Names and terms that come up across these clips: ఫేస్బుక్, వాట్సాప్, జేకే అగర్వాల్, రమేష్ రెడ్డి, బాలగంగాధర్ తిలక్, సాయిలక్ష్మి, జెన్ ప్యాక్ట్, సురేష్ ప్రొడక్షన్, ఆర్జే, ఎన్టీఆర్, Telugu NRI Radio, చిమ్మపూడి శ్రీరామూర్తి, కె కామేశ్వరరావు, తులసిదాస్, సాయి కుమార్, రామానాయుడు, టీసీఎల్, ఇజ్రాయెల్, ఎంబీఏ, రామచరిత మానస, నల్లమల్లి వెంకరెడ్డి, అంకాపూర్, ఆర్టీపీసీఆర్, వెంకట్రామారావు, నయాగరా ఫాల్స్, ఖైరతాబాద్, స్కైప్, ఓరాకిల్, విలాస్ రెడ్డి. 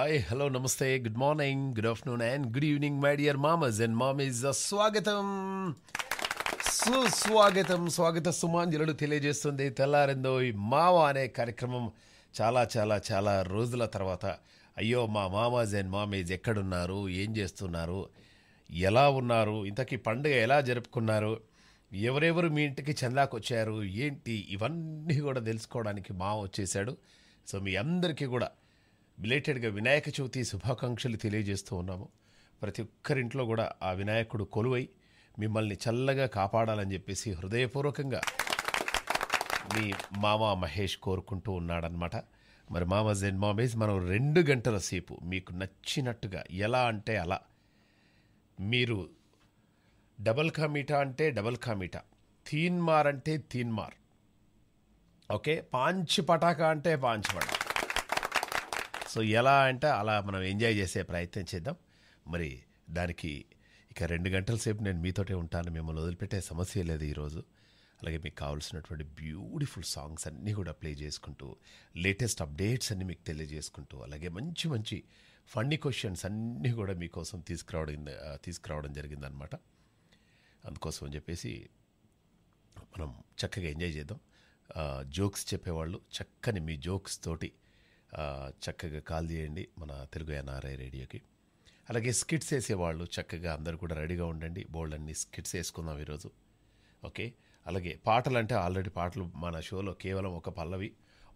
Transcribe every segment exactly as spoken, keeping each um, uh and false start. Hi hello నమస్తే good morning good afternoon and good evening my dear మామస్ and మామీస్ స్వాగతం సుస్వాగతం స్వాగత సుమాంజలు తెలియజేస్తుంది తెల్లారిందో ఈ మామ అనే కార్యక్రమం చాలా చాలా చాలా రోజుల తర్వాత అయ్యో మా మామస్ అండ్ మామీస్ ఎక్కడున్నారు ఏం చేస్తున్నారు ఎలా ఉన్నారు ఇంతకీ పండుగ ఎలా జరుపుకున్నారు ఎవరెవరు మీ ఇంటికి చందాకొచ్చారు ఏంటి ఇవన్నీ కూడా తెలుసుకోవడానికి మామ వచ్చేసాడు సో మీ అందరికీ కూడా బిలేటెడ్గా వినాయక చవితి శుభాకాంక్షలు తెలియజేస్తూ ఉన్నాము. ప్రతి ఒక్కరింట్లో కూడా ఆ వినాయకుడు కొలువై మిమ్మల్ని చల్లగా కాపాడాలని చెప్పేసి హృదయపూర్వకంగా మీ మామ మహేష్ కోరుకుంటూ ఉన్నాడనమాట. మరి మామ జెన్ మామేజ్ మనం రెండు గంటల సేపు మీకు నచ్చినట్టుగా ఎలా అంటే అలా మీరు డబల్ కామీటా అంటే డబల్ కామీటా, తీన్మార్ అంటే తీన్మార్, ఓకే పాంచి పటాకా అంటే పాంచి పటాకా, సో ఎలా అంటే అలా మనం ఎంజాయ్ చేసే ప్రయత్నం చేద్దాం. మరి దానికి ఇక రెండు గంటల సేపు నేను మీతోటే ఉంటాను, మిమ్మల్ని వదిలిపెట్టే సమస్య లేదు ఈరోజు. అలాగే మీకు కావాల్సినటువంటి బ్యూటిఫుల్ సాంగ్స్ అన్నీ కూడా ప్లే చేసుకుంటూ లేటెస్ట్ అప్డేట్స్ అన్నీ మీకు తెలియజేసుకుంటూ అలాగే మంచి మంచి ఫన్నీ క్వశ్చన్స్ అన్నీ కూడా మీకోసం తీసుకురావడం తీసుకురావడం జరిగిందనమాట. అందుకోసం అని చెప్పేసి మనం చక్కగా ఎంజాయ్ చేద్దాం. జోక్స్ చెప్పేవాళ్ళు చక్కని మీ జోక్స్ తోటి చక్కగా కాల్ చేయండి మన తెలుగు ఎన్ఆర్ఐ రేడియోకి. అలాగే స్కిట్స్ వేసేవాళ్ళు చక్కగా అందరూ కూడా రెడీగా ఉండండి, బోల్డ్ అన్ని స్కిట్స్ వేసుకుందాం ఈరోజు, ఓకే. అలాగే పాటలు అంటే ఆల్రెడీ పాటలు మన షోలో కేవలం ఒక పల్లవి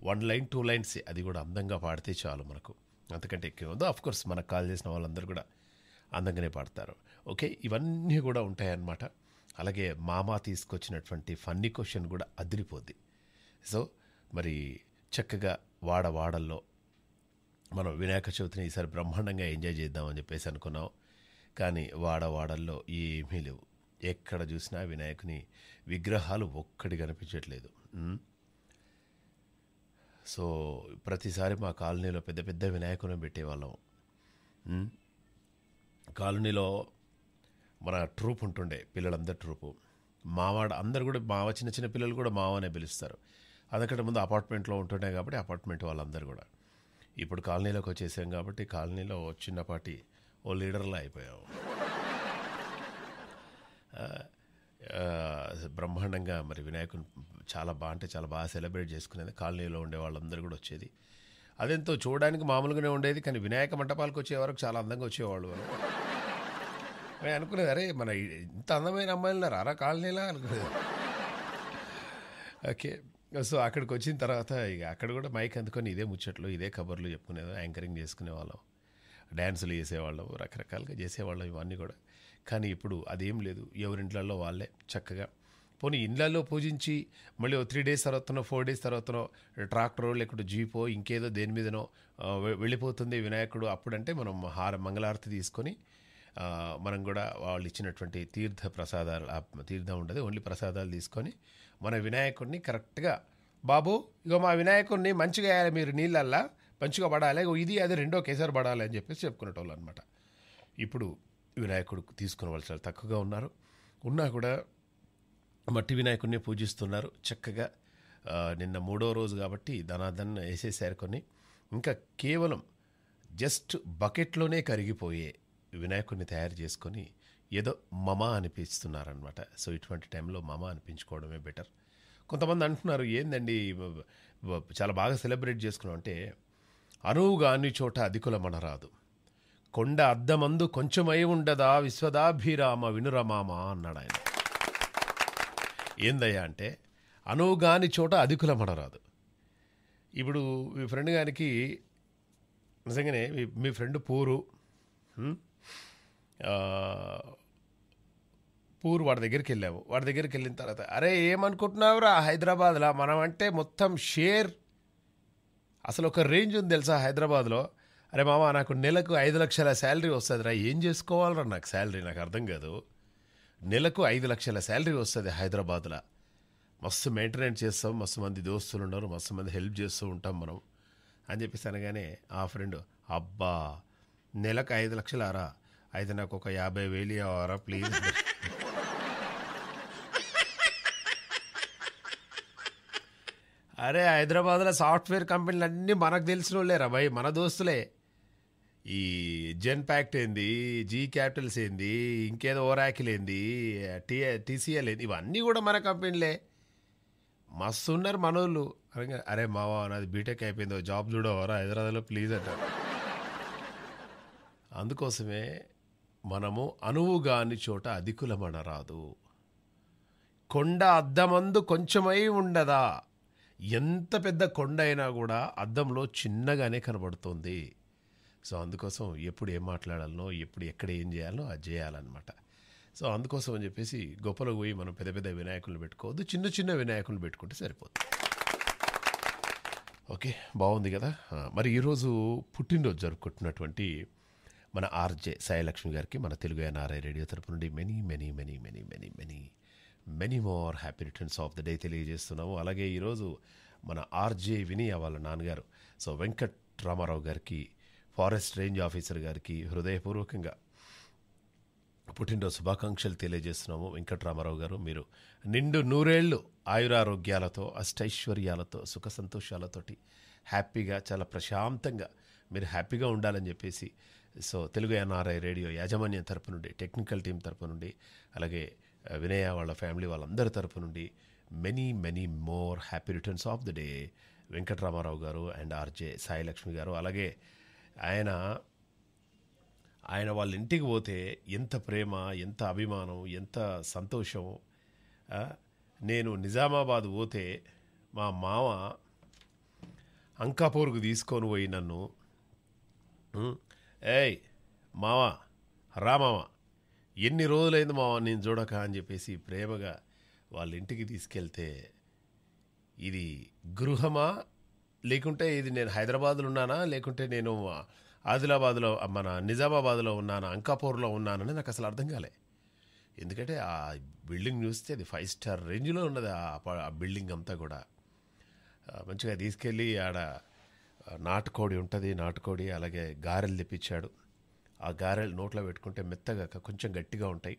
వన్ లైన్ టూ లైన్స్ అది కూడా అందంగా పాడితే చాలు మనకు, అంతకంటే ఎక్కువ ఉందో అఫ్కోర్స్ మనకు కాల్ చేసిన వాళ్ళందరూ కూడా అందంగానే పాడతారు, ఓకే. ఇవన్నీ కూడా ఉంటాయన్నమాట. అలాగే మామ తీసుకొచ్చినటువంటి ఫన్నీ క్వశ్చన్ కూడా అదిరిపోద్ది. సో మరి చక్కగా వాడవాడల్లో మనం వినాయక చవితిని ఈసారి బ్రహ్మాండంగా ఎంజాయ్ చేద్దామని చెప్పేసి అనుకున్నాం, కానీ వాడవాడల్లో ఏమీ లేవు. ఎక్కడ చూసినా వినాయకుని విగ్రహాలు ఒక్కటి కనిపించట్లేదు. సో ప్రతిసారి మా కాలనీలో పెద్ద పెద్ద వినాయకుని పెట్టేవాళ్ళం. కాలనీలో మన ట్రూప్ ఉంటుండే, పిల్లలందరూ ట్రూపు మావాడ అందరు కూడా మావ, చిన్న చిన్న పిల్లలు కూడా మావనే పిలుస్తారు. అందుకంటే ముందు అపార్ట్మెంట్లో ఉంటుండే కాబట్టి అపార్ట్మెంట్ వాళ్ళందరూ కూడా, ఇప్పుడు కాలనీలోకి వచ్చేసాం కాబట్టి కాలనీలో చిన్నపాటి ఓ లీడర్లా అయిపోయాము. బ్రహ్మాండంగా మరి వినాయకుని చాలా బాగా అంటే చాలా బాగా సెలబ్రేట్ చేసుకునేది. కాలనీలో ఉండే వాళ్ళందరూ కూడా వచ్చేది, అదెంతో చూడడానికి మామూలుగానే ఉండేది, కానీ వినాయక మంటపాలకు వచ్చే వరకు చాలా అందంగా వచ్చేవాళ్ళు. నేను అనుకునేది అరే మన ఇంత అందమైన అమ్మాయిలు రారా కాలనీలా అనుకునేది, ఓకే. సో అక్కడికి వచ్చిన తర్వాత ఇక అక్కడ కూడా మైక్ అందుకొని ఇదే ముచ్చట్లు ఇదే కబర్లు చెప్పుకునేవాళ్ళం, యాంకరింగ్ చేసుకునేవాళ్ళం, డ్యాన్సులు చేసేవాళ్ళం, రకరకాలుగా చేసేవాళ్ళం ఇవన్నీ కూడా. కానీ ఇప్పుడు అదేం లేదు, ఎవరింట్లలో వాళ్ళే చక్కగా పోనీ ఇండ్లలో పూజించి మళ్ళీ త్రీ డేస్ తర్వాతనో ఫోర్ డేస్ తర్వాతనో ట్రాక్టరో లేకుంటే జీపో ఇంకేదో దేని మీదనో వెళ్ళిపోతుంది వినాయకుడు. అప్పుడంటే మనం హార మంగళారతి తీసుకొని మనం కూడా వాళ్ళు ఇచ్చినటువంటి తీర్థ ప్రసాదాలు, తీర్థం ఉండదు ఓన్లీ ప్రసాదాలు తీసుకొని మన వినాయకుడిని కరెక్ట్గా బాబు ఇగో మా వినాయకుడిని మంచిగా వేయాలి, మీరు నీళ్ళల్లా మంచిగా పడాలి, ఇది అది రెండో కేసారి పడాలి అని చెప్పేసి చెప్పుకునేటోళ్ళు అనమాట. ఇప్పుడు వినాయకుడు తీసుకునే వాళ్ళు చాలా తక్కువగా ఉన్నారు, ఉన్నా కూడా మట్టి వినాయకుడిని పూజిస్తున్నారు చక్కగా. నిన్న మూడో రోజు కాబట్టి ధనాధన్ వేసేసారు కొన్ని, ఇంకా కేవలం జస్ట్ బకెట్లోనే కరిగిపోయే వినాయకుడిని తయారు చేసుకొని ఏదో మమ అనిపిస్తున్నారనమాట. సో ఇటువంటి టైంలో మమ అనిపించుకోవడమే బెటర్. కొంతమంది అంటున్నారు ఏందండి చాలా బాగా సెలబ్రేట్ చేసుకున్నాం అంటే, అనువుగాని చోట అధికుల మన రాదు, కొండ అద్దమందు కొంచెమై ఉండదా విశ్వదాభిరామ వినురమామ అన్నాడు ఆయన. ఏందయ్యా అంటే అనువుగాని చోట అధికుల మన రాదు. ఇప్పుడు మీ ఫ్రెండ్ గారికి నిజంగానే మీ ఫ్రెండ్ పూరు పూర్ వాడి దగ్గరికి వెళ్ళాము, వాడి దగ్గరికి వెళ్ళిన తర్వాత అరే ఏమనుకుంటున్నావురా హైదరాబాద్లో మనం అంటే మొత్తం షేర్ అసలు ఒక రేంజ్ ఉంది తెలుసా హైదరాబాద్లో, అరే మామ నాకు నెలకు ఐదు లక్షల శాలరీ వస్తుంది రా, ఏం చేసుకోవాలరా నాకు శాలరీ నాకు అర్థం కాదు, నెలకు ఐదు లక్షల శాలరీ వస్తుంది హైదరాబాద్లో, మస్తు మెయింటెనెన్స్ చేస్తాం, మస్తు మంది దోస్తులు ఉన్నారు, మస్తు మంది హెల్ప్ చేస్తూ ఉంటాం మనం అని చెప్పేసి అనగానే ఆ ఫ్రెండ్ అబ్బా నెలకు ఐదు లక్షలు ఆరా అయితే నాకు ఒక యాభై వేలు ఆరా ప్లీజ్. అరే హైదరాబాద్లో సాఫ్ట్వేర్ కంపెనీలు అన్నీ మనకు తెలిసిన వాళ్ళే రా భయ్, మన దోస్తులే, జెన్ ప్యాక్ట్ ఏంది, జీ క్యాపిటల్స్ ఏంది, ఇంకేదో ఓరాకిల్ ఏంది, టీ టీసీఎల్ ఏంది, ఇవన్నీ కూడా మన కంపెనీలే. మస్తు ఉన్నారు మనోళ్ళు. అనగా అరే మావా నాది బీటెక్ అయిపోయిందో జాబ్ చూడవరా హైదరాబాద్లో ప్లీజ్ అంటారు. అందుకోసమే మనము అనువుగాని చోట అధికులమన రాదు. కొండ అద్దమందు కొంచెమై ఉండదా. ఎంత పెద్ద కొండ అయినా కూడా అద్దంలో చిన్నగానే కనబడుతుంది. సో అందుకోసం ఎప్పుడు ఏం మాట్లాడాలనో, ఎప్పుడు ఎక్కడ ఏం చేయాలనో అది చేయాలన్నమాట. సో అందుకోసం అని చెప్పేసి గొప్పలో పోయి మనం పెద్ద పెద్ద వినాయకులు పెట్టుకోవద్దు, చిన్న చిన్న వినాయకులు పెట్టుకుంటే సరిపోతుంది. ఓకే, బాగుంది కదా. మరి ఈరోజు పుట్టినరోజు జరుపుకుంటున్నటువంటి మన ఆర్జే సాయిలక్ష్మి గారికి మన తెలుగు ఎన్ఆర్ఐ రేడియో తరపు నుండి many many many many many many many more happy returns of the day తెలియజేస్తున్నాము. అలాగే ఈరోజు మన ఆర్జే విని వాళ్ళ నాన్నగారు సో వెంకట్ రామారావు గారికి, ఫారెస్ట్ రేంజ్ ఆఫీసర్ గారికి హృదయపూర్వకంగా పుట్టినరోజు శుభాకాంక్షలు తెలియజేస్తున్నాము. వెంకట్రామారావు గారు మీరు నిండు నూరేళ్ళు ఆయురారోగ్యాలతో, అష్టైశ్వర్యాలతో, సుఖ సంతోషాలతోటి హ్యాపీగా, చాలా ప్రశాంతంగా మీరు హ్యాపీగా ఉండాలని చెప్పేసి సో తెలుగు ఎన్ఆర్ఐ రేడియో యాజమాన్యం తరపు నుండి, టెక్నికల్ టీం తరపు నుండి, అలాగే వినయ వాళ్ళ ఫ్యామిలీ వాళ్ళందరి తరపు నుండి many many more happy returns of the day వెంకట్రామారావు గారు అండ్ ఆర్జే సాయిలక్ష్మి గారు. అలాగే ఆయన ఆయన వాళ్ళ ఇంటికి పోతే ఎంత ప్రేమ, ఎంత అభిమానం, ఎంత సంతోషం. నేను నిజామాబాద్ పోతే మా మామ అంకాపూర్కు తీసుకొని పోయి నన్ను, ఏయ్ మామ రా మామ, ఎన్ని రోజులైంది మామ నేను చూడక అని చెప్పేసి ప్రేమగా వాళ్ళ ఇంటికి తీసుకెళ్తే, ఇది గృహమా లేకుంటే ఇది నేను హైదరాబాద్లో ఉన్నానా లేకుంటే నేను ఆదిలాబాద్లో మన నిజామాబాద్లో ఉన్నాను, అంకాపూర్లో ఉన్నానని నాకు అసలు అర్థం కాలే. ఎందుకంటే ఆ బిల్డింగ్ చూస్తే అది ఫైవ్ స్టార్ రేంజ్లో ఉన్నది. ఆ బిల్డింగ్ అంతా కూడా మంచిగా తీసుకెళ్ళి ఆడ నాటుకోడి ఉంటుంది, నాటుకోడి అలాగే గారెలు తెప్పించాడు. ఆ గారెలు నోట్లో పెట్టుకుంటే మెత్తగా కొంచెం గట్టిగా ఉంటాయి.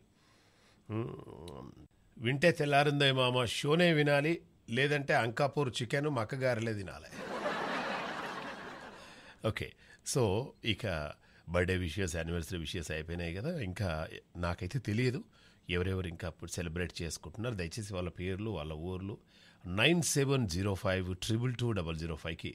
వింటే తెల్లారిందే మామ షోనే వినాలి, లేదంటే అంకాపూర్ చికెన్ మక్క గారెలే తినాలి. ఓకే, సో ఇక బర్త్డే విషయస్, యానివర్సరీ విషయస్ అయిపోయినాయి కదా. ఇంకా నాకైతే తెలియదు ఎవరెవరు ఇంకా అప్పుడు సెలబ్రేట్ చేసుకుంటున్నారు. దయచేసి వాళ్ళ పేర్లు, వాళ్ళ ఊర్లు nine seven zero five triple two double zero ఫైవ్కి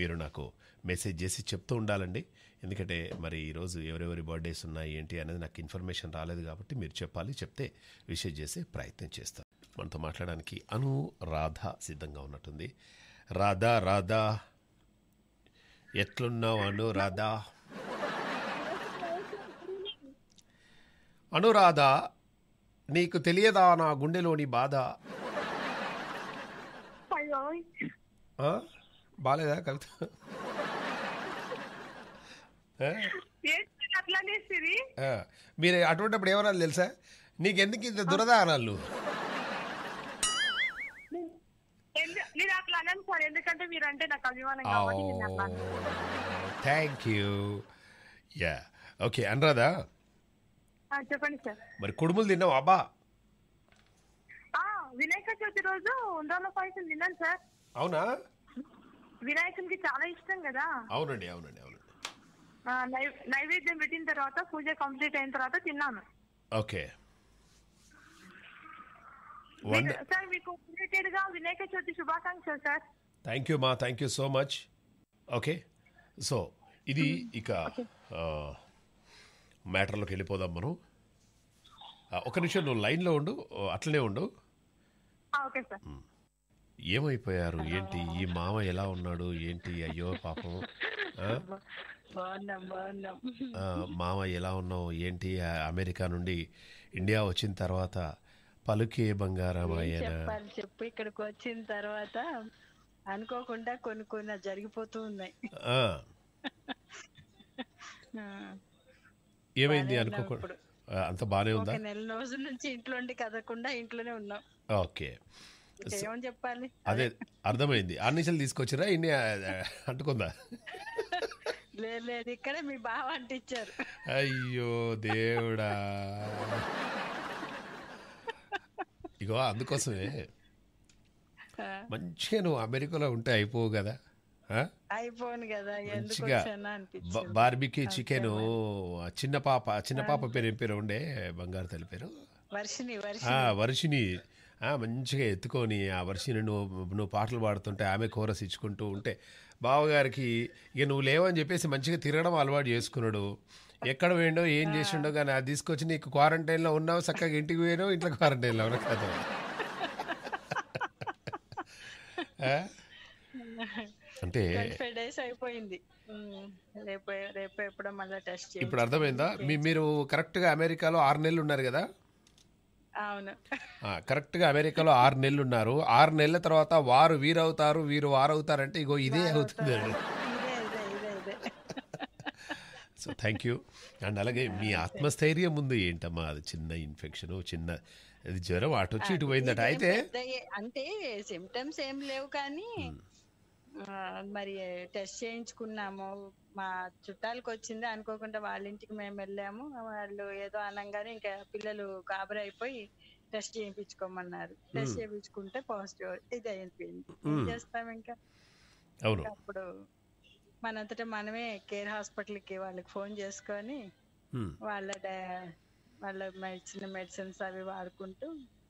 మీరు నాకు మెసేజ్ చేసి చెప్తూ ఉండాలండి. ఎందుకంటే మరి ఈరోజు ఎవరెవరి బర్త్డేస్ ఉన్నాయి ఏంటి అనేది నాకు ఇన్ఫర్మేషన్ రాలేదు కాబట్టి మీరు చెప్పాలి. చెప్తే విషయ్ చేసే ప్రయత్నం చేస్తాను. మనతో మాట్లాడడానికి అను రాధ సిద్ధంగా ఉన్నట్టుంది. రాధా రాధా ఎట్లున్నావు అనురాధ? అనురాధ నీకు తెలియదా నా గుండెలోని బాధ? బాలేదా కవిత? మీరు అటువంటిప్పుడు ఏమన్నా తెలుసా, నీకెందుకు ఇంత దురద అనాళ్ళు? Thank you. Yeah okay Anuradha చెప్పండి సార్. మరి కుడుములు తిన్నావు? అబ్బా వినాయక చవితి రోజు ఉండ్రాల పాయసం తిన్నాను సార్. అవునా? వినాయకునికి చాలా ఇష్టం కదా. అవునండి అవునండి అవునండి. నైవేద్యం పెట్టిన తర్వాత, పూజ కంప్లీట్ అయిన తర్వాత తిన్నాను. ఓకే సార్, మీకు వినాయక చవితి శుభాకాంక్షలు సార్. థ్యాంక్ యూ మా, thank you so much. Okay, so ఇది ఇక మ్యాటర్లోకి వెళ్ళిపోదాం మనం. ఒక నిమిషం నువ్వు లైన్లో ఉండు, అట్లనే ఉండు. ఏమైపోయారు ఏంటి, ఈ మామ ఎలా ఉన్నాడు ఏంటి? అయ్యో పాపం, మామ ఎలా ఉన్నావు ఏంటి? అమెరికా నుండి ఇండియా వచ్చిన తర్వాత పలుకే బంగారం అయ్యానా చెప్పు. ఇక్కడికి వచ్చిన తర్వాత అనుకోకుండా కొన్ని కొన్ని జరిగిపోతూ ఉన్నాయి. ఏమైంది అనుకోకుండా? అంత బానే ఉందా? నెల రోజుల నుంచి ఇంట్లో కదకుండా ఇంట్లోనే ఉన్నాం. ఓకే, ఏమని చెప్పాలి అదే అర్థమైంది. అన్నిసార్లు తీసుకొచ్చిరా ఇన్ని అంటుకుందా? లేదు, ఇక్కడే మీ బావ అంటించారు. అయ్యో దేవుడా. ఇగో అందుకోసమే మంచిగా నువ్వు అమెరికాలో ఉంటే అయిపోవు కదా. మంచిగా బార్బిక్యూ చికెన్ చిన్న పాప చిన్న పాప పేరు ఏం పేరు ఉండే బంగారు తల్లి పేరు వర్షిణి వర్షిణి మంచిగా ఎత్తుకొని ఆ వర్షిని నువ్వు నువ్వు పాటలు పాడుతుంటే ఆమె కోరస్ ఇచ్చుకుంటూ ఉంటే బావగారికి ఇక నువ్వు లేవని చెప్పేసి మంచిగా తిరగడం అలవాటు చేసుకున్నాడు. ఎక్కడ పోయిండో ఏం చేసిండో కానీ అది తీసుకొచ్చి నీకు క్వారంటైన్లో ఉన్నావు చక్కగా ఇంటికి పోయినావు ఇంట్లో క్వారంటైన్లో ఉన్నా కదా అంటే ఇప్పుడు అర్థమైందా మీరు కరెక్ట్గా అమెరికాలో ఆరు నెలలు ఉన్నారు కదా. కరెక్ట్గా అమెరికాలో ఆరు నెలలు ఉన్నారు. ఆరు నెలల తర్వాత వారు వీరవుతారు వీరు వారవుతారంటే ఇగో ఇదే అవుతుంది. So thank you. అండ్ అలాగే మీ ఆత్మస్థైర్యం ముందు ఏంటమ్మా అది చిన్న ఇన్ఫెక్షన్ చిన్న అది జ్వరం అటు వచ్చి ఇటు పోయిందట. అయితే అంటే సిమ్టమ్స్ ఏం లేవు కానీ మరి టెస్ట్ చేయించుకున్నాము. మా చుట్టాలకు వచ్చింది అనుకోకుండా వాళ్ళ ఇంటికి మేము వెళ్ళాము. వాళ్ళు ఏదో అనగానే ఇంకా పిల్లలు కాబరి అయిపోయి టెస్ట్ చేయించుకోమన్నారు. టెస్ట్ చేయించుకుంటే పాజిటివ్ ఇది అయిపోయింది. ఏం చేస్తాం ఇంకా అప్పుడు మనంతటా మనమే కేర్ హాస్పిటల్కి వాళ్ళకి ఫోన్ చేసుకొని వాళ్ళ వాళ్ళ మెడిసిన మెడిసిన్స్ అవి వాడుకుంటూ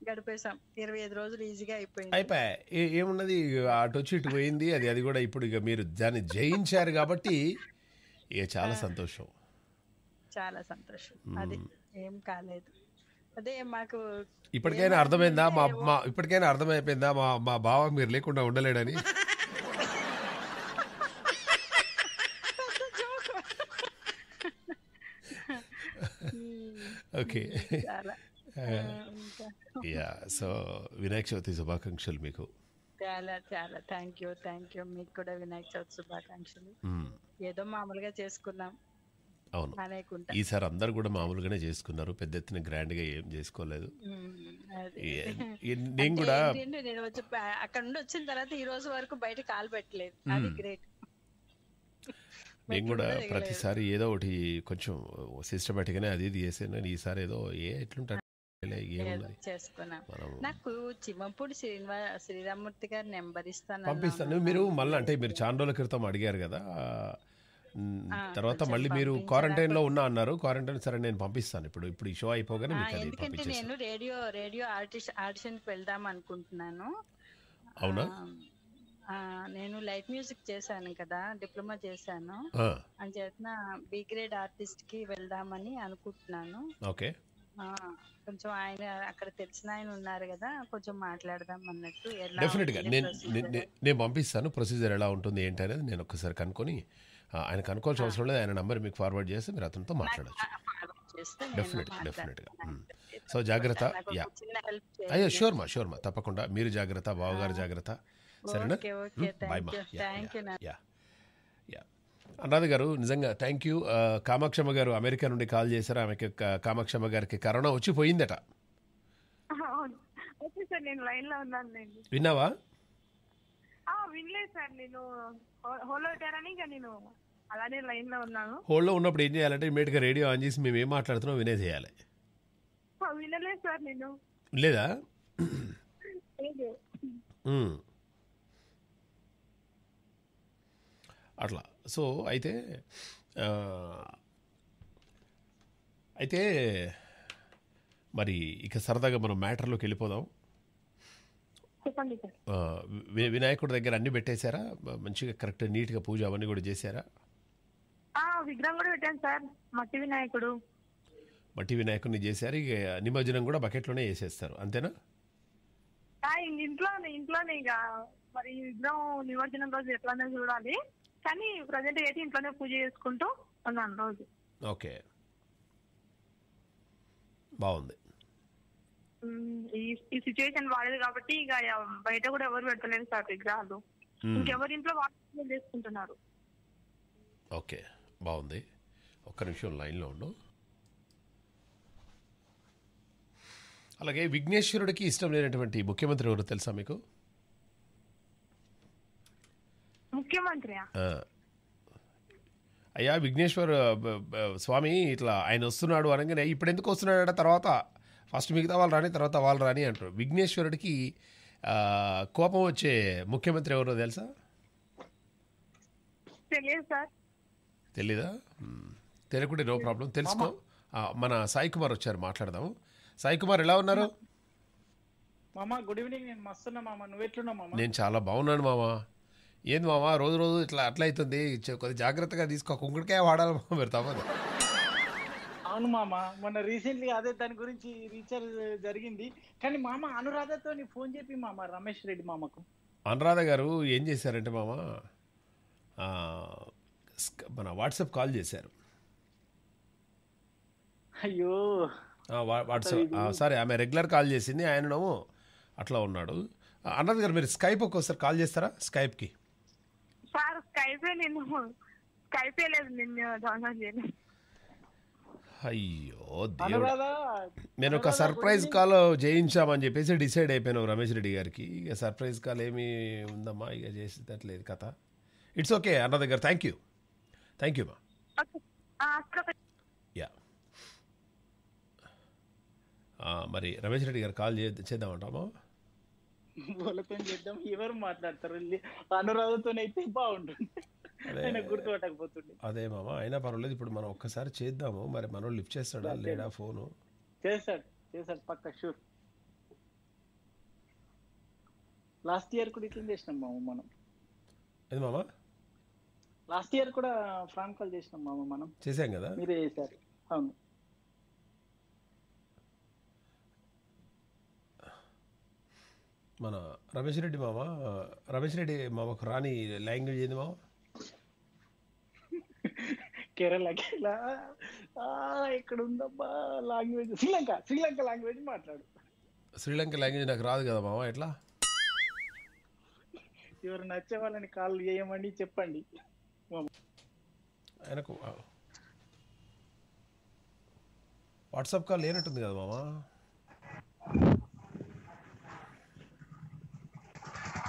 గడిపేసాం. ఇరవై ఐదు రోజులు ఈజీగా అయిపోయింది అయిపోయాయి. ఏమున్నది అటు వచ్చి ఇటు పోయింది అది అది కూడా ఇప్పుడు ఇక మీరు దాన్ని జయించారు కాబట్టి ఇక చాలా సంతోషం చాలా సంతోషం. అది ఏం కాలేదు. అదే మాకు ఇప్పటికైనా అర్థమైందా మా మా ఇప్పటికైనా అర్థమైపోయిందా మా మా బావ మీరు లేకుండా ఉండలేడని. Okay yeah so Vinayaka Chavithi శుభాకాంక్షలు మీకు. చాలా చాలా థ్యాంక్ యూ థ్యాంక్ యూ మీకు కూడా వినాయక చవితి శుభాకాంక్షలు. ఏదో మామూలుగా చేసుకున్నాం. అవును ఈసారి అందరు కూడా మామూలుగానే చేసుకున్నారు. పెద్ద ఎత్తున గ్రాండ్ గా ఏం చేసుకోలేదు. నేను కూడా నేను అక్కడ నుండి వచ్చిన తర్వాత ఈ రోజు వరకు బయట కాలు పెట్టలేదు. అది గ్రేట్. నేను కూడా ప్రతిసారి ఏదో ఒకటి కొంచెం సిస్టమేటిక్గానే అది ఇది చేసాను. ఈసారి ఏదో ఏ ఎట్లుంటాను చేసుకున్నాను. నాకు చిమ్మంపూడి శ్రీనివా శ్రీరామూర్తి గారి నెంబర్ ఇస్తాను పంపిస్తాను. మీరు మళ్ళీ అంటే మీరు చాలా రోజుల క్రితం అడిగారు కదా తర్వాత మళ్ళీ మీరు క్వారంటైన్ లో ఉన్నా అన్నారు. క్వారంటైన్ సరే నేను పంపిస్తాను. ఇప్పుడు ఇప్పుడు ఈ షో అయిపోగానే ఎందుకంటే నేను రేడియో రేడియో ఆర్టిస్ట్ ఆడిషన్కి వెళ్దాం అనుకుంటున్నాను. అవునా నేను లైట్ మ్యూజిక్ చేశాను కదా డిప్లొమా చేశాను అని చేసిన బి గ్రేడ్ ఆర్టిస్ట్ కి వెళ్దామని అనుకుంటున్నాను. ఓకే కొంచెం ఆయన అక్కడ తెలిసిన ఆయన ఉన్నారు కదా కొంచెం మాట్లాడదాం అన్నట్టు. డెఫినెట్ గా నేను నేను పంపిస్తాను. ప్రొసీజర్ ఎలా ఉంటుంది ఏంటి అనేది నేను ఒక్కసారి కనుక్కొని ఆయన కనుక్కోవాల్సిన అవసరం లేదు. ఆయన నంబర్ మీకు ఫార్వర్డ్ చేస్తే మీరు అతనితో మాట్లాడచ్చు. డెఫినెట్ డెఫినెట్ గా సో జాగ్రత్త. యా అయ్యో షూర్ మా షూర్ మా తప్పకుండా. మీరు జాగ్రత్త బావగారు జాగ్రత్త సరేనా. అనురాధ గారు నిజంగా థ్యాంక్ యూ. కామాక్షమ్మ గారు అమెరికా నుండి కాల్ చేశారు. ఆమెకి కామాక్షమ్మ గారికి కరోనా వచ్చి పోయిందట. విన్నావా? హోల్డ్లో ఉన్నప్పుడు ఏం చేయాలంటే ఇమీడియట్ గా రేడియో ఆన్ చేసి మేము ఏం మాట్లాడుతున్నాం వినేసేయాలి. లేదా అట్లా. సో అయితే అయితే మరి ఇక సరదాగా మనం మ్యాటర్లోకి వెళ్ళిపోదాం. వినాయకుడి దగ్గర అన్ని పెట్టేశారా? మంచిగా కరెక్ట్ నీట్గా పూజ అవన్నీ కూడా చేశారా? విగ్రహం కూడా పెట్టాను సార్. మట్టి వినాయకుడు మట్టి వినాయకుడిని చేశారు. ఇక నిమజ్జనం కూడా బకెట్లోనే చేసేస్తారు అంతేనా? ఇంట్లోనే ఇంట్లోనే ఇక మరి విగ్రహం నిమజ్జనం రోజు ఎట్లానే చూడాలి కానీ ప్రజెంట్ అయితే ఇంట్లోనే పూజ చేసుకుంటూ ఉన్నాను రోజు. ఓకే బాగుంది. ఈ సిచ్యువేషన్ వాడేది కాబట్టి ఇక బయట కూడా ఎవరు పెడతలేరు సార్ విగ్రహాలు. ఇంకెవరి ఇంట్లో వాళ్ళు చేసుకుంటున్నారు. ఓకే బాగుంది. ఒక్క నిమిషం లైన్లో ఉండు. అలాగే విఘ్నేశ్వరుడికి ఇష్టం లేనటువంటి ముఖ్యమంత్రి ఎవరు తెలుసా మీకు? ముఖ్యమంత్రి అయ్యా విఘ్నేశ్వర స్వామి ఇట్లా ఆయన వస్తున్నాడు అనగానే ఇప్పుడు ఎందుకు వస్తున్నాడట తర్వాత ఫస్ట్ మిగతా వాళ్ళు రాని తర్వాత వాళ్ళు రాని అంటారు. విఘ్నేశ్వరుడికి కోపం వచ్చే ముఖ్యమంత్రి ఎవరో తెలుసా? తెలియదు సార్. తెలీదా? తెలియకుంటే నో ప్రాబ్లం, తెలుసుకో. మన సాయి కుమార్ వచ్చారు, మాట్లాడదాము. సాయి కుమార్ ఎలా ఉన్నారు? నేను చాలా బాగున్నాను మామా. ఏంది మామా రోజు రోజు ఇట్లా అట్లా అవుతుంది, కొద్ది జాగ్రత్తగా తీసుకో, కుంకుడికాయ వాడాలి మామ పెడతామా? అవును మామ, మొన్న రీసెంట్లీ అదే దాని గురించి రీచార్జ్ జరిగింది. కానీ మామ అనురాధతో ఫోన్ చెప్పి మామ రమేష్ రెడ్డి మామకు, అనురాధ గారు ఏం చేశారంటే మామ, మన వాట్సాప్ కాల్ చేశారు. అయ్యో వాట్సాప్ సారీ, ఆమె రెగ్యులర్ కాల్ చేసింది, ఆయన అట్లా ఉన్నాడు. అనురాధ గారు మీరు స్కైప్ ఒక్కోసారి కాల్ చేస్తారా? స్కైప్కి సార్ స్కైపే నేను స్కైపే లేదు నిన్ను. అయ్యో నేను ఒక సర్ప్రైజ్ కాల్ చేయించామని చెప్పేసి డిసైడ్ అయిపోయాను రమేష్ రెడ్డి గారికి. ఇక సర్ప్రైజ్ కాల్ ఏమి ఉందమ్మా, ఇక చేసేటట్లేదు కథ. ఇట్స్ ఓకే అనురాధ గారు, థ్యాంక్ యూ థ్యాంక్ యూ మా. యా మరి రమేష్ రెడ్డి గారు కాల్ చే చేద్దామంటామా? వాళ్ళతో చేద్దాం, ఎవరు మాట్లాడతారు? అనురాధతోనైతే బాగుంటుంది, గుర్తుపట్టకపోతుంది. అదే మామ, అయినా పర్వాలేదు, ఇప్పుడు మనం ఒక్కసారి చేద్దాము. మరి మనోడు లిఫ్ట్ చేస్తాడా లేడా ఫోను? చేస్తాడు చేస్తాడు పక్క షూర్. లాస్ట్ ఇయర్ కూడా ఇట్లా చేసినాం మామ మనం. అది మామ లాస్ట్ ఇయర్ కూడా ఫ్రాంక్ కాల్ చేసినాం మామ మనం, చేసాం కదా మీరే చేశారు. అవును మన రమేష్ రెడ్డి మామ, రమేష్ రెడ్డి మామకు రాని లాంగ్వేజ్ ఏంది మామ? కేరళ కేరళ ఇక్కడ ఉందబ్బా లాంగ్వేజ్, శ్రీలంక శ్రీలంక లాంగ్వేజ్ మాట్లాడు. శ్రీలంక లాంగ్వేజ్ నాకు రాదు కదా మామ, ఎట్లా? ఎవరు నచ్చే వాళ్ళని కాల్ చేయమండి, చెప్పండి ఆయనకు. వాట్సాప్ కాల్ లేనట్టుంది కదా మామ,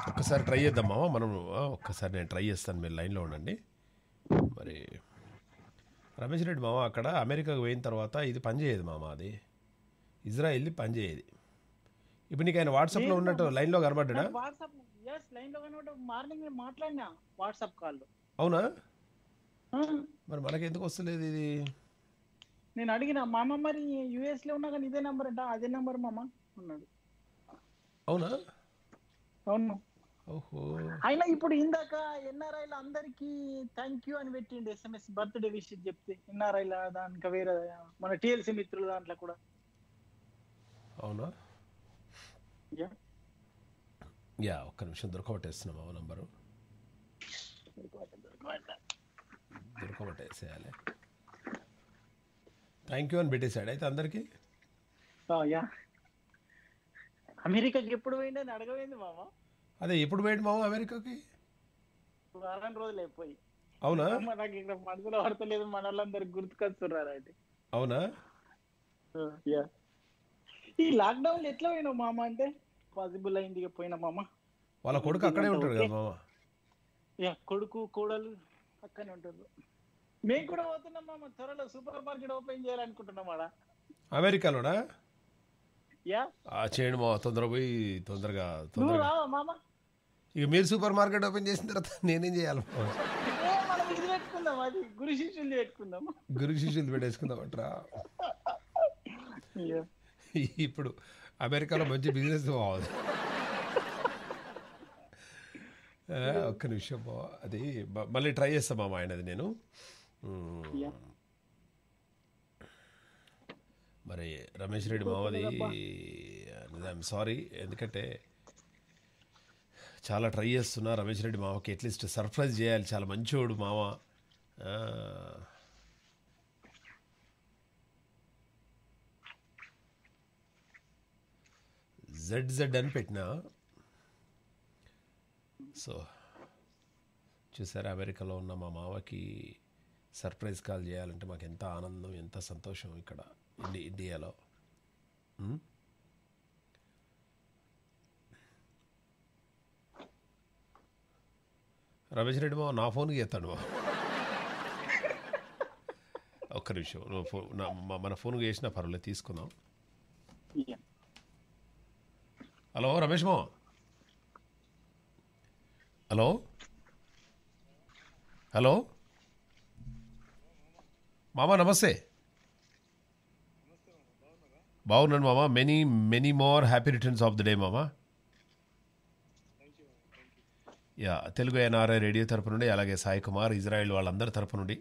ఒక్కసారి ట్రై చేద్దాం మామ మనం. ఒక్కసారి నేను ట్రై చేస్తాను, మీరు లైన్లో ఉండండి. మరి రమేష్ రెడ్డి మామ అక్కడ అమెరికాకు పోయిన తర్వాత ఇది పనిచేయదు మామ, అది ఇజ్రాయెల్ది పనిచేయదు. ఇప్పుడు నీకు ఆయన వాట్సాప్లో ఉన్నట్టు లైన్లో కనబడ్డా? అవునా, మరి మనకి ఎందుకు వస్తలేదు ఇది? నేను అడిగిన మామ, మరి యూఎస్లో ఉన్నా కానీ ఇదే నెంబర్ అంట, అదే నెంబర్ మామ ఉన్నాడు. అవునా? అవును. అయినా ఇప్పుడు ఇందాక ఎన్ఆర్ఐల అందరికి థ్యాంక్ యూ అని పెట్టిండు ఎస్ఎంఎస్ బర్త్డే విష్ చెప్తే, ఎన్ఆర్ఐల దానికి వేరే మన టిఎల్సీ మిత్రులు దాంట్లో కూడా. అవునా? యా ఒక్క నిమిషం, దొరకబట్టేస్తున్నామా నంబరు, దొరకబట్టేసేయాలి. థ్యాంక్ యూ అని పెట్టేశాడు అయితే అందరికి. యా అమెరికాకి ఎప్పుడు పోయింది అని అడగవేంది మామ? అదే ఎప్పుడు పోయింది మామ అమెరికాకి? వారం రోజులు అయిపోయి. అవునా? నాకు ఇక్కడ మనసులో పడతలేదు, మన వాళ్ళందరూ గుర్తుకొస్తున్నారు అంటే. అవునా? ఈ లాక్డౌన్ ఎట్లా పోయినావు మామ అంటే పాసిబుల్ అయింది ఇక పోయినా మామ. వాళ్ళ కొడుకు అక్కడే ఉంటారు కదా మామ? యా కొడుకు కోడలు అక్కడనే ఉంటారు. మేము కూడా పోతున్నాం మామ, త్వరలో సూపర్ మార్కెట్ ఓపెన్ చేయాలనుకుంటున్నాం ఆడ అమెరికాలోనా? చేయండి మా తొందరగా పోయి, తొందరగా తొందరగా. ఇక మీరు సూపర్ మార్కెట్ ఓపెన్ చేసిన తర్వాత నేనేం చేయాలి? గురు శిష్యులు పెట్టుకుందాం, గురు శిష్యులు పెట్టేసుకుందాం అట్రా. ఇప్పుడు అమెరికాలో మంచి బిజినెస్ బాగుంది. ఒక్క నిమిషం, అది మళ్ళీ ట్రై చేస్తామా ఆయనది నేను. మరి రమేష్ రెడ్డి మామది ఐఎమ్ సారీ, ఎందుకంటే చాలా ట్రై చేస్తున్నా రమేష్ రెడ్డి మామకి అట్లీస్ట్ సర్ప్రైజ్ చేయాలి. చాలా మంచివాడు మామ. జెడ్ జెడ్ అని పెట్టినా, సో చూసారా అమెరికాలో ఉన్న మా మామకి సర్ప్రైజ్ కాల్ చేయాలంటే మాకు ఎంత ఆనందం, ఎంత సంతోషం ఇక్కడ ఇండి ఇండియాలో. రమేష్ రెడ్డి మా నా ఫోన్కి చేస్తాడు మా, ఒక్క నిమిషం మన ఫోన్కి చేసినా పర్వాలేదు, తీసుకుందాం. హలో రమేష్ మా, హలో హలో మామ నమస్తే. బాగున్నాను మామ. Many many more happy returns of the day మామ. యా తెలుగు ఎన్ఆర్ఐ రేడియో తరపు నుండి అలాగే సాయి కుమార్ ఇజ్రాయిల్ వాళ్ళందరి తరపు నుండి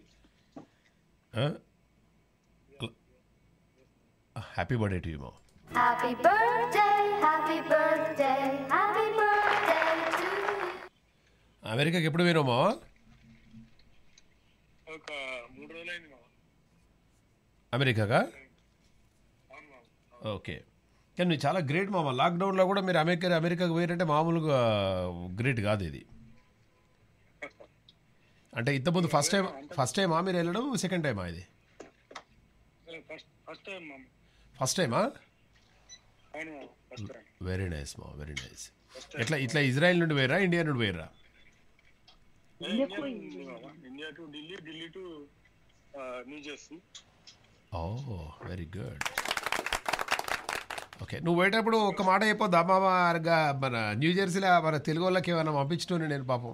హ్యాపీ బర్త్డే టు యూ మామ. Happy birthday happy birthday happy birthday to you. అమెరికాకి ఎప్పుడు పోయినావు మామ? ఒక మూడు రోజులు అయింది మామ. అమెరికాగా? ఓకే. కానీ మీరు చాలా గ్రేట్ మామ. లాక్డౌన్లో కూడా మీరు అమెరికా అమెరికాకు పోయారంటే మామూలుగా గ్రేట్ కాదు ఇది. అంటే ఇంతకుముందు ఫస్ట్ టైం ఫస్ట్ టైమా మీరు వెళ్ళడం, సెకండ్ టైమా ఇది? ఫస్ట్ టైమా? వెరీ నైస్ మామ, వెరీ నైస్. ఎట్లా ఇట్లా ఇజ్రాయెల్ నుండి పోయిరా ఇండియా నుండి పోయిరా? Oh very good. ఓకే. నువ్వు పోయేటప్పుడు ఒక్క మాట అయిపోద్దా మామ? మన న్యూ జెర్సీలో మన తెలుగు వాళ్ళకి ఏమైనా పంపించడం నేను పాపం.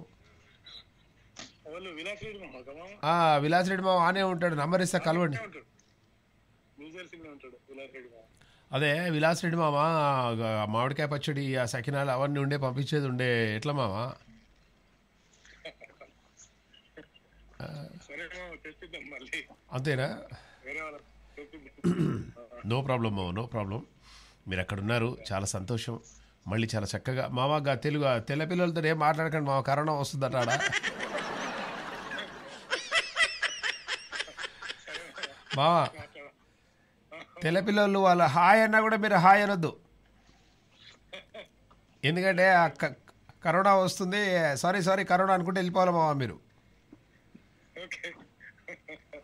విలాస్ రెడ్డి మామ ఆనే ఉంటాడు, నంబర్ ఇస్తా కలవండి. అదే విలాస్ రెడ్డి మామ మామిడికాయ పచ్చడి ఆ సకినాలు అవన్నీ ఉండే పంపించేది ఉండే. ఎట్లా మామ? అంతేనా? నో ప్రాబ్లం మామ, నో ప్రాబ్లం. మీరు అక్కడ ఉన్నారు, చాలా సంతోషం. మళ్ళీ చాలా చక్కగా మామగా తెలుగు తెల్ల పిల్లలతో ఏం మాట్లాడకండి మామ, కరోనా వస్తుందట ఆడ. మామ తెల్ల పిల్లలు వాళ్ళ హాయ్ అన్నా కూడా మీరు హాయ్ అనొద్దు, ఎందుకంటే కరోనా వస్తుంది సారీ సారీ కరోనా అనుకుంటే వెళ్ళిపోవాలి మామ మీరు.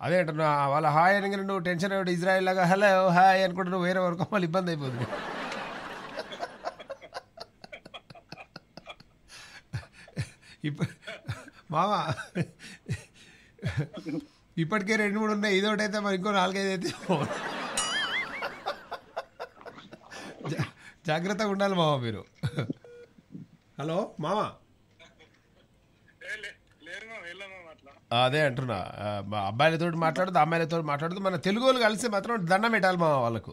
అదే అంటున్నా, వాళ్ళ హాయ్ అని నువ్వు టెన్షన్ అయ్యి ఇజ్రాయెల్ లాగా హలో హాయ్ అనుకుంటే నువ్వు వేరే వరకు వాళ్ళు ఇబ్బంది అయిపోతుంది. ఇప్ప మామ ఇప్పటికే రెండు మూడు ఉన్నాయి, ఇదొకటి అయితే మరి ఇంకో నాలుగైదు అయితే జాగ్రత్తగా ఉండాలి మామ మీరు. హలో మామ. అదే అంటున్నా, అబ్బాయిలతో మాట్లాడదు అమ్మాయిలతో మాట్లాడదు, మన తెలుగు వాళ్ళు కలిసి మాత్రం దండం పెట్టాలి మా వాళ్ళకు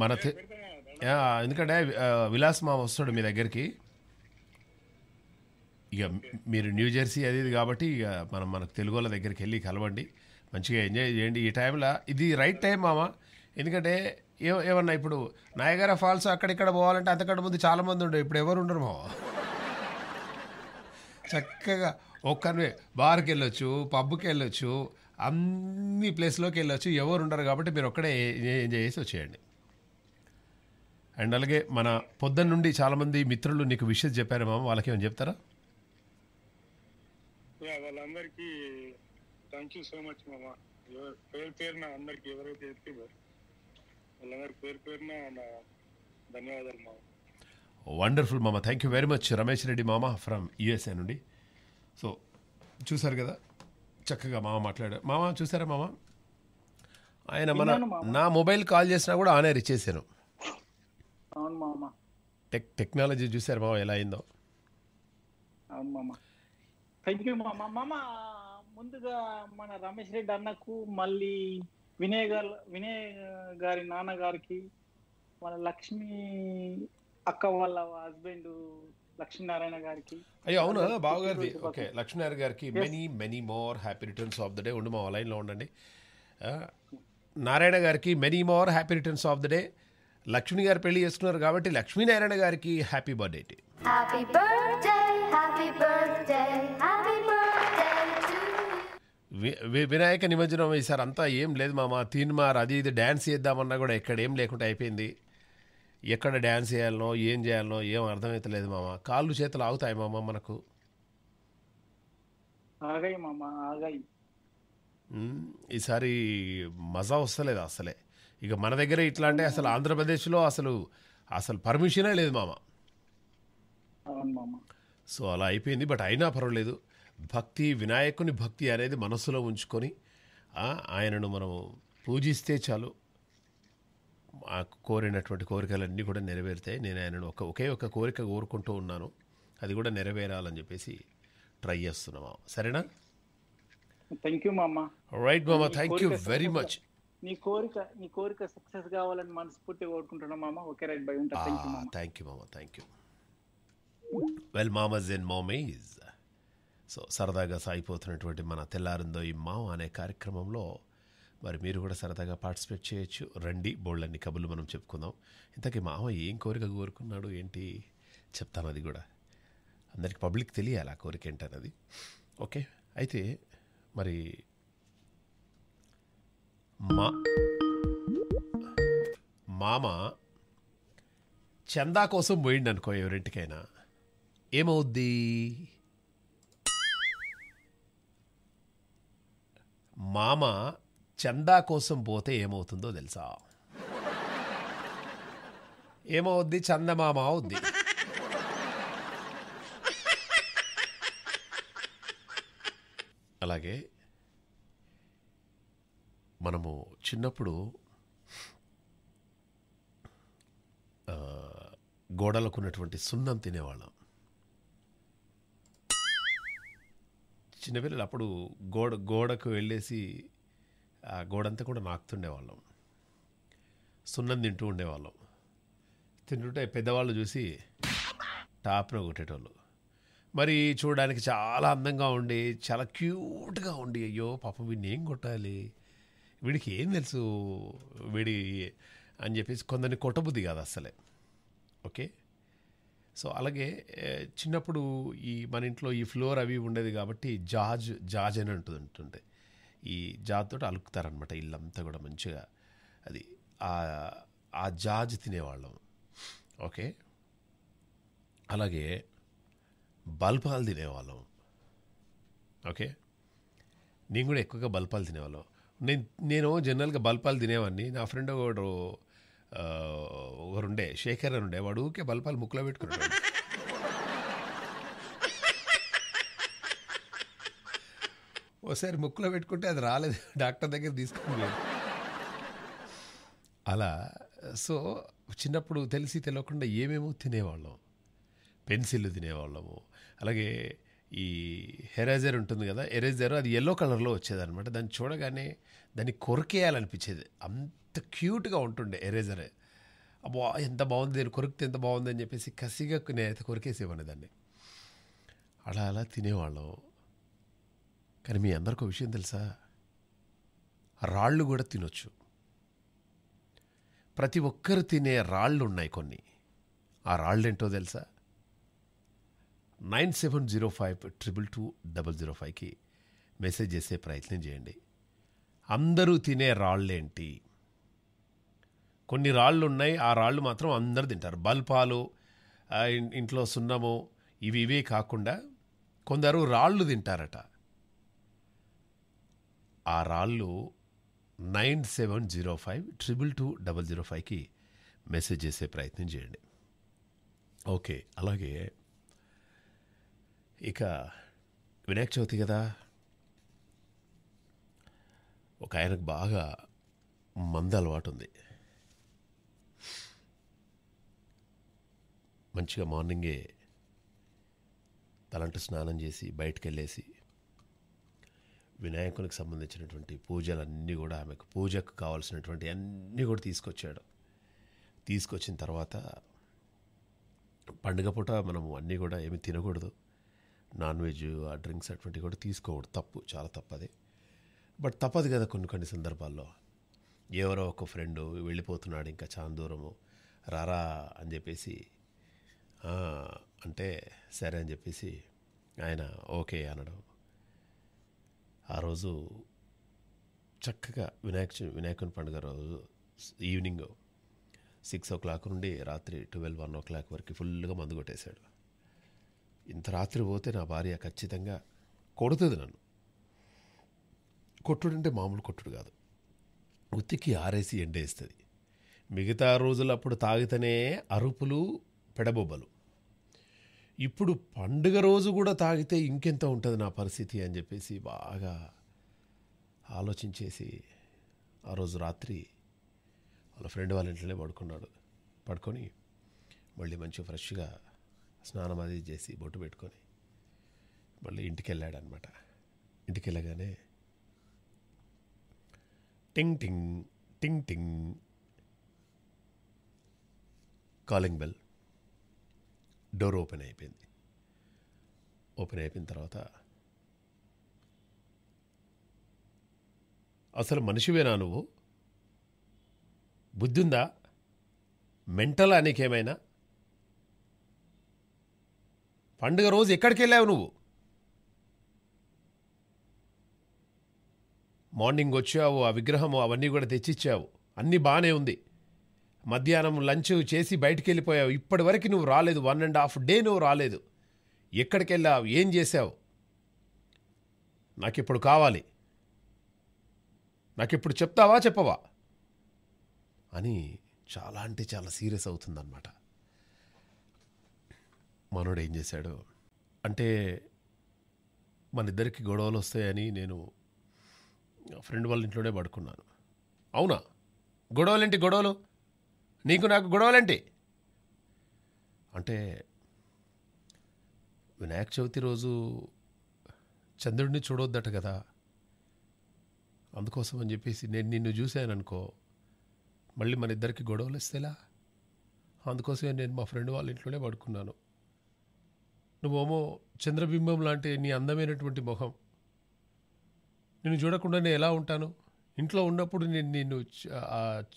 మన. ఎందుకంటే విలాస్ మామ వస్తాడు మీ దగ్గరికి, ఇక మీరు న్యూ జెర్సీ అది ఇది కాబట్టి ఇక మనం మనకు తెలుగు వాళ్ళ దగ్గరికి వెళ్ళి కలవండి, మంచిగా ఎంజాయ్ చేయండి ఈ టైంలో. ఇది రైట్ టైం మామ, ఎందుకంటే ఏ ఏమన్నా ఇప్పుడు నయాగరా ఫాల్స్ అక్కడిక్కడ పోవాలంటే అంతకంటే ముందు చాలామంది ఉండరు, ఇప్పుడు ఎవరు ఉండరు మామ. చక్కగా ఒక్కరిని బార్కి వెళ్ళొచ్చు, పబ్కి వెళ్ళొచ్చు, అన్ని ప్లేస్లోకి వెళ్ళొచ్చు, ఎవరు ఉండరు కాబట్టి మీరు ఒక్కడే ఎంజాయ్ చేసి వచ్చేయండి. అండ్ అలాగే మన పొద్దున్న నుండి చాలామంది మిత్రులు నీకు విషెస్ చెప్పారు మామ, వాళ్ళకి ఏమని చెప్తారా? వాళ్ళందరికీ థ్యాంక్ యూ సో మచ్ మామ. పేరు పేరున అందరికి ఎవరైతే చెప్పారో వాళ్ళందరి పేరు పేరున ధన్యవాదాలు మామ. వండర్ఫుల్ మామ, thank you very much. రమేష్ రెడ్డి మామ ఫ్రమ్ యూఎస్ఏ నుండి. సో చూసారు కదా చక్కగా మామ మాట్లాడారు. మామ చూసారా మామ, ఆయన మన నా మొబైల్ కాల్ చేసినా కూడా ఆనే రిచేసాను. టెక్ టెక్నాలజీ చూసారు మామ ఎలా అయిందో. ముందుగా మన రమేష్ రెడ్డి అన్నకు, మళ్ళీ వినయ్ గారు వినయ్ గారి నాన్నగారికి, మన లక్ష్మి అక్క వాళ్ళ హస్బెండ్ లక్ష్మీనారాయణ గారికి. అయ్యో అవును బావగారిది. ఓకే లక్ష్మీనారాయణ గారికి many many more happy returns of the day. ఉండి మా లైన్లో ఉండండి. నారాయణ గారికి many more happy returns of the day. Lakshmi garu పెళ్లి చేసుకున్నారు కాబట్టి లక్ష్మీనారాయణ గారికి happy birthday to. Happy birthday happy birthday happy birthday to. Vinayaka నిమజ్జనం ఈసారి అంతా ఏం లేదు మామ, తీన్మార్ అది ఇది డ్యాన్స్ చేద్దామన్నా కూడా ఎక్కడ ఏం లేకుండా అయిపోయింది. ఎక్కడ డ్యాన్స్ చేయాలనో ఏం చేయాలనో ఏం అర్థమవుతలేదు మామ. కాళ్ళు చేతులు ఆగుతాయి మామ మనకు. ఈసారి మజా వస్తలేదు అసలే. ఇక మన దగ్గర ఇట్లా అంటే అసలు ఆంధ్రప్రదేశ్లో అసలు అసలు పర్మిషనే లేదు మామ. సో అలా అయిపోయింది. బట్ అయినా పర్వాలేదు, భక్తి వినాయకుని భక్తి అనేది మనస్సులో ఉంచుకొని ఆయనను మనము పూజిస్తే చాలు, ఆ కోరినటువంటి కోరికలన్నీ కూడా నెరవేరుతాయి. నేను ఆయనను ఒక ఒకే ఒక కోరిక కోరుకుంటూ ఉన్నాను, అది కూడా నెరవేరాలని చెప్పేసి ట్రై చేస్తున్నామా. సరేనా? థాంక్యూ మామా. రైట్ మామా, థాంక్యూ వెరీ మచ్. నీ కోరిక నీ కోరిక సక్సెస్ కావాలని మనస్ఫూర్తిగా కోరుకుంటున్నా మామా. ఓకే రైట్ బై, ఉంటా. థాంక్యూ మామా. థాంక్యూ మామా, థాంక్యూ. వెల్ మామాస్ అండ్ మామీస్, సో సరదాగా సాగిపోతున్నటువంటి మన తెల్లారిందో ఈ మామ అనే కార్యక్రమంలో మరి మీరు కూడా సరదాగా పార్టిసిపేట్ చేయొచ్చు. రండి, బోళ్ళన్ని కబుర్లు మనం చెప్పుకుందాం. ఇంతకీ మామ ఏం కోరిక కోరుకున్నాడు ఏంటి చెప్తాను, అది కూడా అందరికి పబ్లిక్ తెలియాలి ఆ కోరిక ఏంటన్నది. ఓకే, అయితే మరి మా మామ చందా కోసం పోయిండు అనుకో ఎవరింటికైనా, ఏమవుద్ది? మామ చందా కోసం పోతే ఏమవుతుందో తెలుసా? ఏమవుద్ది? చందమామ అవుద్ది. అలాగే మనము చిన్నప్పుడు గోడలకు ఉన్నటువంటి సున్నం తినేవాళ్ళం చిన్నపిల్లలు. అప్పుడు గోడ గోడకు వెళ్ళేసి ఆ గోడంతా కూడా నాకుతుండేవాళ్ళం, సున్నం తింటూ ఉండేవాళ్ళం. తింటుంటే పెద్దవాళ్ళు చూసి టాప్న కొట్టేటోళ్ళు. మరి చూడడానికి చాలా అందంగా ఉండి చాలా క్యూట్గా ఉండి, అయ్యో పాపం వీడిని ఏం కొట్టాలి, వీడికి ఏం తెలుసు వీడి అని చెప్పేసి కొందరిని కొట్టబుద్ధి కాదు అసలే. ఓకే, సో అలాగే చిన్నప్పుడు ఈ మన ఇంట్లో ఈ ఫ్లోర్ అవి ఉండేది కాబట్టి జాజ్ జాజ్ అని అంటుంది ఉంటుండే. ఈ జాజ్ తోటి అలుకుతారనమాట ఇల్లంతా కూడా మంచిగా, అది ఆ జాజ్ తినేవాళ్ళం. ఓకే, అలాగే బల్పాలు తినేవాళ్ళం. ఓకే, నేను కూడా ఎక్కువగా బల్పాలు తినేవాళ్ళం. నేను నేను జనరల్గా బల్పాలు తినేవాడిని. నా ఫ్రెండ్ ఒకడు ఒకరుండే శేఖర్ అని ఉండే, వాడు ఊకే బల్పాలు ముక్కులో పెట్టుకున్నాడు. ఒకసారి ముక్కులో పెట్టుకుంటే అది రాలేదు, డాక్టర్ దగ్గర తీసుకున్నాను. అలా సో చిన్నప్పుడు తెలిసి తెలియకుండా ఏమేమో తినేవాళ్ళం. పెన్సిళ్ళు తినేవాళ్ళము. అలాగే ఈ ఎరేజర్ ఉంటుంది కదా, ఎరేజర్ అది ఎల్లో కలర్లో వచ్చేదన్నమాట. దాన్ని చూడగానే దాన్ని కొరికేయాలనిపించేది, అంత క్యూట్గా ఉంటుండే ఎరేజర్. అబ్బా ఎంత బాగుంది, దాన్ని కొరికితే ఎంత బాగుంది అని చెప్పేసి కసిగా నేనైతే కొరికేసేవాడిని దాన్ని. అలా అలా తినేవాళ్ళం. కానీ మీ అందరికీ ఒక విషయం తెలుసా, రాళ్ళు కూడా తినొచ్చు. ప్రతి ఒక్కరు తినే రాళ్ళు ఉన్నాయి కొన్ని. ఆ రాళ్ళు ఏంటో తెలుసా? Nine seven zero five triple two double zero ఫైవ్కి మెసేజ్ చేసే ప్రయత్నం చేయండి. అందరూ తినే రాళ్ళేంటి? కొన్ని రాళ్ళు ఉన్నాయి, ఆ రాళ్ళు మాత్రం అందరు తింటారు. బల్పాలు, ఇంట్లో సున్నము, ఇవి ఇవే కాకుండా కొందరు రాళ్ళు తింటారట. ఆ రాళ్ళు nine seven zero five triple two double zero ఫైవ్కి మెసేజ్ చేసే ప్రయత్నం చేయండి. ఓకే, అలాగే ఇక వినాయక చవితి కదా, ఒక ఆయనకు బాగా మంద అలవాటు ఉంది. మంచిగా మార్నింగే తలంటూ స్నానం చేసి బయటకు వెళ్ళేసి వినాయకునికి సంబంధించినటువంటి పూజలన్నీ కూడా, ఆమెకు పూజకు కావాల్సినటువంటి అన్నీ కూడా తీసుకొచ్చాడు. తీసుకొచ్చిన తర్వాత పండుగ పూట మనము అన్నీ కూడా ఏమి తినకూడదు, నాన్ వెజ్ ఆ డ్రింక్స్ అటువంటివి కూడా తీసుకోకూడదు, తప్పు, చాలా తప్పది. బట్ తప్పదు కదా కొన్ని కొన్ని సందర్భాల్లో. ఎవరో ఒక ఫ్రెండు వెళ్ళిపోతున్నాడు ఇంకా చాలా దూరము, రారా అని చెప్పేసి అంటే సరే అని చెప్పేసి ఆయన ఓకే అనడం. ఆ రోజు చక్కగా వినాయక వినాయకుని పండుగ రోజు ఈవినింగ్ సిక్స్ ఓ క్లాక్ నుండి రాత్రి ట్వెల్వ్ వన్ ఓ క్లాక్ వరకు ఫుల్గా మందు కొట్టేశాడు. ఇంత రాత్రి పోతే నా భార్య ఖచ్చితంగా కొడుతుంది నన్ను. కొట్టుడంటే మామూలు కొట్టుడు కాదు, ఉత్తికి ఆరేసి ఎండేస్తుంది. మిగతా రోజులు అప్పుడు తాగితేనే అరుపులు పెడబొబ్బలు, ఇప్పుడు పండుగ రోజు కూడా తాగితే ఇంకెంత ఉంటుంది నా పరిస్థితి అని చెప్పేసి బాగా ఆలోచించేసి ఆ రోజు రాత్రి వాళ్ళ ఫ్రెండ్ వాళ్ళ ఇంట్లోనే పడుకున్నాడు. పడుకొని మళ్ళీ మంచిగా ఫ్రెష్గా స్నానం అది చేసి బొట్టు పెట్టుకొని మళ్ళీ ఇంటికెళ్ళాడనమాట. ఇంటికెళ్ళగానే టింగ్ టింగ్ టింగ్ టింగ్ కాలింగ్ బెల్. డోర్ ఓపెన్ అయిపోయింది. ఓపెన్ అయిపోయిన తర్వాత అసలు మనిషివేనా నువ్వు, బుద్ధుందా, మెంటలా నీకేమైనా, పండుగ రోజు ఎక్కడికి వెళ్ళావు నువ్వు, మార్నింగ్ వచ్చావు ఆ విగ్రహము అవన్నీ కూడా తెచ్చిచ్చావు, అన్నీ బాగానే ఉంది, మధ్యాహ్నం లంచ్ చేసి బయటికి వెళ్ళిపోయావు, ఇప్పటి వరకు నువ్వు రాలేదు, వన్ అండ్ హాఫ్ డే నువ్వు రాలేదు, ఎక్కడికి వెళ్ళావు, ఏం చేసావు, నాకు ఇప్పుడు కావాలి, నాకు ఇప్పుడు చెప్తావా చెప్పవా అని చాలా అంటే చాలా సీరియస్ అవుతుందన్నమాట. మనోడు ఏం చేశాడు అంటే, మన ఇద్దరికి గొడవలు వస్తాయని నేను ఫ్రెండ్ వాళ్ళ ఇంట్లోనే పడుకున్నాను. అవునా, గొడవలేంటి గొడవలు, నీకు నాకు గొడవలేంటి అంటే, వినాయక చవితి రోజు చంద్రుడిని చూడొద్దట కదా, అందుకోసం అని చెప్పేసి నేను నిన్ను చూశాను అనుకో, మళ్ళీ మన ఇద్దరికి గొడవలు వస్తేలా, అందుకోసమే నేను మా ఫ్రెండ్ వాళ్ళ ఇంట్లోనే పడుకున్నాను, నువ్వేమో చంద్రబింబం లాంటి నీ అందమైనటువంటి మొహం, నిన్ను చూడకుండా నేను ఎలా ఉంటాను, ఇంట్లో ఉన్నప్పుడు నేను నిన్ను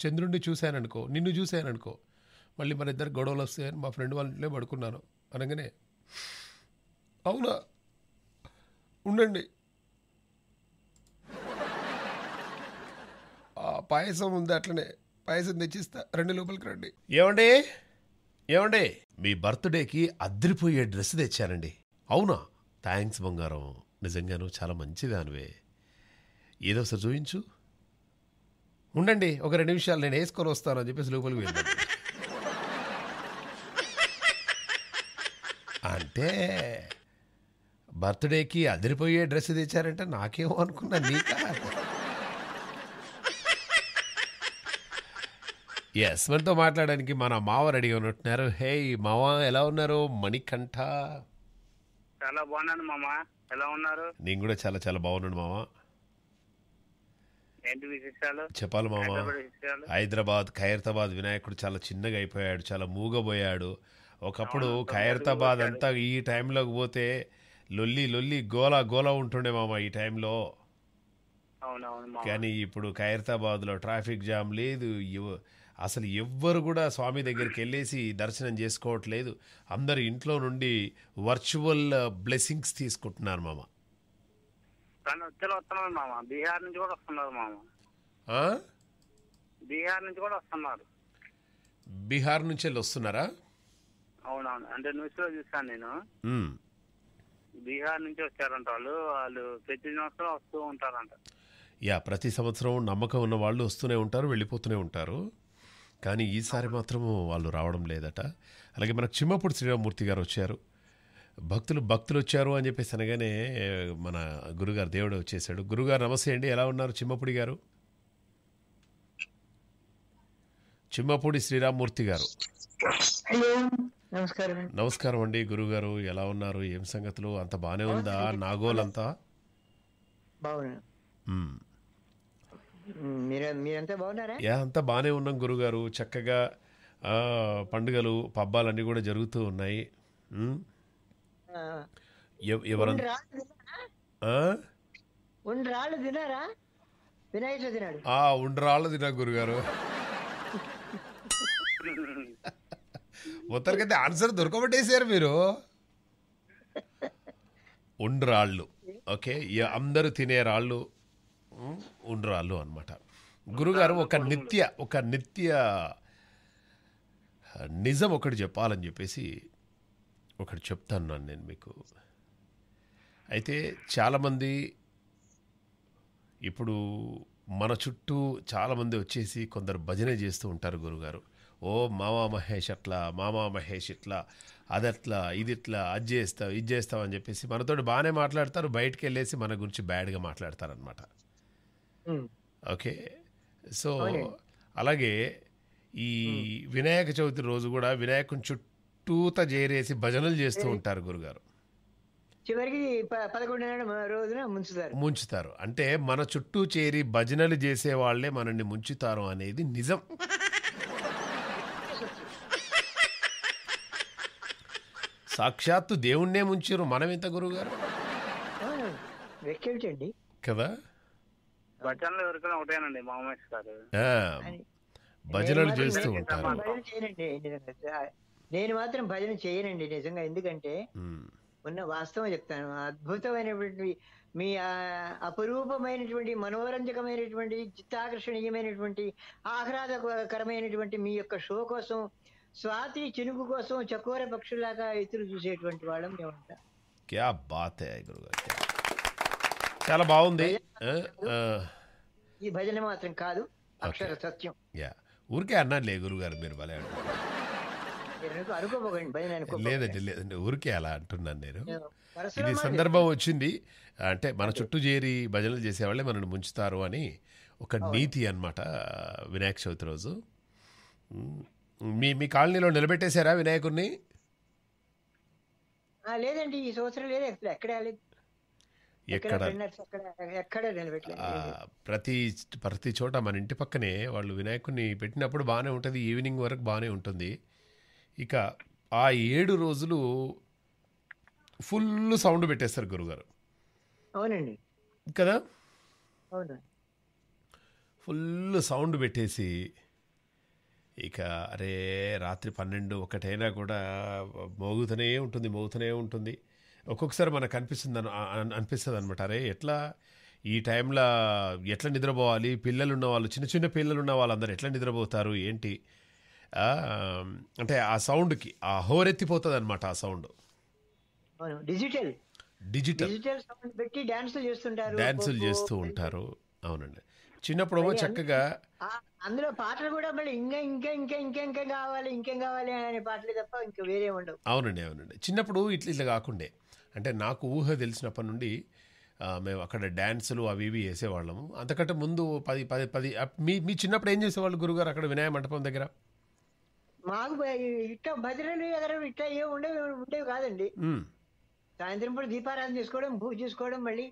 చంద్రుడిని చూశాననుకో, నిన్ను చూశాననుకో, మళ్ళీ మన ఇద్దరు గొడవలు వస్తాయని మా ఫ్రెండ్ వాళ్ళ ఇంట్లో పడుకున్నాను అనగానే, అవునా ఉండండి, పాయసం ఉంది అట్లనే పాయసం తెచ్చిస్తా, రెండు లోపలికి రండి, ఏమండి ఏమండి మీ బర్త్డేకి అద్దరిపోయే డ్రెస్ తెచ్చానండి. అవునా, థ్యాంక్స్ బంగారం, నిజంగాను చాలా మంచిదానివే, ఏదో ఒకసారి చూపించు, ఉండండి ఒక రెండు నిమిషాలు నేను వేసుకొని వస్తాను అని చెప్పేసి లోపలికి వెళ్ళాను. అంటే బర్త్డేకి అదిరిపోయే డ్రెస్ తెచ్చారంటే నాకేమో అనుకున్నా నీకా. ఎస్, మనతో మాట్లాడడానికి మన మావ రెడీగా ఉన్నట్టున్నారు. హే మావ, ఎలా ఉన్నారు? మణికంఠ చాలా బాగున్నాను మామ, ఎలా ఉన్నారు? నేను కూడా చాలా చాలా బాగున్నాను మామ. ఏంటి విశేషాలు చెప్పాలి మామ? హైదరాబాద్ ఖైరతాబాద్ వినాయకుడు చాలా చిన్నగా అయిపోయాడు, చాలా మూగబోయాడు. ఒకప్పుడు ఖైరతాబాద్ అంతా ఈ టైంలోకి పోతే లొల్లి లొల్లి గోలా గోలా ఉంటుండే మామ ఈ టైంలో. కానీ ఇప్పుడు ఖైరతాబాద్లో ట్రాఫిక్ జామ్ లేదు, అసలు ఎవ్వరు కూడా స్వామి దగ్గరికి వెళ్ళేసి దర్శనం చేసుకోవట్లేదు, అందరు ఇంట్లో నుండి వర్చువల్ బ్లెస్సింగ్స్ తీసుకుంటున్నారు మామ. బీహార్ నుంచి కూడా వస్తున్నారు మామ. బీహార్ నుంచి కూడా వస్తున్నారు. బీహార్ నుంచి వెళ్ళి వస్తున్నారా? అవునవును, అంటే న్యూస్ లో చూసాను నేను, బీహార్ నుంచి వచ్చారంట వాళ్ళు. వాళ్ళు ప్రతి సంవత్సరం వస్తూ ఉంటారంట. యా, ప్రతి సంవత్సరం నమ్మకం ఉన్న వాళ్ళు వస్తూనే ఉంటారు, వెళ్ళిపోతూనే ఉంటారు. కానీ ఈసారి మాత్రము వాళ్ళు రావడం లేదట. అలాగే మనకు చిమ్మపూడి శ్రీరామమూర్తి గారు వచ్చారు, భక్తులు భక్తులు వచ్చారు అని చెప్పేసి అనగానే మన గురుగారు దేవుడు వచ్చేసాడు. గురుగారు నమస్తే అండి, ఎలా ఉన్నారు చిమ్మపూడి గారు? చిమ్మపూడి శ్రీరామమూర్తి గారు నమస్కారం అండి. గురుగారు ఎలా ఉన్నారు, ఏం సంగతులు, అంత బాగానే ఉందా నాగోలంతా? యా, అంతా బాగానే ఉన్నాం గురుగారు. చక్కగా పండుగలు పబ్బాలన్నీ కూడా జరుగుతూ ఉన్నాయి. ఉండ్రాళ్ళు తినా గురుగారు, మొత్తానికైతే ఆన్సర్ దొరకబట్టేశారు మీరు. ఉండ్రాళ్ళు, ఓకే, అందరూ తినే రాళ్ళు ఉండ్రాళ్ళు అన్నమాట. గురుగారు ఒక నిత్య ఒక నిత్య నిజం ఒకటి చెప్పాలని చెప్పేసి ఒకటి చెప్తాను నేను మీకు. అయితే చాలామంది ఇప్పుడు మన చుట్టూ చాలామంది వచ్చేసి కొందరు భజన చేస్తూ ఉంటారు గురుగారు. ఓ మామా మహేష్ అట్లా, మామా మహేష్ ఇట్లా, అదట్లా, ఇది ఇట్లా, అది చేస్తావు ఇది చేస్తావు అని చెప్పేసి మనతో బాగానే మాట్లాడతారు, బయటకు వెళ్ళేసి మన గురించి బ్యాడ్గా మాట్లాడతారనమాట. ఓకే, సో అలాగే ఈ వినాయక చవితి రోజు కూడా వినాయకుని చుట్టూత చేరేసి భజనలు చేస్తూ ఉంటారు గురుగారు. చివరికి పదకొండవ రోజున ముంచుతారు ముంచుతారు అంటే మన చుట్టూ చేరి భజనలు చేసే వాళ్ళే మనల్ని ముంచుతారు అనేది నిజం. సాక్షాత్తు దేవుణ్ణే ముంచారు మనం ఎంత గురుగారు వెక్కించండి కదా. భజనలు ఎవరికైనా ఒకటేనండి మామేష్ గారు భజనలు చేస్తూ ఉంటారు. నేను మాత్రం భజన చేయనండి నిజంగా, ఎందుకంటే ఉన్న వాస్తవం చెప్తాను. అద్భుతమైనటువంటి మీ అపరూపమైనటువంటి మనోరంజకమైనటువంటి చిత్తాకర్షణీయమైనటువంటి ఆహ్లాదకరమైనటువంటి మీ యొక్క షో కోసం స్వాతి చినుకు కోసం చకోర పక్షులాగా ఎదురు చూసేటువంటి వాళ్ళం మేము ఉంటాం. క్యా బాత్ హై గురుగారు, చాలా బాగుంది. ఈ భజన మాత్రం కాదు అక్షర సత్యం. యా ఊరికే అన్నారులే గురుగారు మీరు భలే లేదండి లేదండి ఊరికే అలా అంటున్నాను నేను. ఇది సందర్భం వచ్చింది అంటే మన చుట్టూ చేరి భజనలు చేసేవాళ్ళే మనల్ని ముంచుతారు అని ఒక నీతి అన్నమాట వినాయక చవితి రోజు. మీ మీ కాలనీలో నిలబెట్టేశారా వినాయకుడిని? లేదండి ఈ సంవత్సరం లేదు ఎక్కడా లేదు. ప్రతి ప్రతి చోట మన ఇంటి పక్కనే వాళ్ళు వినాయకుడిని పెట్టినప్పుడు బాగానే ఉంటుంది, ఈవినింగ్ వరకు బాగానే ఉంటుంది. ఇక ఆ ఏడు రోజులు ఫుల్ సౌండ్ పెట్టేస్తారు గురుగారు. అవునండి కదా, ఫుల్ సౌండ్ పెట్టేసి ఇక అరే రాత్రి పన్నెండు ఒకటైనా కూడా మోగుతూనే ఉంటుంది మోగుతూనే ఉంటుంది. ఒక్కొక్కసారి మనకు అనిపిస్తుంది అనిపిస్తుంది అనమాట, అరే ఎట్లా ఈ టైంలో ఎట్లా నిద్రపోవాలి, పిల్లలు ఉన్న వాళ్ళు చిన్న చిన్న పిల్లలు ఉన్న వాళ్ళందరూ ఎట్లా నిద్రపోతారు ఏంటి అంటే ఆ సౌండ్కి ఆ హోరెత్తిపోతుంది అనమాట ఆ సౌండ్. డిజిటల్ డిజిటల్ డాన్సులు చేస్తూ ఉంటారు. అవునండి చిన్నప్పుడు చక్కగా అందులో పాటలు కూడా ఇంకా ఇంకా ఇంకా ఇంకా ఇంకా కావాలి ఇంకేం కావాలి అనే పాటలు తప్ప ఇంకా వేరే ఉండవు. అవునండి అవునండి చిన్నప్పుడు ఇట్లా ఇట్లా కాకుండా అంటే నాకు ఊహ తెలిసినప్పటి నుండి మేము అక్కడ డ్యాన్సులు అవి ఇవి వేసేవాళ్ళము. అంతకంటే ముందు పది పది పది మీ మీ చిన్నప్పుడు ఏం చేసేవాళ్ళు గురుగారు అక్కడ వినాయ మండపం దగ్గర? మాకు ఇట్లా భజనలు ఎగరలు ఇట్లా ఏ ఉండేవి ఉండేవి కాదండి. సాయంత్రం పూట దీపారాధన చేసుకోవడం పూజ చేసుకోవడం మళ్ళీ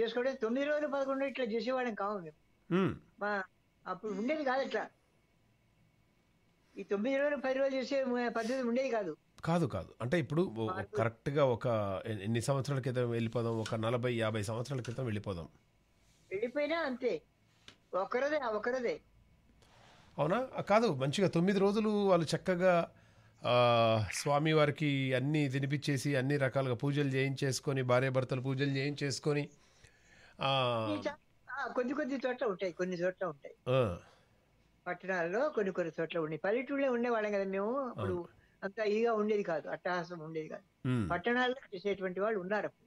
చేసుకోవడం తొమ్మిది రోజులు పదకొండు ఇట్లా చేసేవాళ్ళం కావు మేము. మా అప్పుడు ఉండేది కాదు ఇట్లా ఈ తొమ్మిది రోజులు పది రోజులు చేసే పద్ధతి ఉండేది కాదు కాదు కాదు అంటే ఇప్పుడు కరెక్ట్గా ఒక ఎన్ని సంవత్సరాల క్రితం వెళ్ళిపోదాం, ఒక నలభై యాభై సంవత్సరాల క్రితం వెళ్ళిపోదాం. వెళ్ళిపోయినా అంతే ఒకరోజే ఒకరోజే. అవునా కాదు మంచిగా తొమ్మిది రోజులు వాళ్ళు చక్కగా స్వామివారికి అన్నీ తినిపించేసి అన్ని రకాలుగా పూజలు చేయించేసుకొని భార్య భర్తలు పూజలు చేయించేసుకొని కొద్ది కొద్ది చోట్ల ఉంటాయి కొన్ని చోట్ల ఉంటాయి పట్టణాల్లో కొన్ని కొన్ని చోట్ల ఉన్నాయి. పల్లెటూళ్ళే ఉండేవాళ్ళం కదా మేము అప్పుడు అంత ఈగా ఉండేది కాదు అట్టహాసం ఉండేది కాదు. పట్టణాల్లో చేసేటువంటి వాళ్ళు ఉన్నారు అప్పుడు.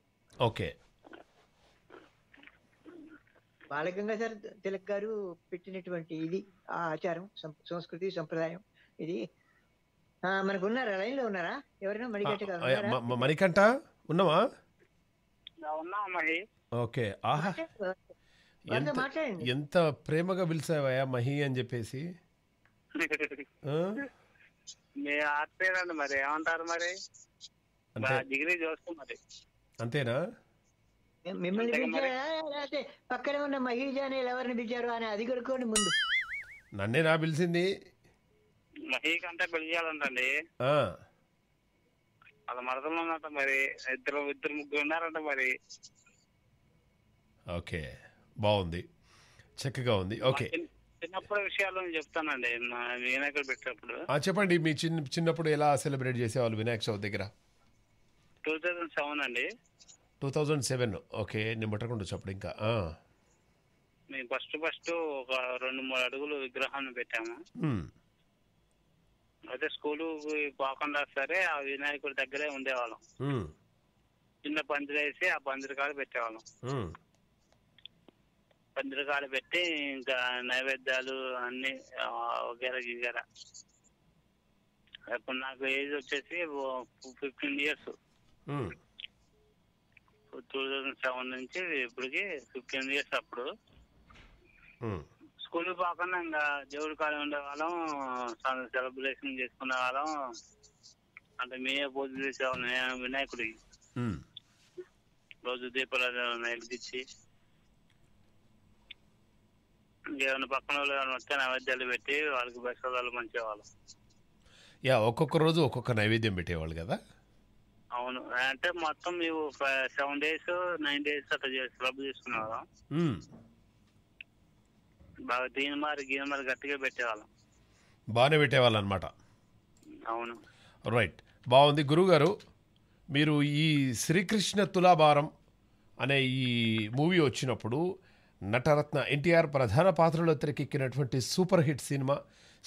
ఓకే బాలగంగాధర్ తిలక్ గారు పెట్టినటువంటి ఇది ఆ ఆచారం సంస్కృతి సంప్రదాయం ఇది మనకు ఉన్నారా? లైన్లో ఉన్నారా ఎవరైనా? మణికంఠ మణికంఠ ఉన్నావా? ఓకే ఆహా ఎంత ప్రేమగా పిలిచావా మహి అని చెప్పేసి. అంతేనా మిమ్మల్ని పిలిచారా లేకపోతే పక్కనే ఉన్న మహీజా అని ఎవరిని పిలిచారు అని అది కొనుక్కోండి ముందు. నన్నే నా పిలిచింది మహీకంటే పిలిచాలంటండి వాళ్ళ మరదలు ఉన్నట మరి ఇద్దరు ఇద్దరు ముగ్గురు ఉన్నారంట మరి. ఓకే బాగుంది చక్కగా ఉంది. ఓకే చిన్నప్పుడు విషయాలు చెప్తానండి వినాయకుడు పెట్టినప్పుడు. చెప్పండి మీ చిన్న చిన్నప్పుడు ఎలా సెలబ్రేట్ చేసేవాళ్ళు వినాయక చవితి దగ్గర? టూ థౌజండ్ సెవెన్ అండి టూ థౌజండ్ సెవెన్. ఓకే నేను పట్టకుండా చెప్పండి ఇంకా. మేము ఫస్ట్ ఫస్ట్ ఒక రెండు మూడు అడుగులు విగ్రహాన్ని పెట్టాము. అయితే స్కూలు పోకుండా సరే ఆ వినాయకుడి దగ్గరే ఉండేవాళ్ళం. చిన్న పందిరి వేసి ఆ పందిరికాలు పెట్టేవాళ్ళం. పందిరికాలు పెట్టి ఇంకా నైవేద్యాలు అన్ని వగేరా గిగేరా. ఇప్పుడు నాకు ఏజ్ వచ్చేసి fifteen years two thousand seven నుంచి ఇప్పటికి ఫిఫ్టీన్ ఇయర్స్. అప్పుడు స్కూల్ పోకుండా ఇంకా దేవుడి కాడ ఉండేవాళ్ళం సెలబ్రేషన్ చేసుకునే వాళ్ళం. అంటే మేమే పూజలు చేసేవాళ్ళం వినాయకుడికి. రోజు దీపారాధన నైవేద్యం దేవుని పక్కన వాళ్ళు వస్తే నైవేద్యాలు పెట్టి వాళ్ళకి ప్రసాదాలు మంచేవాళ్ళు. యా ఒక్కొక్క రోజు ఒక్కొక్క నైవేద్యం పెట్టేవాళ్ళు కదా? అవును, అంటే మొత్తం మేము సెవెన్ డేస్ నైన్ డేస్ అట్లా క్లబ్ చేసుకునేవాళ్ళం. బాగా దీని మారి గీని మారి గట్టిగా పెట్టేవాళ్ళం, బాగానే పెట్టేవాళ్ళు అనమాట. అవును, రైట్, బాగుంది. గురుగారు మీరు ఈ శ్రీకృష్ణ తులాభారం అనే ఈ మూవీ వచ్చినప్పుడు నటరత్న ఎన్టీఆర్ ప్రధాన పాత్రలో తెరకెక్కినటువంటి super hit cinema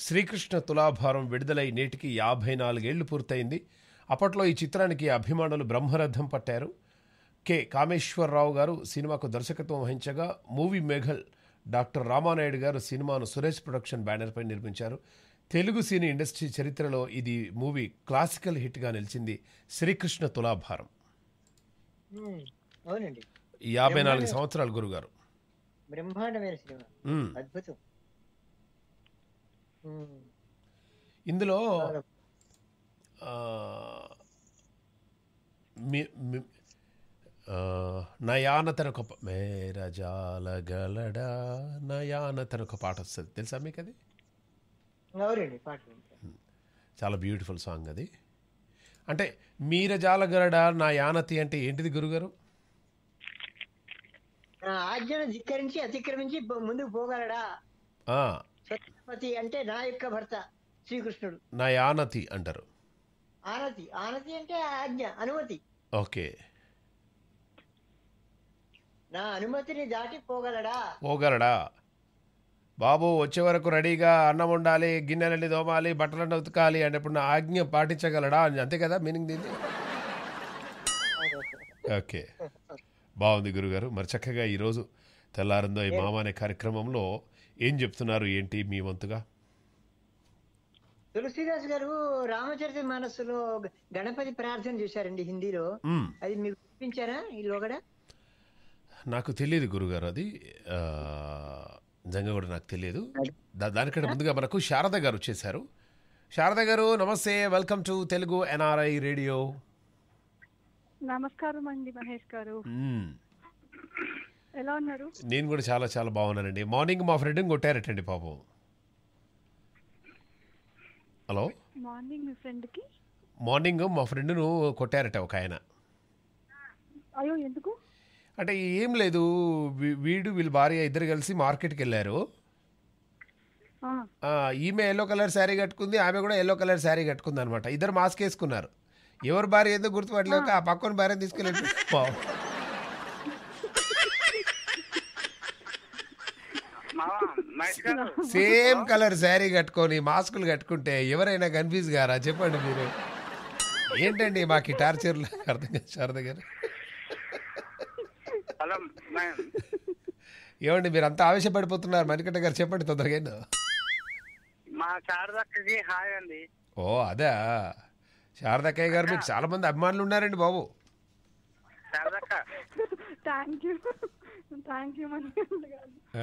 Srikrishna Tulabharam విడుదలై నేటికి యాభై నాలుగేళ్లు పూర్తయింది. అప్పట్లో ఈ చిత్రానికి అభిమానులు బ్రహ్మరథం పట్టారు. కె కామేశ్వరరావు గారు సినిమాకు దర్శకత్వం వహించగా మూవీ మేఘల్ డాక్టర్ రామానాయుడు గారు సినిమాను సురేష్ ప్రొడక్షన్ బ్యానర్పై నిర్మించారు. తెలుగు సినీ ఇండస్ట్రీ చరిత్రలో ఇది మూవీ క్లాసికల్ హిట్గా నిలిచింది. శ్రీకృష్ణ తులాభారం యాభై నాలుగు సంవత్సరాలు గురుగారు, బ్రహ్మాండమైన సినిమా, అద్భుతం. ఇందులో నయాన తనొక మేరా జాల గలడా నయాన తనొక పాట వస్తుంది, తెలుసా మీకు? అది చాలా బ్యూటిఫుల్ సాంగ్. అది అంటే మీర జాల గలడా నా యానతి అంటే ఏంటిది గురుగారు? ఆజ్ఞను ధిక్కరించి అతిక్రమించి ముందుకు పోగలడా ఛత్రపతి అంటే నా యొక్క భర్త శ్రీకృష్ణుడు. నా యానతి అంటారు. ఆనతి, ఆనతి అంటే ఆజ్ఞ, అనుమతి. ఓకే, నా అనుమతిని దాటి పోగలడా, పోగలడా బాబు వచ్చే వరకు రెడీగా అన్నం ఉండాలి, గిన్నెలని దోమాలి, బట్టలను ఉతకాలి అంటే ఇప్పుడు నా ఆజ్ఞ పాటించగలడా అంతే కదా మీనింగ్ దీన్ని. ఓకే, బాగుంది గురుగారు. మరి చక్కగా ఈరోజు తెల్లారిందో ఈ మామ అనే కార్యక్రమంలో ఏం చెప్తున్నారు ఏంటి మీ వంతుగా? తులసిదాస్ గారు రామచరిత మానసులో గణపతి ప్రార్థన చేశారండి హిందీలో, అది మీకు చూపించారా? ఈలోగడ నాకు తెలియదు గురుగారు, అది నిజంగా కూడా నాకు తెలియదు. దానికంటే ముందుగా మనకు శారద గారు వచ్చేసారు. శారద గారు నమస్తే, welcome to Telugu NRI radio. నమస్కారం అండి మహేష్ గారు, ఎలా ఉన్నారు? నేను కూడా చాలా చాలా బాగున్నానండి. మార్నింగ్ మా ఫ్రెండ్ కొట్టారటండి పాపం. హలో, మార్నింగ్ మీ ఫ్రెండ్ కి మార్నింగ్ మా ఫ్రెండ్ను కొట్టారట ఒక ఆయన. అయ్యో ఎందుకు అంటే ఏం లేదు, వీడు వీళ్ళ భార్య ఇద్దరు కలిసి మార్కెట్కి వెళ్ళారు. ఈమె ఎల్లో కలర్ శారీ కట్టుకుంది, ఆమె కూడా ఎల్లో కలర్ శారీ కట్టుకుంది అనమాట. ఇద్దరు మాస్క్ వేసుకున్నారు. ఎవరు భార్య ఏదో గుర్తుపట్టలేక ఆ పక్కన భార్య తీసుకెళ్ళి సేమ్ కలర్ శారీ కట్టుకొని మాస్కులు కట్టుకుంటే ఎవరైనా కన్ఫ్యూజ్ గారా చెప్పండి మీరు? ఏంటండి మాకు టార్చర్లు అర్థం కాదు సార్ దగ్గర. ఏమండి మీరు అంతా ఆవేశపడిపోతున్నారు? మణికంఠ గారు చెప్పండి తొందరగా. మా శారదక్కకి హాయ్ అండి. ఓ అదే శారదక్కయ్య గారు మీకు చాలా మంది అభిమానులు ఉన్నారండి బాబు. శారదక్క thank you, thank you Manikanta గారు.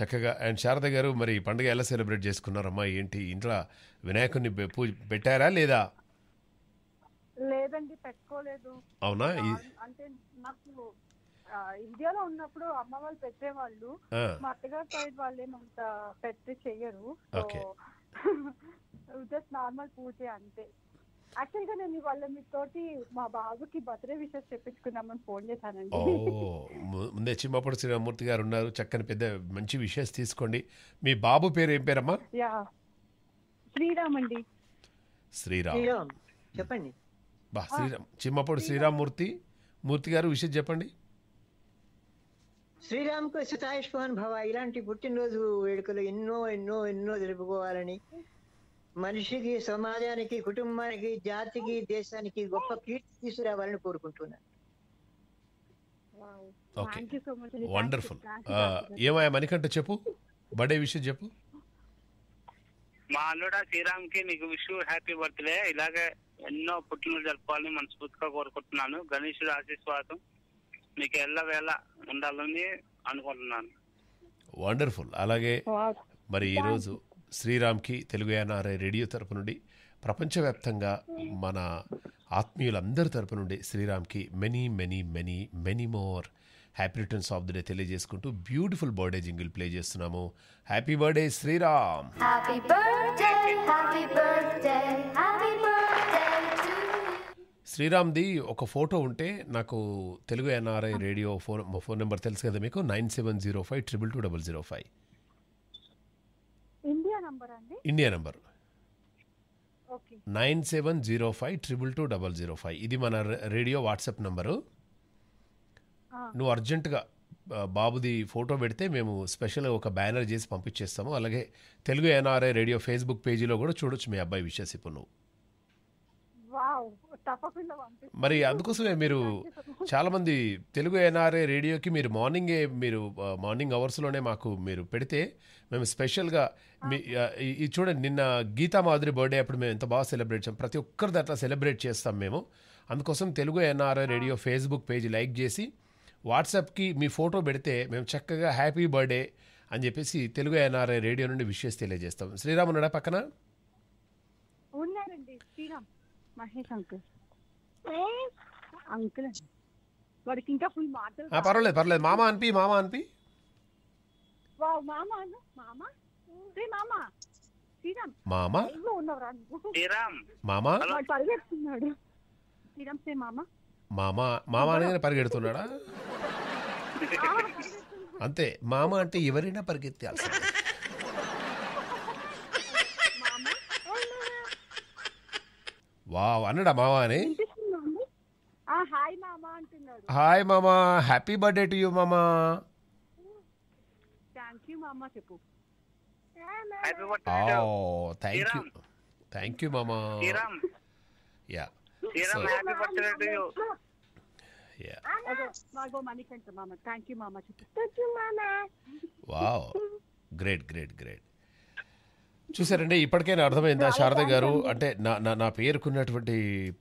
చక్కగా. అండ్ శారద గారు మరి పండుగ ఎలా సెలబ్రేట్ చేసుకున్నారమ్మా? ఏంటి ఇంట్లో వినాయకుడిని పూజ పెట్టారా లేదా? లేదండి, పెట్టుకోలేదు. అవునా? అంటే నాకు ఇండియాలో ఉన్నప్పుడు అమ్మ వాళ్ళు పెట్టేవాళ్ళు, మా అత్తగారు సైడ్ వాళ్ళు ఏమంత పెట్టి చెయ్యరు. జస్ట్ నార్మల్ పూజ అంతే. యాక్చువల్ గా నేను ఇవాళ మీతోటి మా బాబుకి బర్త్డే విషెస్ చెప్పించుకుందామని ఫోన్ చేశానండి. ముందే చిమ్మపూడి శ్రీరామూర్తి గారు ఉన్నారు, చక్కని పెద్ద మంచి విషెస్ తీసుకోండి. మీ బాబు పేరు ఏం పేరమ్మా? యా శ్రీరామ్ అండి. శ్రీరామ్ చెప్పండి. బా శ్రీరామ్, చిమ్మపూడి శ్రీరామూర్తి మూర్తి గారు విషయం చెప్పండి. శ్రీరామ్కు శతాయుష్మాన్ భవ. ఇలాంటి పుట్టినరోజు వేడుకలు ఎన్నో ఎన్నో ఎన్నో జరుపుకోవాలని, మనిషికి సమాజానికి కుటుంబానికి జాతికి దేశానికి గొప్ప కీర్తి తీసుకురావాలని కోరుకుంటున్నాను. వండర్ఫుల్. ఏమయ్యా మణికంఠ చెప్పు, బర్త్డే విషయం చెప్పు. మా అల్లుడ శ్రీరామ్ కి నీకు విష్ హ్యాపీ బర్త్డే. ఇలాగే ఎన్నో పుట్టినరోజు జరుపుకోవాలని మనస్ఫూర్తిగా కోరుకుంటున్నాను. గణేశుడు ఆశీర్వాదం మీకు ఎల్లవేళ ఉండాలని అనుకుంటున్నాను. వండర్ఫుల్. అలాగే మరి ఈరోజు శ్రీరామ్కి తెలుగు ఎన్ఆర్ఐ రేడియో తరపు నుండి, ప్రపంచవ్యాప్తంగా మన ఆత్మీయులందరి తరపు నుండి శ్రీరామ్కి many many many many more happy returns of the day తెలియజేసుకుంటూ బ్యూటిఫుల్ బర్త్డే జింగిల్ ప్లే చేస్తున్నాము. Happy birthday Sriram. శ్రీరామ్ది ఒక ఫోటో ఉంటే నాకు Telugu NRI radio phone phone number తెలుసు కదా మీకు, nine seven zero five triple two double zero five. India number అండి, India number nine seven zero five triple two double zero five. ఇది మన రేడియో వాట్సాప్ నంబరు. నువ్వు అర్జెంటుగా బాబుది ఫోటో పెడితే మేము స్పెషల్గా ఒక బ్యానర్ చేసి పంపించేస్తాము. అలాగే తెలుగు ఎన్ఆర్ఐ రేడియో ఫేస్బుక్ పేజీలో కూడా చూడొచ్చు మీ అబ్బాయి విషెస్. ఇప్పుడు నువ్వు మరి అందుకోసమే మీరు చాలామంది తెలుగు ఎన్ఆర్ఐ రేడియోకి మీరు మార్నింగే మీరు మార్నింగ్ అవర్స్లోనే మాకు మీరు పెడితే మేము స్పెషల్గా మీ ఈ చూడండి. నిన్న గీతా మాధురి బర్త్డే అప్పుడు మేము ఎంత బాగా సెలబ్రేట్ చేస్తాం, ప్రతి ఒక్కరిది అట్లా సెలబ్రేట్ చేస్తాం మేము. అందుకోసం Telugu NRI radio ఫేస్బుక్ page like చేసి వాట్సాప్కి మీ ఫోటో పెడితే మేము చక్కగా హ్యాపీ బర్త్డే అని చెప్పేసి తెలుగు ఎన్ఆర్ఐ రేడియో నుండి విషెస్ తెలియజేస్తాం. శ్రీరామ్ ఉన్నాడా పక్కన? పర్వాలేదు పర్లేదు, మామ అనిపి మామ అనిపి. మామా మామా మామా మామా అనేది పరిగెడుతున్నాడా? అంతే, మామ అంటే ఎవరైనా పరిగెత్తాలి. వావ్ అన్నాడా మామ అని? హాయ్ మామా, హ్యాపీ బర్త్డే టు యూ మామా. థ్యాంక్ యూ థ్యాంక్ యూ మామా. Yeah great great great. చూసారండి, ఇప్పటికైనా అర్థమైందా శారద గారు అంటే నా నా పేరుకున్నటువంటి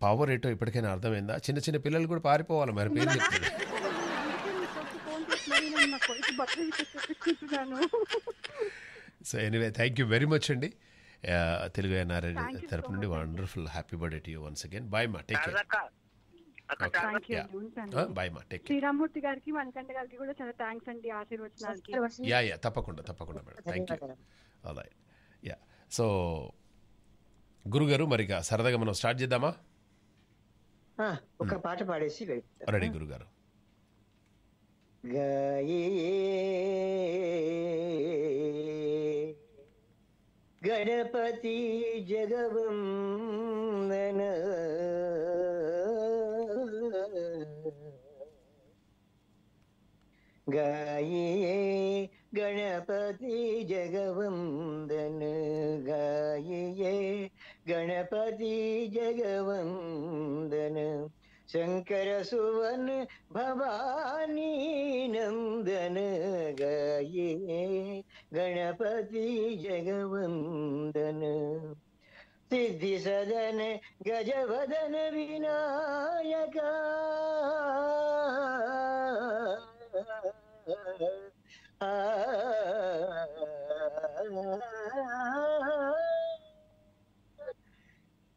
పవర్ ఏటో ఇప్పటికైనా అర్థమైందా? చిన్న చిన్న పిల్లలు కూడా పారిపోవాలి మరి పేరు చెప్తారు. So anyway thank you very much అండి తెలుగు ఎన్ఆర్ఐ తరపు నుండి. Wonderful happy birthday to you once again. Bye మా, టేక్ కేర్. బాయ్ మా, టేక్ కేర్. శ్రీరామూర్తి గారికి మణికంఠ గారికి కూడా చాలా థాంక్స్ అండి ఆశీర్వచనాలకి. యా యా తప్పకుండా తప్పకుండా madam, thank you. All right. Yeah so గురుగారు మరి సరదాగా మనం స్టార్ట్ చేద్దామా? ఒక పాట పాడేసి రెడీ గురుగారు. గణపతి జగవందన గాయే గణపతి జగవందన గాయే గణపతి జగవందన శంకర సువన భవానీ నందన గాయే గణపతి జగవందన సిద్ధి సదన గజవదన వినాయక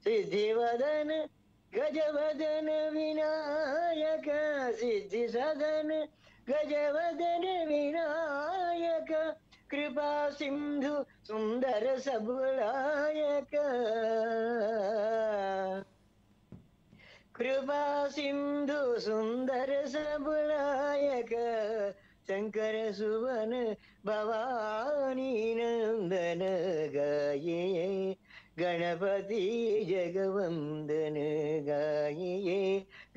సిద్ధివదన గజవదన వినాయక సిద్ధి సదన గజవదన వినాయక కృపా సింధు సుందర సబులాయక కృపా సింధు సుందర సబులాయక శంకర సువన భవానీ నందన గాయే గణపతి జగవందన గాయే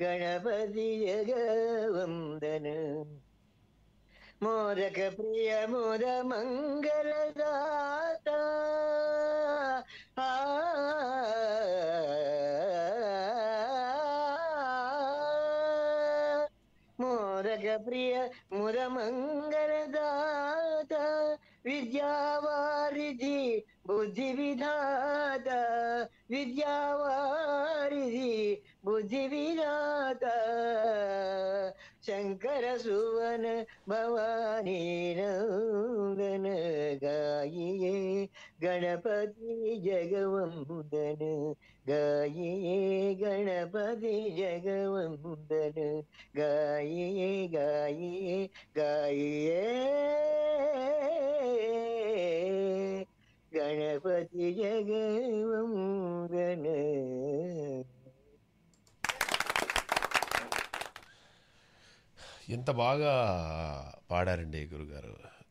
గణపతి జగవందన మోదక ప్రియ మోద మంగళదాత మోదక प्रिय मुद मंगल दाता विद्यावारिधि बुद्धि विधाता विद्यावारिधि बुद्धि विधाता शंकर सुवन भवानी नंदन गाइए गणपति जगवंदन गाइए गणपति जगवंदन गाइए गाइए गाइए गणपति जगवंदन। ఎంత బాగా పాడారండి గురుగారు.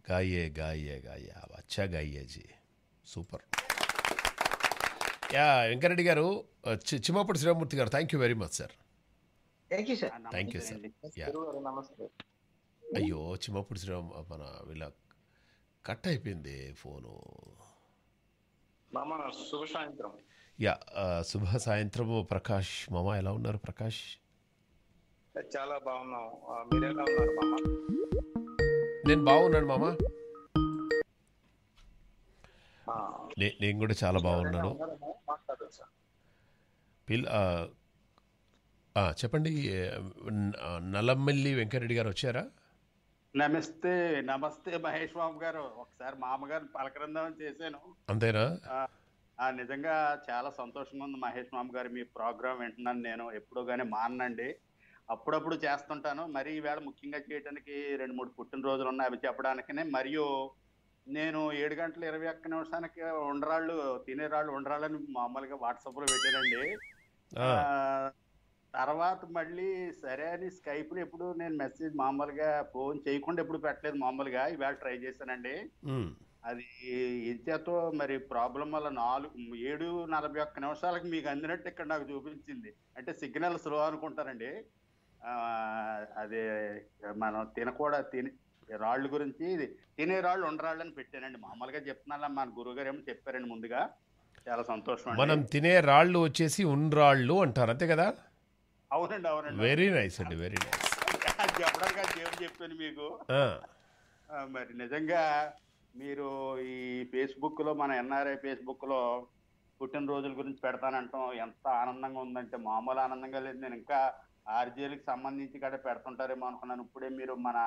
గాయే గాయే గాయ వచ్చా గాయేజీ సూపర్. యా వెంకరెడ్డి గారు, చిమ్మపూడి శ్రీరామూర్తి గారు, thank you very much sir. Thank you sir. Thank you sir. అయ్యో చిమ్మపూడి శ్రీరామ్ మన వీళ్ళ కట్ అయిపోయింది ఫోను. శుభ సాయంత్రం. యా శుభ సాయంత్రము ప్రకాష్ మామ. ఎలా ఉన్నారు ప్రకాష్? చాలా బాగున్నాం. మీరు ఎలా ఉన్నారు మామ? నేను బాగున్నాను మామ. నేను కూడా చాలా బాగున్నాను. చెప్పండి. నల్లమల్లి వెంకరెడ్డి గారు వచ్చారా? నమస్తే. నమస్తే మహేష్ బాబు గారు. ఒకసారి మామగారు పలకరిందామని చేశాను. అంతేనా? నిజంగా చాలా సంతోషంగా ఉంది మహేష్ మామ గారు. మీ ప్రోగ్రామ్ వింటున్నాను నేను ఎప్పుడూ, కానీ మానండి అప్పుడప్పుడు చేస్తుంటాను. మరి ఈవేళ ముఖ్యంగా చేయడానికి రెండు మూడు పుట్టినరోజులు ఉన్నాయి, అవి చెప్పడానికనే. మరియు నేను ఏడు గంటల ఇరవై ఒక్క నిమిషానికి ఉండరాళ్ళు తినేరాళ్ళు ఉండరాళ్ళని మామూలుగా వాట్సాప్లో పెట్టానండి. తర్వాత మళ్ళీ సరే అని స్కైప్లో ఎప్పుడు నేను మెసేజ్ మామూలుగా ఫోన్ చేయకుండా ఎప్పుడు పెట్టలేదు. మామూలుగా ఈవేళ ట్రై చేశానండి. అది ఇంతతో మరి ప్రాబ్లం వల్ల నాలుగు ఏడు నలభై ఒక్క నిమిషాలకు మీకు అందినట్టు ఇక్కడ నాకు చూపించింది. అంటే సిగ్నల్ స్లో అనుకుంటానండి. అదే మనం తినకూడ తిని రాళ్ళు గురించి తినే రాళ్ళు ఉండరాళ్ళు అని పెట్టానండి. మామూలుగా చెప్తున్నా, మన గురువుగారు ఏమో చెప్పారండి ముందుగా. చాలా సంతోషం. మనం తినే రాళ్ళు వచ్చేసి ఉండ్రాళ్ళు అంటారు, అంతే కదా? అవునండి అవునండి. వెరీ నైస్ అండి, వెరీ నైస్. చెప్పడానికి అది ఏం చెప్పాను మీకు. మరి నిజంగా మీరు ఈ ఫేస్బుక్లో మన ఎన్ఆర్ఐ ఫేస్బుక్లో పుట్టినరోజుల గురించి పెడతానంటాం ఎంత ఆనందంగా ఉందంటే మామూలు ఆనందంగా లేదు. నేను ఇంకా ఆర్జేలకు సంబంధించి కూడా పెడుతుంటారేమో అనుకున్నాను. ఇప్పుడే మీరు మన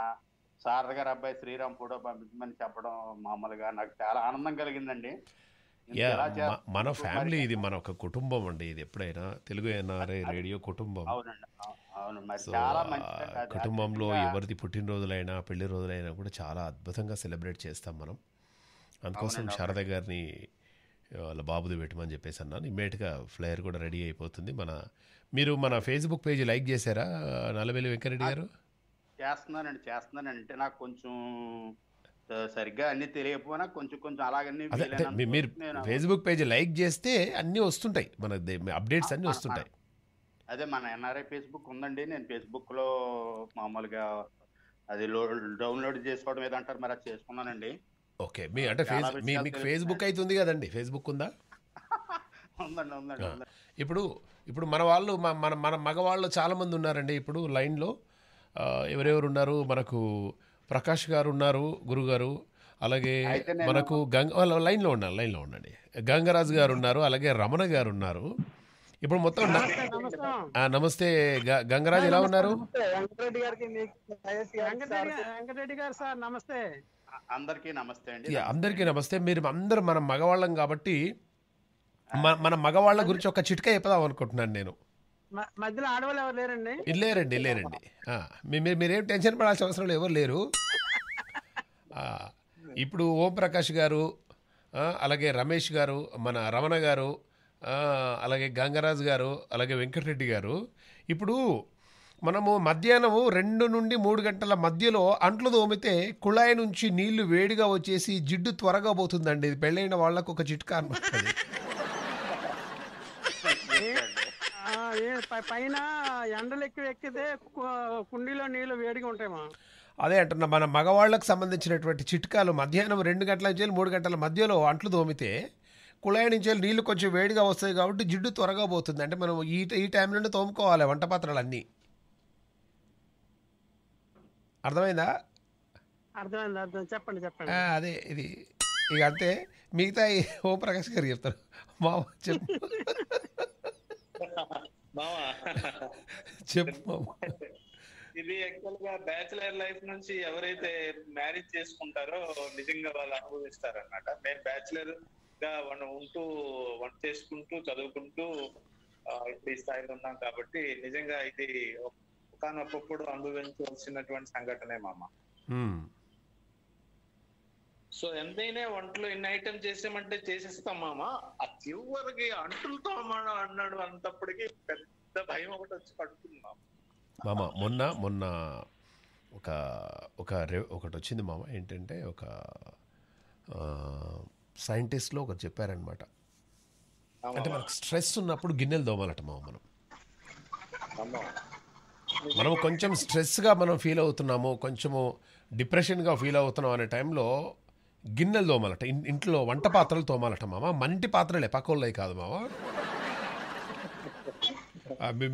సారథ గారు అబ్బాయి శ్రీరామ్ ఫోటో పంపించమని చెప్పడం మామూలుగా నాకు చాలా ఆనందం కలిగిందండి. మన ఫ్యామిలీ ఇది, మన ఒక కుటుంబం అండి ఇది. ఎప్పుడైనా తెలుగు ఎన్ఆర్ఐ రేడియో కుటుంబం. కుటుంబంలో ఎవరిది పుట్టినరోజులైనా పెళ్లి రోజులైనా కూడా చాలా అద్భుతంగా సెలబ్రేట్ చేస్తాం మనం. అందుకోసం శారద గారిని వాళ్ళ బాబుది పెట్టమని చెప్పేసి అన్నాను. ఇమ్మీడియట్గా ఫ్లైయర్ కూడా రెడీ అయిపోతుంది. మన మీరు మన ఫేస్బుక్ పేజీ లైక్ చేశారా నల్లవెల్లి వెంకరెడ్డి గారు? చేస్తున్నానండి చేస్తున్నానండి. అంటే నాకు కొంచెం సరిగ్గా అన్ని తెలియకపోయినా కొంచెం కొంచెం అలాగన్నీ. మీరు ఫేస్బుక్ పేజీ లైక్ చేస్తే అన్నీ వస్తుంటాయి, మన అప్డేట్స్ అన్నీ వస్తుంటాయి. అదే మన ఎన్ఆర్ఐ ఫేస్బుక్ ఉందండి. నేను ఫేస్బుక్లో మామూలుగా అది డౌన్లోడ్ చేసుకోవడం ఏదంటారు మరి అది చేసుకున్నానండి. ఓకే. మీ అంటే మీకు ఫేస్బుక్ అయితే ఉంది కదండి? ఫేస్బుక్ ఉందా? ఉందండి ఉందండి ఉందండి. ఇప్పుడు ఇప్పుడు మన వాళ్ళు మన మన మగవాళ్ళు చాలామంది ఉన్నారండి ఇప్పుడు లైన్లో. ఎవరెవరు ఉన్నారు? మనకు ప్రకాష్ గారు ఉన్నారు గురుగారు, అలాగే మనకు గంగ లైన్లో ఉన్నారు లైన్లో ఉండండి గంగరాజు గారు ఉన్నారు, అలాగే రమణ గారు ఉన్నారు. ఇప్పుడు మొత్తం నమస్తే గంగరాజు, ఎలా ఉన్నారు? అందరికీ నమస్తే అండి. అందరికీ నమస్తే. మీరు అందరు మనం మగవాళ్ళం కాబట్టి మన మగవాళ్ళ గురించి ఒక చిట్కా చెప్పదాం అనుకుంటున్నాను నేను. మధ్యలో ఆడవాళ్ళు ఎవరు లేరండి? లేరండి లేరండి. మీరేం టెన్షన్ పడాల్సిన అవసరం లేదు, ఎవరు లేరు. ఇప్పుడు ఓం ప్రకాష్ గారు, అలాగే రమేష్ గారు, మన రమణ గారు, అలాగే గంగరాజు గారు, అలాగే వెంకటరెడ్డి గారు. ఇప్పుడు మనము మధ్యాహ్నం రెండు నుండి మూడు గంటల మధ్యలో అంట్లు తోమితే కుళాయి నుంచి నీళ్లు వేడిగా వచ్చేసి జిడ్డు త్వరగా పోతుందండి. ఇది పెళ్ళైన వాళ్ళకు ఒక చిట్కా అనిపిస్తుంది. పైన ఎండలు ఎక్కువ ఎక్కితే కుండీలో నీళ్లు వేడిగా ఉంటాయమ్మా. అదే అంటున్నా, మన మగవాళ్ళకు సంబంధించినటువంటి చిట్కాలు. మధ్యాహ్నం రెండు గంటల నుంచి మూడు గంటల మధ్యలో అంట్లు తోమితే కుళాయి నుంచి నీళ్లు కొంచెం వేడిగా వస్తాయి కాబట్టి జిడ్డు త్వరగా పోతుంది. అంటే మనం ఈ ఈ టైంలోనే తోముకోవాలి వంట పాత్రలు అన్నీ. అర్థమైందా? అర్థమైంది అర్థం చెప్పండి చెప్పండి. అదే ఇది ఇక అంతే. మిగతా ఓ ప్రకాష్ గారు చెప్తారు. మామ చెప్పు మామ చెప్పు మామ. ఇది యాక్చువల్ గా బ్యాచిలర్ లైఫ్ నుంచి ఎవరైతే మ్యారేజ్ చేసుకుంటారో నిజంగా వాళ్ళు అనుభవిస్తారు అన్నమాట. నేను బ్యాచిలర్ గా వన్ ఉంటూ వంట చేసుకుంటూ చదువుకుంటూ ఇప్పుడు ఈ స్థాయిలో ఉన్నాం కాబట్టి నిజంగా ఇది ఒకనొకప్పుడు అనుభవించవలసినటువంటి సంఘటనే మామ. సో ఎంతైనా వంటలో ఇన్ని ఐటమ్ చేసామంటే చేసేస్తాం మామ. ఆ చివరికి అంటులతో అన్నాడు అన్నప్పటికీ పెద్ద భయం ఒకటి వచ్చి పడుతుంది మామ. మామ మొన్న మొన్న ఒక ఒక ఒకటి వచ్చింది మామ. ఏంటంటే ఒక సైంటిస్ట్లో ఒకరు చెప్పారనమాట, అంటే మనకు స్ట్రెస్ ఉన్నప్పుడు గిన్నెలు దోమాలట మామ. మనం మనం కొంచెం స్ట్రెస్గా మనం ఫీల్ అవుతున్నాము, కొంచెము డిప్రెషన్గా ఫీల్ అవుతున్నాం అనే టైంలో గిన్నెలు తోమాలట. ఇంట్లో వంట పాత్రలు తోమాలట మామ. మంటి పాత్రలే, పక్కోళ్ళవి కాదు మామ.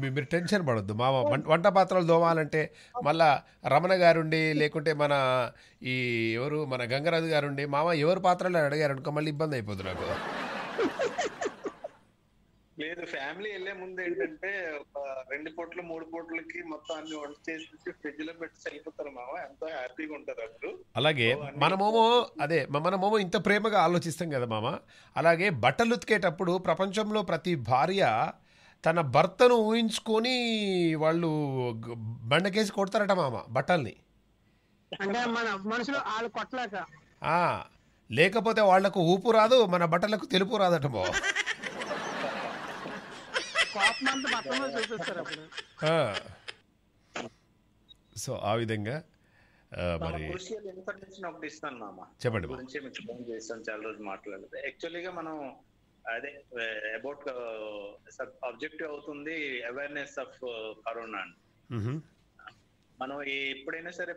మీరు టెన్షన్ పడొద్దు మామ. వంట పాత్రలు దోమాలంటే మళ్ళా రమణ గారుండి, లేకుంటే మన ఈ ఎవరు మన గంగరాజు గారుండి, మామ ఎవరు పాత్రలు అడిగారు అనుకో మళ్ళీ ఇబ్బంది అయిపోతుంది నాకు. లేదు, ఫ్యామిలీ వెళ్ళే ముందు ఏంటంటే రెండు పూట్లు మూడు పూట్లకి మొత్తం అన్ని వంట చేసి ఫ్రిడ్జ్ లో పెట్టి చల్లిపోతారు మామ. ఎంతో హ్యాపీగా ఉంటారు అప్పుడు. అలాగే మనమేమో అదే మనమేమో ఇంత ప్రేమగా ఆలోచిస్తాం కదా మామ. అలాగే బట్టలు ఉతికేటప్పుడు ప్రపంచంలో ప్రతి భార్య తన భర్తను ఊహించుకొని వాళ్ళు బండకేసి కొడతారట మామ బట్టల్ని. లేకపోతే వాళ్లకు ఊపు రాదు, మన బట్టలకు తెలుపు రాదట మామ. సో ఆ విధంగా చెప్పండి. యాక్చువల్గా మనం అదే అబౌట్ ఆబ్జెక్టివ్ అవుతుంది అవేర్నెస్ ఆఫ్ కరోనా. మనం ఎప్పుడైనా సరే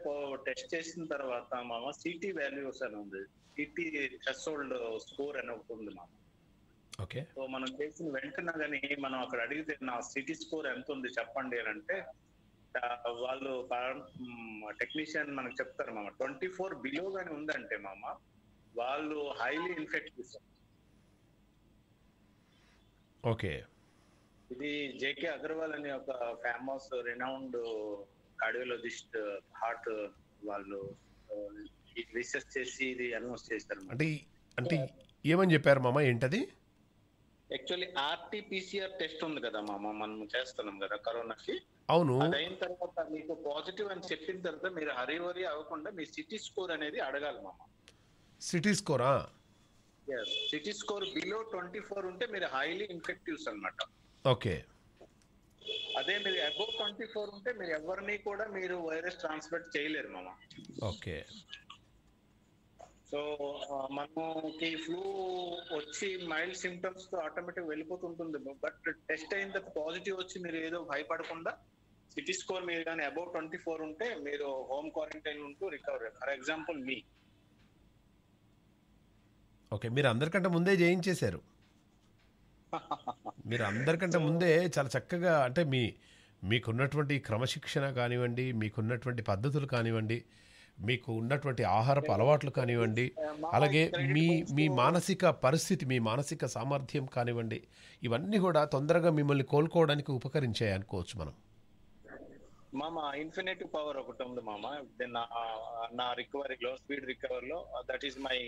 టెస్ట్ చేసిన తర్వాత మామ సిటీ వాల్యూస్ అని ఉంది, సిటీ థ్రెషోల్డ్ స్కోర్ అని ఒకటి ఉంది మామ. ఓకే, సో మనం చేసిన వెంటనే కానీ మనం అక్కడ అడిగితే నా సిటీ స్కోర్ ఎంత ఉంది చెప్పండి అని అంటే వాళ్ళు టెక్నీషియన్ మనకు చెప్తారు మామ ట్వంటీ ఫోర్ బిలో గానీ ఉందంటే మామ వాళ్ళు హైలీ ఇన్ఫెక్టివ్. ఓకే, ఇది జేకే అగర్వాల్ అనే ఒక ఫేమస్ రినౌండ్ కార్డియోలజిస్ట్ హార్ట్ వాళ్ళు రీసెర్చ్ చేసి ఇది అనౌన్స్ చేస్తారు. అంటే అంటే ఏమని చెప్పారు మామ? ఏంటది? యాక్చువల్లీ ఆర్టీపీసీఆర్ టెస్ట్ ఉంది కదా మామ, మనం చేస్తున్నాం కదా కరోనాకి. అవును, అయిన తర్వాత మీకు పాజిటివ్ అని చెప్పిన తర్వాత మీరు హరి వరి అవ్వకుండా మీ సిటీ స్కోర్ అనేది అడగాలి మామ. సిటీ స్కోరా? yes, CT score below twenty four ఉంటే మీరు హైలీ ఇన్ఫెక్టివ్స్ అన్నమాట. ఓకే, అదే మీరు అబౌవ్ ట్వంటీ ఫోర్ ఉంటే మీరు ఎవరిని కూడా మీరు వైరస్ ట్రాన్స్మిట్ చేయలేరు మామ. ఓకే, సో మనకి ఫ్లూ వచ్చి మైల్డ్ సిమ్టమ్స్ తో ఆటోమేటిక్ వెళ్ళిపోతుంటుంది, బట్ టెస్ట్ అయిన తర్వాత పాజిటివ్ వచ్చి మీరు ఏదో భయపడకుండా సిటీ స్కోర్ మీరు కానీ అబౌవ్ ట్వంటీ ఫోర్ ఉంటే మీరు హోమ్ క్వారంటైన్ ఉంటూ రికవర్. ఫర్ ఎగ్జాంపుల్ మీ ఓకే, మీరు అందరికంటే ముందే జయించేశారు. మీరు అందరికంటే ముందే చాలా చక్కగా, అంటే మీ మీకున్నటువంటి క్రమశిక్షణ కానివ్వండి, మీకున్నటువంటి పద్ధతులు కానివ్వండి, మీకు ఉన్నటువంటి ఆహారపు అలవాట్లు కానివ్వండి, అలాగే మీ మీ మానసిక పరిస్థితి, మీ మానసిక సామర్థ్యం కానివ్వండి, ఇవన్నీ కూడా తొందరగా మిమ్మల్ని కోలుకోవడానికి ఉపకరించాయి అనుకోవచ్చు మనం మామ. ఇన్ఫినిట్ పవర్ ఒకటి ఉంది మామ. దెన్ నా రికవరీలో స్పీడ్ రికవరీలో దట్ ఈస్ మై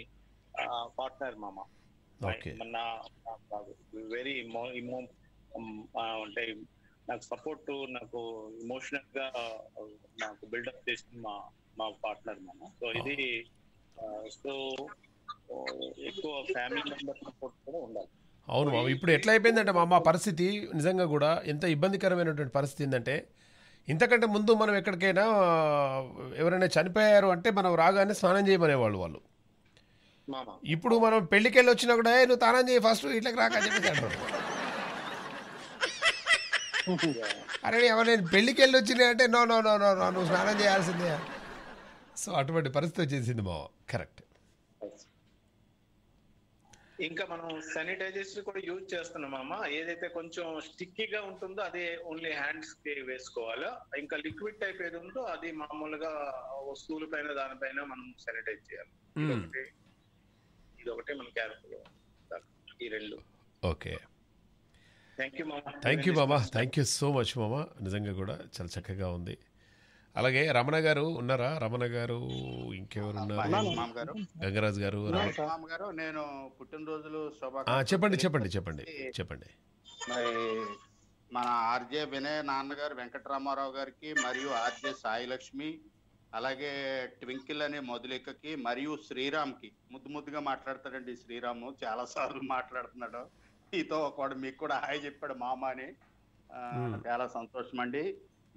పార్ట్నర్ మామ. నా వెరీ అంటే నాకు సపోర్ట్, నాకు ఇమోషనల్ గా నాకు బిల్డప్ చేసింది మా మా పార్ట్నర్ మామ. సో ఇది సో ఎక్కువ ఫ్యామిలీ మెంబర్ సపోర్ట్ కూడా ఉండాలి. అవును మామ, ఇప్పుడు ఎట్లా అయిపోయిందంటే మామ పరిస్థితి నిజంగా కూడా ఎంత ఇబ్బందికరమైనటువంటి పరిస్థితి ఏంటంటే, ఇంతకంటే ముందు మనం ఎక్కడికైనా ఎవరైనా చనిపోయారు అంటే మనం రాగానే స్నానం చేయమనేవాళ్ళు వాళ్ళు. ఇప్పుడు మనం పెళ్లికి వెళ్ళి వచ్చినా కూడా నువ్వు తానం చేయి ఫస్ట్ ఇట్లకి రాక చెప్పి అంటారు. అరే ఎవరు పెళ్లికి వెళ్ళి వచ్చినా అంటే నో నో నో నో నువ్వు స్నానం చేయాల్సిందే. సో అటువంటి పరిస్థితి వచ్చేసింది మావ. కరెక్ట్. ఇంకా మనం శానిటైజర్ కూడా యూజ్ చేస్తున్నామమ్మా. ఏదైతే కొంచెం స్టిక్కీగా ఉంటుందో అదే ఓన్లీ హ్యాండ్స్ కి వేసుకోవాలా, ఇంకా లిక్విడ్ టైప్ ఏది ఉందో అది మామూలుగా వస్తువుల పైన దానిపైన మనం శానిటైజ్ చేయాలి. ఇదొకటి ఇదొకటే మన క్యారెక్టర్ ఈ రెండు. ఓకే, థ్యాంక్ యూ మామా. థ్యాంక్ యూ బాబా, థ్యాంక్ యూ సో మచ్ మామా, నిజంగా కూడా చాలా చక్కగా ఉంది. అలాగే రమణ గారు ఉన్నారా? రమణ గారు ఇంకెవరున్నారు? గంగరాజ్ గారు, నేను పుట్టినరోజులు చెప్పండి చెప్పండి చెప్పండి చెప్పండి. మరి మన ఆర్జే వినయ్ నాన్నగారు వెంకటరామారావు గారికి, మరియు ఆర్జే సాయిలక్ష్మి, అలాగే ట్వింకిల్ అనే మొదలికకి, మరియు శ్రీరామ్ కి. ముద్దు ముద్దుగా మాట్లాడతాడండి శ్రీరాము, చాలా సార్లు మాట్లాడుతున్నాడు మీతో. ఒకడు మీకు కూడా హాయ్ చెప్పాడు మామ అని, చాలా సంతోషం అండి.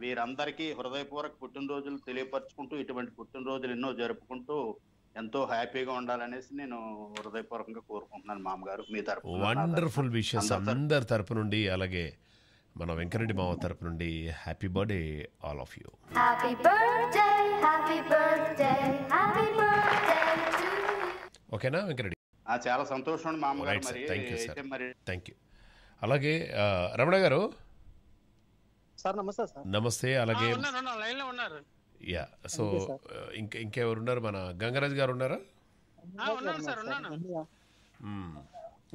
వీరందరికీ హృదయపూర్వక పుట్టినరోజులు తెలియపరచుకుంటూ ఇటువంటి పుట్టినరోజులు ఎన్నో జరుపుకుంటూ ఎంతో హ్యాపీగా ఉండాలనేసి నేను హృదయపూర్వకంగా కోరుకుంటున్నాను మామగారు, మీ తరపు. వండర్ఫుల్ విషెస్ అందరి తరపు నుండి, అలాగే మన వెంకరెడ్డి మామ తరపు నుండి happy birthday all of you. ఓకేనా వెంకరెడ్డి? చాలా సంతోషం మామగారు, thank you sir, thank you. అలాగే రమణ గారు సార్ నమస్తే సార్. నమస్తే. అలాగే యా, సో ఇంకా ఇంకెవరు ఉన్నారు? మన గంగరాజు గారు ఉన్నారా?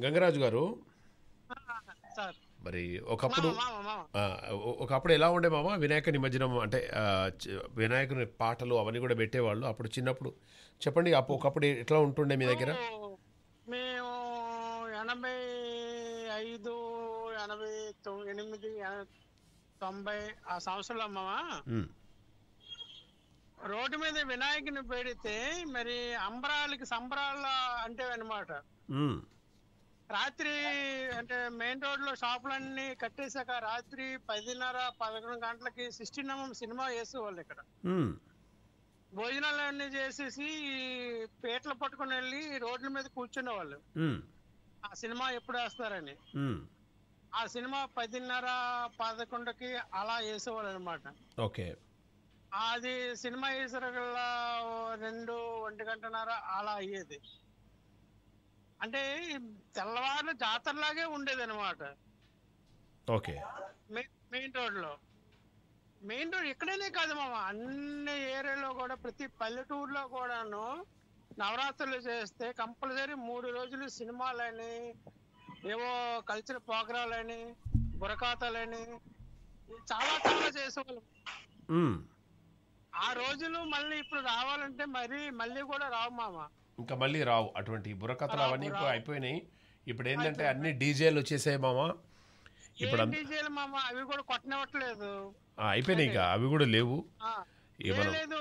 గంగరాజు గారు, మరి ఒకప్పుడు ఒకప్పుడు ఎలా ఉండే మామ వినాయక నిమజ్జనం అంటే వినాయకుని పాటలు అవన్నీ కూడా పెట్టేవాళ్ళు అప్పుడు చిన్నప్పుడు, చెప్పండి అప్పుడు ఒకప్పుడు ఎట్లా ఉంటుండే మీ దగ్గర? మేము ఎనభై ఐదు ఎనభై ఎనిమిది తొంభై ఆ సంవత్సరాలు అమ్మవా రోడ్డు మీద వినాయకుని పెడితే మరి అంబరాలకి సంబరాల అంటే అనమాట. రాత్రి అంటే మెయిన్ రోడ్ లో షాపులన్నీ కట్టేశాక రాత్రి పదిన్నర పదకొండు గంటలకి సిక్స్టీన్ ఎం ఎం సినిమా వేసేవాళ్ళు. ఇక్కడ భోజనాలు అన్నీ చేసేసి పేటలు పట్టుకుని వెళ్ళి రోడ్ల మీద కూర్చునే వాళ్ళు ఆ సినిమా ఎప్పుడు వేస్తారని. ఆ సినిమా పదిన్నర పదకొండుకి అలా వేసేవాళ్ళు అనమాట. ఓకే, అది సినిమా వేసేకల్లా రెండు ఒంటి గంటన్నర అలా అయ్యేది. అంటే తెల్లవారు జాతరలాగే ఉండేది అనమాట. ఓకే, మెయిన్ రోడ్ లో మెయిన్ రోడ్ ఎక్కడనే కాదు మామ, అన్ని ఏరియాలో కూడా ప్రతి పల్లెటూరులో కూడాను నవరాత్రులు చేస్తే కంపల్సరీ మూడు రోజులు సినిమాలని, ఏవో కల్చరల్ ప్రోగ్రాంలని, బురకాతలని చాలా చాలా చేసేవాళ్ళు ఆ రోజులు. మళ్ళీ ఇప్పుడు రావాలంటే మరి మళ్ళీ కూడా రావు మామ, ఇంకా మళ్ళీ రావు అటువంటి బురకాతలు అవన్నీ అయిపోయినాయి. ఇప్పుడు ఏంటంటే అన్ని డీజేలు వచ్చేసాయి మామ, ఇప్పుడు డీజేలు మామ అవి కూడా కొట్టనివ్వట్లేదు, అయిపోయినాయి ఇంకా అవి కూడా లేవు. లేదు,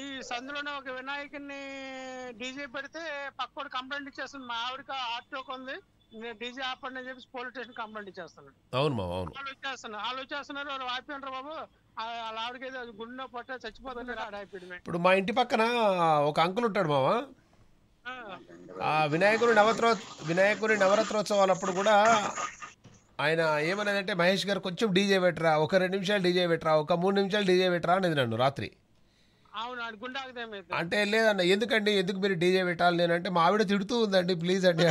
ఈ సందులోనే ఒక వినాయకుడిని డీజే పెడితే పక్కోడు కంప్లైంట్ ఇచ్చేస్తుంది, మా ఆవిడకి ఆటోక్ ఉంది డీజే ఆపండి అని చెప్పి పోలీస్ స్టేషన్ కంప్లైంట్ ఇచ్చేస్తున్నాడు. అవును మామ, అవును వాళ్ళు వచ్చేస్తున్నారు వాళ్ళు వచ్చేస్తున్నారు వాళ్ళు ఆపినారు బాబు ఆవిడకైతే అది గుండె పట్ట చచ్చిపోతుంది ఆడాయిపోయి. ఇప్పుడు మా ఇంటి పక్కన ఒక అంకుల్ ఉంటాడు మామ, ఆ వినాయకుని నవరత్రో వినాయకుని నవరాత్రోత్సవాలప్పుడు కూడా ఆయన ఏమనేదంటే, మహేష్ గారు కొంచెం డీజే పెట్టరా, ఒక రెండు నిమిషాలు డీజే పెట్టరా, ఒక మూడు నిమిషాలు డీజే పెట్టరా అనేది నన్ను రాత్రి. అంటే లేదన్న, ఎందుకండి ఎందుకు మీరు డీజే పెట్టాలి నేనంటే, మా ఆవిడ తిడుతూ ఉందండి ప్లీజ్ అండి,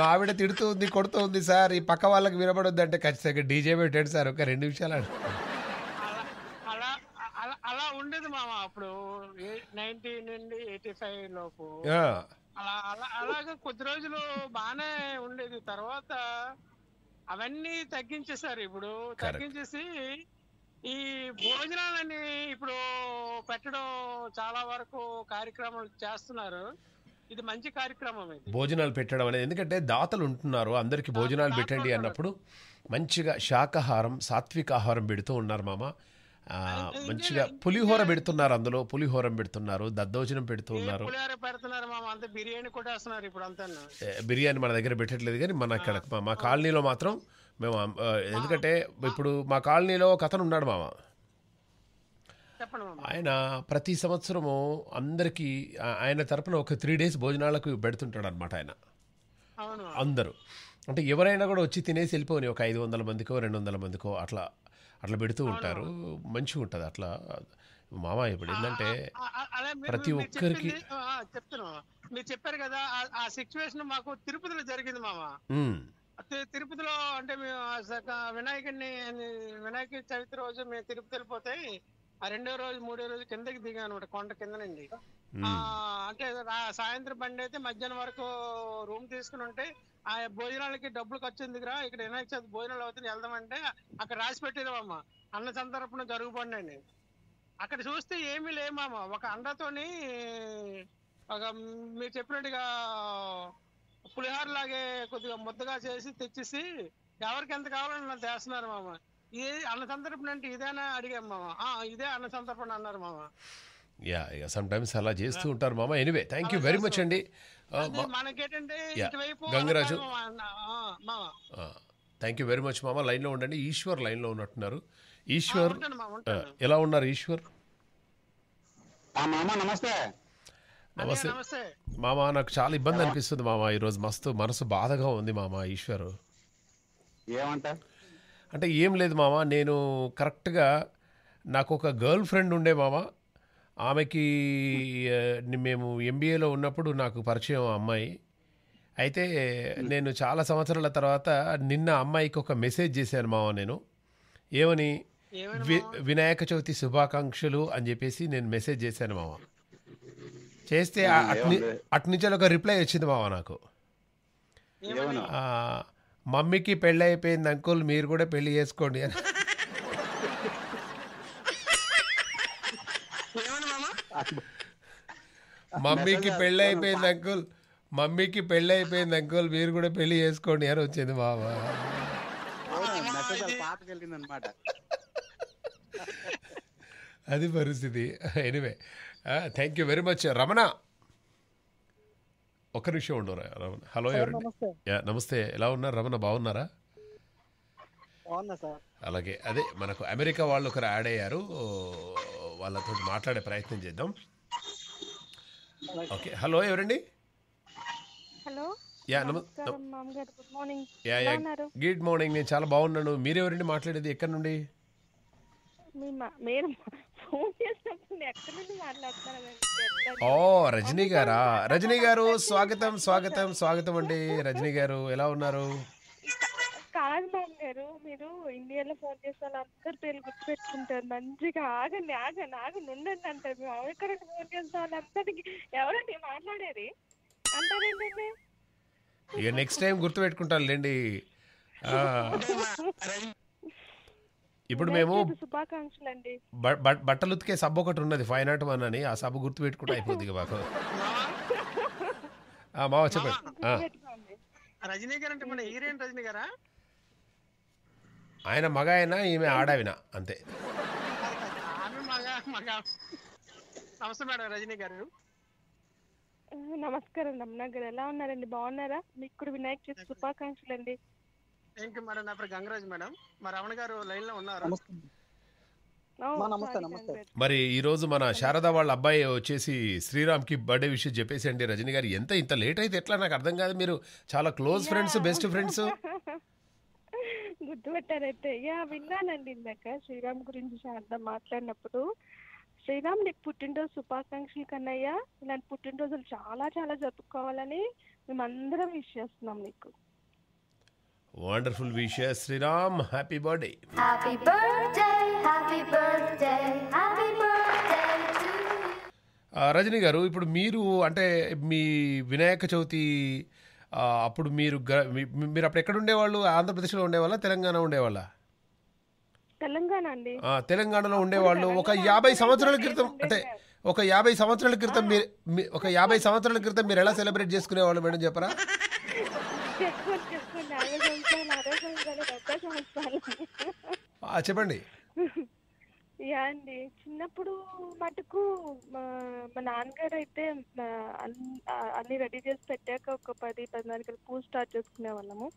మా ఆవిడ తిడుతూ ఉంది కొడుతూ ఉంది సార్, ఈ పక్క వాళ్ళకి వినబడొద్దు అంటే ఖచ్చితంగా డీజే పెట్టాడు సార్ ఒక రెండు నిమిషాలు అంటే. అలా ఉండేది మామ అప్పుడు నైన్టీ నుండి ఎయిటీ ఫైవ్ లోపు అలా అలా అలాగే కొద్ది రోజులు బాగానే ఉండేది. తర్వాత అవన్నీ తగ్గించేసారు, ఇప్పుడు తగ్గించేసి ఈ భోజనాలని ఇప్పుడు పెట్టడం చాలా వరకు కార్యక్రమాలు చేస్తున్నారు. ఇది మంచి కార్యక్రమం భోజనాలు పెట్టడం అనేది, ఎందుకంటే దాతలు ఉంటున్నారు అందరికి భోజనాలు పెట్టండి అన్నప్పుడు మంచిగా శాకాహారం సాత్విక ఆహారం పెడుతూ ఉన్నారు మామ. మంచిగా పులిహోర పెడుతున్నారు, అందులో పులిహోరం పెడుతున్నారు, దద్దోజనం పెడుతూ ఉన్నారు, బిర్యానీ మన దగ్గర పెట్టట్లేదు కానీ మన ఇక్కడ మా కాలనీలో మాత్రం మేము, ఎందుకంటే ఇప్పుడు మా కాలనీలో ఒక అతను ఉన్నాడు మామ, ఆయన ప్రతి సంవత్సరము అందరికీ ఆయన తరపున ఒక త్రీ డేస్ భోజనాలకు పెడుతుంటాడు అనమాట ఆయన. అందరూ అంటే ఎవరైనా కూడా వచ్చి తినేసి వెళ్ళిపోయి ఒక ఐదు వందల మందికో రెండు వందల మందికో అట్లా అట్లా పెడుతూ ఉంటారు, మంచిగా ఉంటుంది అట్లా మామ. ఇప్పుడు ఏంటంటే ప్రతి ఒక్కరికి చెప్తున్నా, మీరు చెప్పారు కదా ఆ సిచ్యువేషన్ మాకు తిరుపతిలో జరిగింది మామ. తిరుపతిలో అంటే మేము వినాయకుడిని వినాయక చవితి రోజు మేము తిరుపతి వెళ్ళిపోతే ఆ రెండో రోజు మూడో రోజు కిందకి దిగాం అనమాట, కొండ కిందనండి. ఆ అంటే సాయంత్రం బండి అయితే మధ్యాహ్నం వరకు రూమ్ తీసుకుని ఉంటే ఆ భోజనాలకి డబ్బులు ఖర్చు ఎందుకురా, ఇక్కడ వినాయక చవితి భోజనాలు అవుతుంది వెళ్దాం అంటే అక్కడ రాసి పెట్టేదామమ్మ అన్న సంతర్పణ జరుగుపడినండి. అక్కడ చూస్తే ఏమీ లేమామ, ఒక అండతోని ఒక మీరు చెప్పినట్టుగా పులిహార లాగే కొద్దిగా ముద్దగా చేసి తెచ్చేసి ఎవరికి ఎంత కావాలని నన్ను చేస్తున్నారు మామ. ఏ అన్న సంతర్పణ అంటే ఇదేనా అడిగాం మామ, ఇదే అన్న సంతర్పణ అన్నారు మామ. యా యా సమ్ టైమ్స్ అలా చేస్తూ ఉంటారు మామ. Anyway thank you very much అండి మనకేటంటే ఇటువైపు గంగరాజు మామ. థ్యాంక్ యూ వెరీ మచ్ మామ, లైన్లో ఉండండి. ఈశ్వర్ లైన్లో ఉన్నట్టున్నారు. ఈశ్వర్ ఎలా ఉన్నారు ఈశ్వర్? నమస్తే నమస్తే మామ. నాకు చాలా ఇబ్బంది అనిపిస్తుంది మామ ఈరోజు, మస్తు మనసు బాధగా ఉంది మామ. ఈశ్వర్ ఏమంటా అంటే ఏం లేదు మామ, నేను కరెక్ట్గా నాకు ఒక గర్ల్ ఫ్రెండ్ ఉండే మామ, ఆమెకి మేము ఎంబీఏలో ఉన్నప్పుడు నాకు పరిచయం అమ్మాయి. అయితే నేను చాలా సంవత్సరాల తర్వాత నిన్న అమ్మాయికి ఒక మెసేజ్ చేశాను మామ నేను, ఏమని వి వినాయక చవితి శుభాకాంక్షలు అని చెప్పేసి నేను మెసేజ్ చేశాను మామ. చేస్తే అటు నుంచి ఒక రిప్లై వచ్చింది మామ నాకు, మమ్మీకి పెళ్ళి అయిపోయింది అంకుల్ మీరు కూడా పెళ్ళి చేసుకోండి అని. మమ్మీకి పెళ్ళి అయిపోయింది అంకుల్ మమ్మీకి పెళ్ళి అయిపోయింది అంకుల్ మీరు కూడా పెళ్లి చేసుకోండి అని వచ్చింది బావ. అది పరిస్థితి. Anyway thank you very much Ramana. ఒక్క నిమిషం ఉండు రమణ. హలో ఎవరండి? నమస్తే, ఎలా ఉన్నారు రమణ? బాగున్నారా? అలాగే. అదే మనకు అమెరికా వాళ్ళు ఒకరు యాడ్ అయ్యారు, వాళ్ళతో మాట్లాడే ప్రయత్నం చేద్దాం. ఓకే, హలో ఎవరండి? హలో యా గుడ్ మార్నింగ్, నేను చాలా బాగున్నాను. మీరెవరండి మాట్లాడేది? ఎక్కడి నుండి? ఓ రజనీ గారా? రజనీ గారు స్వాగతం స్వాగతం స్వాగతం అండి. రజనీ గారు ఎలా ఉన్నారు? మీరు ఇండియాలో ఫోన్ చేస్తే అందరు పేర్లు గుర్తుపెట్టుకుంటారు మంచిగా. ఆగండి ఆగండి ఆగండి ఉండండి అంటారు. మేము అమెరికా ఫోన్ చేస్తాం వాళ్ళందరికి ఎవరండి మాట్లాడేది అంటారేంటండి. ఇక నెక్స్ట్ టైం గుర్తు పెట్టుకుంటాను లేండి. ఇప్పుడు మేము బట్టలు ఉతికే సబ్బు ఒకటి ఉన్నది ఫైవ్ నాట్ వన్ అని, ఆ సబ్బు గుర్తు పెట్టుకుంటే అయిపోద్ది ఇక మాకు. మావ చెప్పండి. రజనీ గారు అంటే మన హీరోయిన్ రజనీ గారా? ఆయన మగ ఆయన, ఈమె ఆడావినా అంతే. నమస్తే మేడం రజనీ గారు. నమస్కారం రమణ గారు, ఎలా ఉన్నారండి? బాగున్నారా? మీకు కూడా వినాయక చవితి శుభాకాంక్షలు అండి. Thank you madam. నా పేరు గంగరాజ్ మేడం. మా రమణ గారు లైన్ లో ఉన్నారు. మరి ఈ రోజు మన శారదా వాళ్ళ అబ్బాయి వచ్చేసి శ్రీరామ్ కి బర్త్డే విషయం చెప్పేసి అండి. రజనీ గారు ఎంత ఇంత లేట్ అయితే ఎట్లా నాకు అర్థం కాదు. మీరు చాలా క్లోజ్ ఫ్రెండ్స్, బెస్ట్ ఫ్రెండ్స్. గుర్తుపెట్టారైతే? యా విన్నానండి ఇందాక శ్రీరామ్ గురించి శారద మాట్లాడినప్పుడు. శ్రీరామ్ నీకు పుట్టినరోజు శుభాకాంక్షలు కన్నయ్యా, ఇలాంటి పుట్టినరోజులు చాలా చాలా జరుపుకోవాలని మేమందరం విష్ చేస్తున్నాం నీకు. Wonderful wishes Sriram. Happy birthday. Happy birthday happy birthday happy birthday to you. Rajani గారు ఇప్పుడు మీరు అంటే మీ వినాయక చవితి అప్పుడు మీరు మీరు అప్పుడు ఎక్కడ ఉండేవాళ్ళు? ఆంధ్రప్రదేశ్లో ఉండేవాళ్ళ తెలంగాణ ఉండేవాళ్ళ? తెలంగాణ అండి. తెలంగాణలో ఉండేవాళ్ళు. ఒక యాభై సంవత్సరాల క్రితం అంటే ఒక యాభై సంవత్సరాల క్రితం మీరు ఒక యాభై సంవత్సరాల క్రితం మీరు ఎలా సెలబ్రేట్ చేసుకునేవాళ్ళు మేడం చెప్పరా? చెప్పండి. యా అండి, చిన్నప్పుడు మటుకు మా నాన్నగారు అయితే అన్ని రెడీ చేసి పెట్టాక ఒక పది పద్నాలుగు పూజ స్టార్ట్ చేసుకునే వాళ్ళము.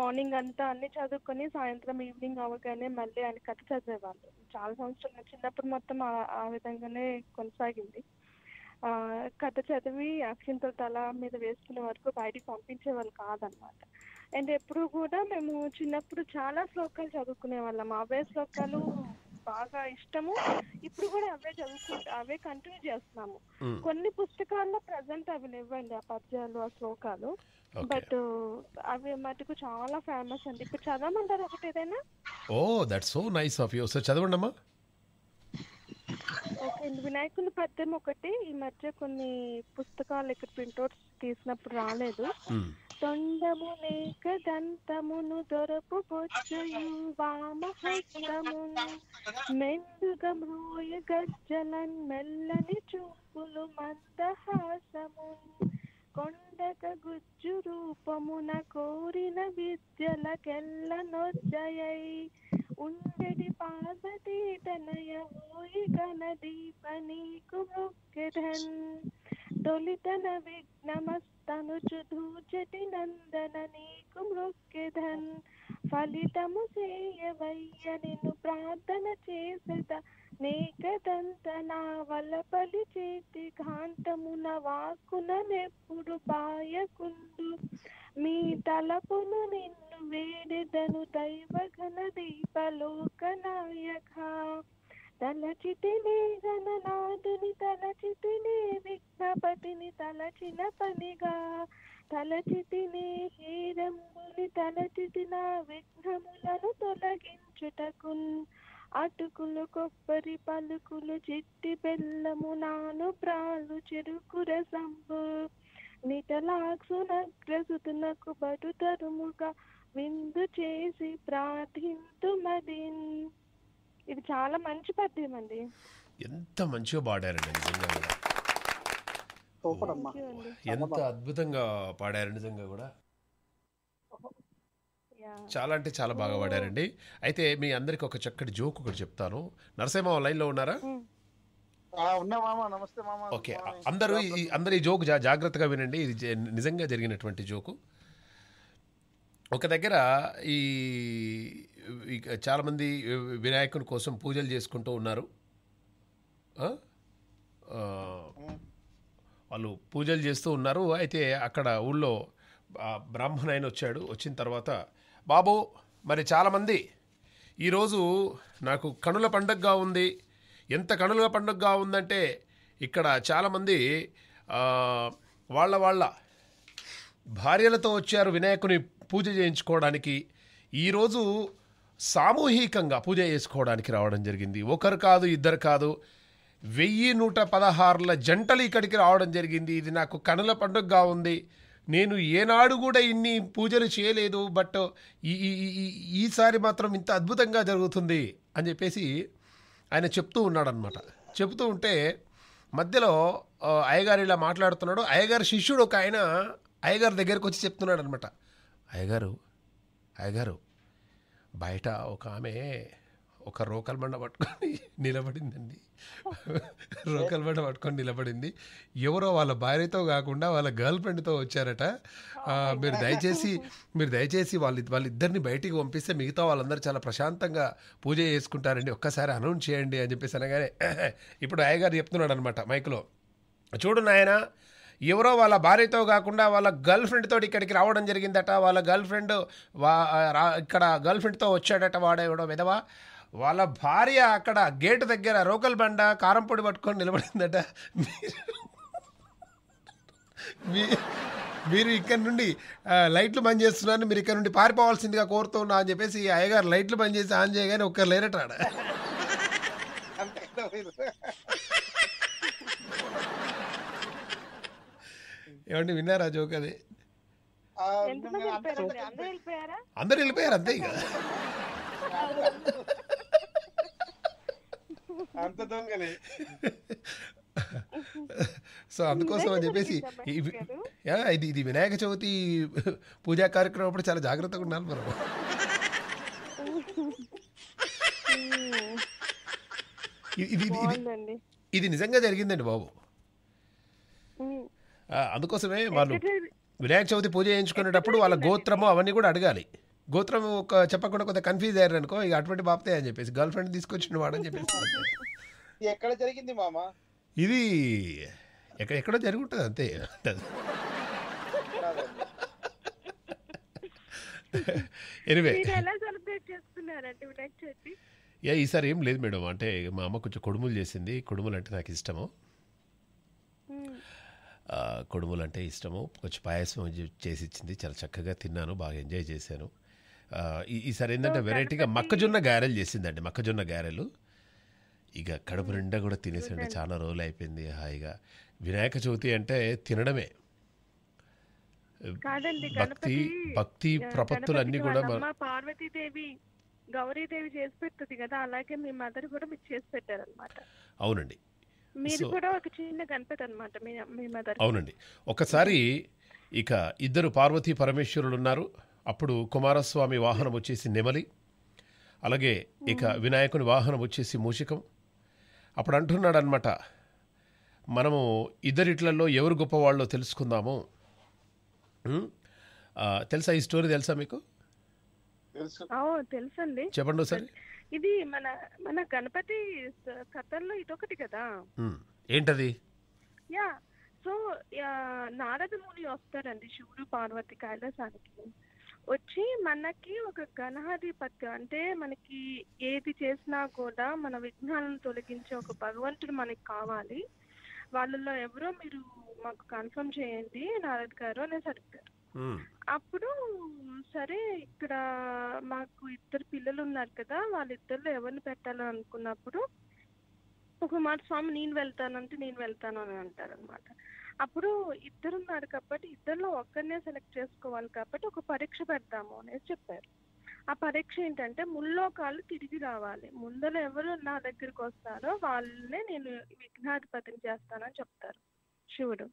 మార్నింగ్ అంతా అన్ని చదువుకొని సాయంత్రం ఈవినింగ్ అవగానే మళ్ళీ ఆయన కథ చదివేవాళ్ళు. చాలా సంవత్సరాలు చిన్నప్పుడు మొత్తం ఆ విధంగానే కొనసాగింది. ఆ కథ చదివి అక్షింతలు తల మీద వేసుకునే వరకు బయటికి పంపించేవాళ్ళు కాదనమాట. అండ్ ఎప్పుడు కూడా మేము చిన్నప్పుడు చాలా శ్లోకాలు చదువుకునే వాళ్ళము. అవే శ్లోకాలు బాగా ఇష్టము. ఇప్పుడు కూడా అవే చదువుకుంటా, అవే కంటిన్యూ చేస్తున్నాము. కొన్ని పుస్తకాల్లో ప్రజెంట్ అవి లేవండి ఆ పద్యాలు ఆ శ్లోకాలు, బట్ అవి మటుకు చాలా ఫేమస్ అండి. ఇప్పుడు చదవమంటారు ఒకటి ఏదైనా? Oh that's so nice of you. Sir చదవండి అమ్మా. ఓకే, వినాయకుని పద్యం ఒకటి. ఈ మధ్య కొన్ని పుస్తకాలు ఇక్కడ ప్రింట్అవుట్స్ తీసినప్పుడు రాలేదు. తొండమునే కదంతమును దొరపు బొచ్చయు వామహస్తమును మెందుగ మ్రోయ గజ్జలన్ మెల్లని చూపులు మందహాసము కొండక గుజ్జు రూపమున కోరిన విద్యలకెల్ల నొజ్జయై ఉండెడి పాదతీతనయ ఓయి గణదీప నీకు ముక్కెదన్ తొలితన విఘ్నమస్తనుచు దూచటి నందన నీకు మృక్కెదన్ ఫలితము చేయవయ్య నిన్ను ప్రార్థన చేసేద నీకదంత నా వలపలి చేతి కాంతమున వాక్కున నెప్పుడు బాయకుండు మీ తలపును నిన్ను వేడెదను దైవఘన దీపలోకనాయక తలచితినే గణనాథుని తలచితినే విఘ్నపతిని తలచిన పనిగా తలచితినే హేరంబుని తలచితిన విఘ్నములను తొలగించుటకున్ అటుకులు కొబ్బరి పలుకులు చిట్టి బెల్లము నాను ప్రాలు చెరుకురసంబు నిటలాక్షునగ్రసుతునకు బడు తరుముగా విందు చేసి ప్రార్థింతు మదిన్. ఇది చాలా మంచి పద్యం అండి. ఎంత మంచిగా పాడారండి నిజంగా కూడా, ఎంత అద్భుతంగా పాడారు నిజంగా కూడా, చాలా అంటే చాలా బాగా పాడారండి. అయితే మీ అందరికి ఒక చక్కటి జోక్ ఒకటి చెప్తాను. నరసింహ లైన్లో ఉన్నారా? ఓకే, అందరూ అందరు ఈ జోక్ జాగ్రత్తగా వినండి. ఇది నిజంగా జరిగినటువంటి జోకు. ఒక దగ్గర ఈ చాలామంది వినాయకుని కోసం పూజలు చేసుకుంటూ ఉన్నారు. వాళ్ళు పూజలు చేస్తూ ఉన్నారు. అయితే అక్కడ ఊళ్ళో బ్రాహ్మణ ఆయన వచ్చాడు. వచ్చిన తర్వాత, బాబు మరి చాలామంది ఈరోజు నాకు కనుల పండుగగా ఉంది, ఎంత కనుల పండుగగా ఉందంటే ఇక్కడ చాలామంది వాళ్ళ వాళ్ళ భార్యలతో వచ్చారు వినాయకుని పూజ చేయించుకోవడానికి, ఈరోజు సామూహికంగా పూజ చేసుకోవడానికి రావడం జరిగింది. ఒకరు కాదు ఇద్దరు కాదు, వెయ్యి నూట పదహారుల జంటలు ఇక్కడికి రావడం జరిగింది. ఇది నాకు కనుల పండుగగా ఉంది, నేను ఏనాడు కూడా ఇన్ని పూజలు చేయలేదు, బట్ ఈ ఈసారి మాత్రం ఇంత అద్భుతంగా జరుగుతుంది అని చెప్పేసి ఆయన చెప్తూ ఉన్నాడు అనమాట. చెప్తూ ఉంటే మధ్యలో అయ్యగారు ఇలా మాట్లాడుతున్నాడు. అయ్యగారు శిష్యుడు ఒక ఆయన అయ్యగారు దగ్గరకు వచ్చి చెప్తున్నాడు అనమాట. అయ్యగారు అయ్యగారు బయట ఒక ఆమె ఒక రోకల్ బండ పట్టుకొని నిలబడిందండి, రోకల్ బండ పట్టుకొని నిలబడింది, ఎవరో వాళ్ళ భార్యతో కాకుండా వాళ్ళ గర్ల్ ఫ్రెండ్తో వచ్చారట, మీరు దయచేసి మీరు దయచేసి వాళ్ళ వాళ్ళిద్దరిని బయటికి పంపిస్తే మిగతా వాళ్ళందరూ చాలా ప్రశాంతంగా పూజ చేసుకుంటారండి, ఒక్కసారి అనౌన్స్ చేయండి అని చెప్పేసి అనగానే ఇప్పుడు అయ్యగారు చెప్తున్నాడు అనమాట మైక్లో, చూడు నాయన ఎవరో వాళ్ళ భార్యతో కాకుండా వాళ్ళ గర్ల్ ఫ్రెండ్ తోటి ఇక్కడికి రావడం జరిగిందట, వాళ్ళ గర్ల్ ఫ్రెండ్ వా ఇక్కడ గర్ల్ ఫ్రెండ్తో వచ్చాడట వాడేవడం విధవా, వాళ్ళ భార్య అక్కడ గేటు దగ్గర రోకల్ బండ కారం పొడి పట్టుకొని నిలబడిందట, మీరు ఇక్కడ నుండి లైట్లు బంద్ చేస్తున్నారని మీరు ఇక్కడ నుండి పారిపోవాల్సిందిగా కోరుతున్నా అని చెప్పేసి అయ్యగారు లైట్లు బంద్ చేసి ఆన్ చేయగానే ఒక్కరు లేరట ఆడ. ఏమండి విన్నారా జోక్? అది అందరు వెళ్ళిపోయారు అంతే. ఇక సో అందుకోసం అని చెప్పేసి ఇది ఇది వినాయక చవితి పూజా కార్యక్రమం అప్పుడు చాలా జాగ్రత్తగా ఉండాలి మనం. ఇది ఇది ఇది నిజంగా జరిగిందండి బాబు. అందుకోసమే వాళ్ళు వినాయక చవితి పూజ చేయించుకునేటప్పుడు వాళ్ళ గోత్రము అవన్నీ కూడా అడగాలి. గోత్రం ఒక చెప్పకుండా కొంత కన్ఫ్యూజ్ అయ్యారు అనుకో, ఇక అటువంటి బాబతే అని చెప్పేసి గర్ల్ ఫ్రెండ్ తీసుకొచ్చిన వాడు అని చెప్పేసి. ఎక్కడ జరిగింది మామా ఇది? ఎక్కడ ఎక్కడో జరిగి ఉంటుంది అంతే. ఎనివే యా ఈసారి ఏం లేదు మేడం, అంటే మా అమ్మ కొంచెం కొడుములు చేసింది. కొడుములు అంటే నాకు ఇష్టము, కొడుములు అంటే ఇష్టము. కొంచెం పాయసం చేసి ఇచ్చింది, చాలా చక్కగా తిన్నాను, బాగా ఎంజాయ్ చేశాను. ఈసారి ఏంటంటే వెరైటీగా మొక్కజొన్న గారెలు చేసిందండి, మొక్కజొన్న గారెలు. ఇక కడుపు నిండా కూడా తినేసండి, చాలా రోజులు అయిపోయింది హాయిగా. వినాయక చవితి అంటే తినడమే, భక్తి భక్తి ప్రపత్తులన్నీ కూడా. పార్వతీదేవి గౌరీదేవి చేసి పెడుతుంది కదా, అలాగే మీ మదర్ కూడా మీకు చేసి పెట్టారు అన్నమాట. అవునండి, మీరు కూడా ఒక చిన్న గణపతి అన్నమాట మీ మదర్. అవునండి, ఒకసారి ఇక ఇద్దరు పార్వతీ పరమేశ్వరులు ఉన్నారు. అప్పుడు కుమారస్వామి వాహనం వచ్చేసి నెమలి, అలాగే ఇక వినాయకుని వాహనం వచ్చేసి మూషికం. అప్పుడు అంటున్నాడు అనమాట, మనము ఇద్దరిట్లలో ఎవరు గొప్పవాళ్ళో తెలుసుకుందాము. తెలుసా ఈ స్టోరీ, తెలుసా మీకు? తెలుసండి, చెప్పండి ఒకసారి. ఇది మన మన గణపతి కథల్లో ఇదొకటి కదా. ఏంటది? యా సో నారద ముని వస్తాడండి శివుడు పార్వతి కైలాసానికి. వచ్చి మనకి ఒక గణాధిపత్యం, అంటే మనకి ఏది చేసినా కూడా మన విఘ్నాలను తొలగించే ఒక భగవంతుడు మనకి కావాలి, వాళ్ళలో ఎవరో మీరు మాకు కన్ఫర్మ్ చేయండి నారద్ గారు అనేసి అడుగుతారు. అప్పుడు సరే ఇక్కడ మాకు ఇద్దరు పిల్లలు ఉన్నారు కదా, వాళ్ళిద్దరిలో ఎవరిని పెట్టాలని అనుకున్నప్పుడు కుమారస్వామి నేను వెళ్తానంటే నేను వెళ్తాను అని అంటారు అనమాట. అప్పుడు ఇద్దరు ఉన్నారు కాబట్టి ఇద్దరులో ఒక్కరినే సెలెక్ట్ చేసుకోవాలి కాబట్టి ఒక పరీక్ష పెడతాము అనేసి చెప్పారు. ఆ పరీక్ష ఏంటంటే ముల్లోకాలు తిరిగి రావాలి, ముందలో ఎవరు నా దగ్గరకు వస్తారో వాళ్ళనే నేను విఘ్నాధిపతిని చేస్తానని చెప్తారు శివుడు.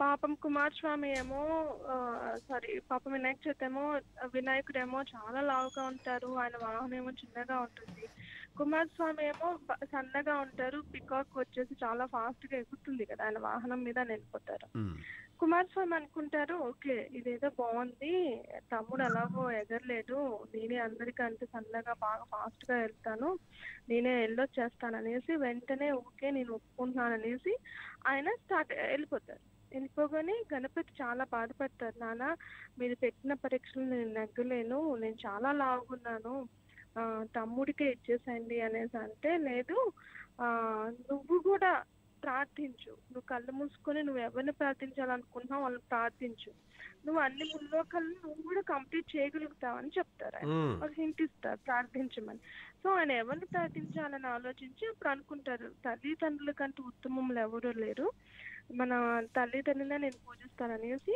పాపం కుమారస్వామి ఏమో సారీ పాపం వినాయక చవితి ఏమో వినాయకుడేమో చాలా లావుగా ఉంటారు, ఆయన వాహనం ఏమో చిన్నగా ఉంటుంది. కుమారస్వామి ఏమో సన్నగా ఉంటారు, పికాక్ వచ్చేసి చాలా ఫాస్ట్ గా ఎక్కుతుంది కదా, ఆయన వాహనం మీద వెళ్ళిపోతారు. కుమారస్వామి అనుకుంటారు ఓకే ఇదేదో బాగుంది, తమ్ముడు అలాగో ఎగరలేడు, నేనే అందరికంటే సన్నగా బాగా ఫాస్ట్ గా వెళ్తాను, నేనే వెళ్ళొచ్చేస్తాననేసి వెంటనే ఓకే నేను ఒప్పుకుంటున్నాను అనేసి ఆయన స్టార్ట్ వెళ్ళిపోతారు. వెళ్ళిపోగానే గణపతి చాలా బాధపడతారు, నాన్న మీరు పెట్టిన పరీక్షలు నేను నెగ్గలేను, నేను చాలా లావుకున్నాను, తమ్ముడికే ఇచ్చేసండి అనేసి అంటే, లేదు నువ్వు కూడా ప్రార్థించు, నువ్వు కళ్ళు మూసుకొని నువ్వు ఎవరిని ప్రార్థించాలనుకుంటున్నావు వాళ్ళని ప్రార్థించు, నువ్వు అన్ని ముల్లోకాలను నువ్వు కూడా కంప్లీట్ చేయగలుగుతావు అని చెప్తారు. ఆయన హింట్ ఇస్తారు ప్రార్థించమని. సో ఆయన ఎవరిని ప్రార్థించాలని ఆలోచించి అప్పుడు అనుకుంటారు తల్లిదండ్రుల కంటే ఉత్తమములు ఎవరూ లేరు, మన తల్లిదండ్రులనే నేను పూజిస్తాననేసి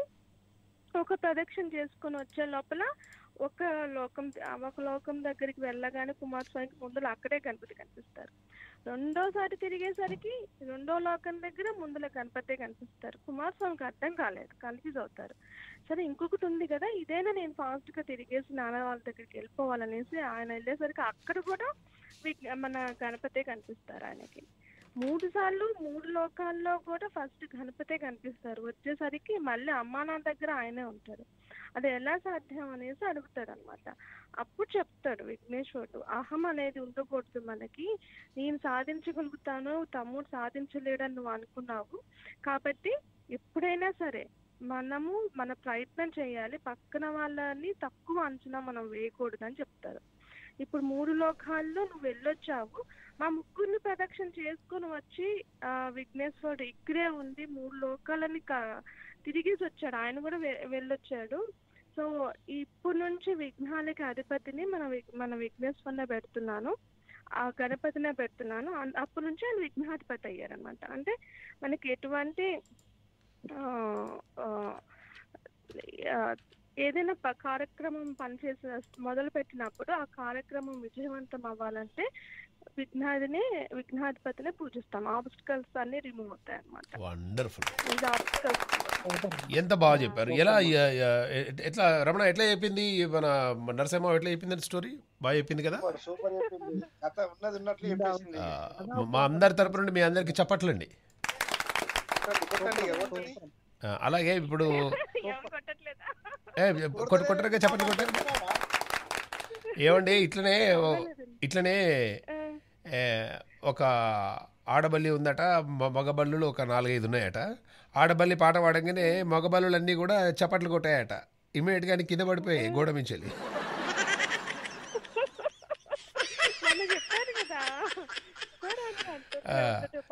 ఒక ప్రదక్షిణ చేసుకొని వచ్చే లోపల ఒక లోకం ఒక లోకం దగ్గరికి వెళ్ళగానే కుమారస్వామికి ముందులో అక్కడే గణపతి కనిపిస్తారు. రెండోసారి తిరిగేసరికి రెండో లోకం దగ్గర ముందులో గణపతి కనిపిస్తారు. కుమారస్వామికి అర్థం కాలేదు, కన్ఫ్యూజ్ అవుతారు. సరే ఇంకొకటి ఉంది కదా, ఇదైనా నేను ఫాస్ట్ గా తిరిగేసి నాన్న వాళ్ళ దగ్గరికి వెళ్ళిపోవాలనేసి ఆయన వెళ్ళేసరికి అక్కడ కూడా మన గణపతే కనిపిస్తారు ఆయనకి. మూడు సార్లు మూడు లోకాల్లో కూడా ఫస్ట్ గణపతే కనిపిస్తారు, వచ్చేసరికి మళ్ళీ అమ్మా నాన్న దగ్గర ఆయనే ఉంటారు. అది ఎలా సాధ్యం అనేసి అడుగుతాడు అనమాట. అప్పుడు చెప్తాడు విఘ్నేశ్వరుడు, అహం అనేది ఉండకూడదు మనకి, నేను సాధించగలుగుతాను తమ్ముడు సాధించలేడని నువ్వు అనుకున్నావు కాబట్టి ఎప్పుడైనా సరే మనము మన ప్రయత్నం చేయాలి, పక్కన వాళ్ళని తక్కువ అంచనా మనం వేయకూడదు అని చెప్తారు. ఇప్పుడు మూడు లోకాల్లో నువ్వు వెళ్ళొచ్చావు, మా ముగ్గురిని ప్రదక్షిణ చేసుకుని వచ్చి ఆ విఘ్నేశ్వరుడు ఇక్కడే ఉంది మూడు లోకాలని తిరిగేసి వచ్చాడు, ఆయన కూడా వెళ్ళొచ్చాడు. సో ఇప్పుడు నుంచి విఘ్నాలకి అధిపతిని మన మన విఘ్నేశ్వరునే పెడుతున్నాను, ఆ గణపతినే పెడుతున్నాను. అప్పటి నుంచి ఆయన విఘ్నాధిపతి అయ్యారనమాట. అంటే మనకి ఎటువంటి ఏదైనా కార్యక్రమం పనిచేసిన మొదలు పెట్టినప్పుడు ఆ కార్యక్రమం విజయవంతం అవ్వాలంటే విఘ్నాధిని విఘ్నాధిపతిని పూజిస్తాం, ఆబ్స్టికల్స్ అన్ని రిమూవ్ అవుతాయి అన్నమాట. వండర్ఫుల్, ఎంత బాగా చెప్పారు. ఎలా ఎట్లా రమణ ఎట్లా చెప్పింది, మన నరసింహ ఎట్లా చెప్పింది స్టోరీ, బాగా చెప్పింది కదా. మా అందరి తరపు నుండి మీ అందరికి చప్పట్లండి. అలాగే ఇప్పుడు కొట్ట కొట్టరుగా చప్పట్లు కొట్టారు ఏమండి. ఇట్లనే ఇట్లనే ఒక ఆడబల్లి ఉందట, మగబల్లులు ఒక నాలుగైదు ఉన్నాయట. ఆడబల్లి పాట పాడంగానే మగబల్లులు అన్నీ కూడా చప్పట్లు కొట్టాయట, ఇమీడియట్గా కింద పడిపోయాయి గోడ మించాలి.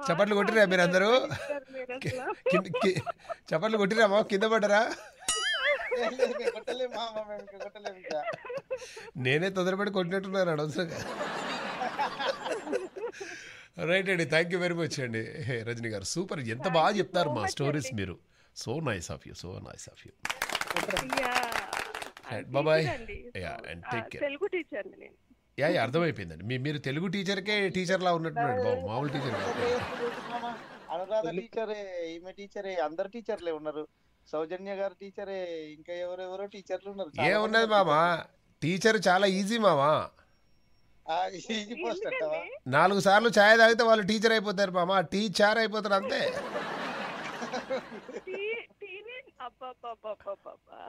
చప్పట్లు కొట్టిరా మీరు అందరూ? చప్పట్లు కొట్టిరా మామ? కింద పడ్డరా? నేనే తొందరపడి కొట్టినట్టున్నాను అనవసరంగా. రైట్ అండి, థ్యాంక్ యూ వెరీ మచ్ అండి రజనీ గారు. సూపర్, ఎంత బాగా చెప్తారు మా స్టోరీస్ మీరు. So nice of you, so nice of you. బాబాయ్ తెలుగు టీచర్ యా యా అర్థమైపోయిందండి. మీ మీరు తెలుగు టీచర్కే టీచర్లా ఉన్నట్టున్నాడు బాబు, మామూలు టీచర్. అనురాధ టీచరే, ఈమె టీచరే, అందరు టీచర్లే ఉన్నారు. సౌజన్య గారు టీచరే, ఇంకా ఎవరెవరో టీచర్లు ఉన్నారు. ఏమున్నది మామా, టీచర్ చాలా ఈజీ మామా. నాలుగు సార్లు ఛాయ్ తాగితే వాళ్ళు టీచర్ అయిపోతారు మామా, టీచర్ అయిపోతారు అంతే.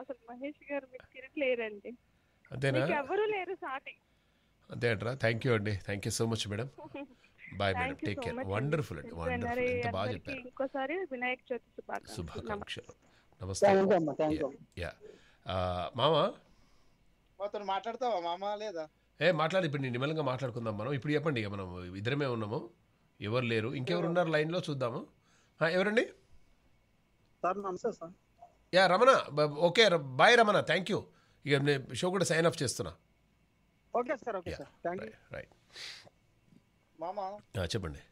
అసలు మహేష్ గారు మీకు తిరగలేరండి, అంతేనా? ఎవరు లేరు సాటి, అంతే అంటారా? థ్యాంక్ యూ అండి, thank you so much madam. Bye madam, take care. Wonderful అండి, వండర్ఫుల్. ఎంత బాగా చెప్పారు. ఇంకోసారి వినాయక చవితి శుభాకాంక్షలు. నమస్తే యా మామా, మాతో మాట్లాడతావా మామా? లేదా ఏ మాట్లాడు, ఇప్పుడు నేను నిమ్మలంగా మాట్లాడుకుందాం మనం. ఇప్పుడు చెప్పండి, ఇక మనం ఇద్దరమే ఉన్నాము, ఎవరు లేరు. ఇంకెవరు ఉన్నారు లైన్లో చూద్దాము. ఎవరండి? సార్ నమస్తే sir. Yeah Ramana, okay bye Ramana, thank you. ఇక నేను షో కూడా సైన్ ఆఫ్ చేస్తున్నా. Okay sir, okay sir, thank you. Right మామా చెప్పండి.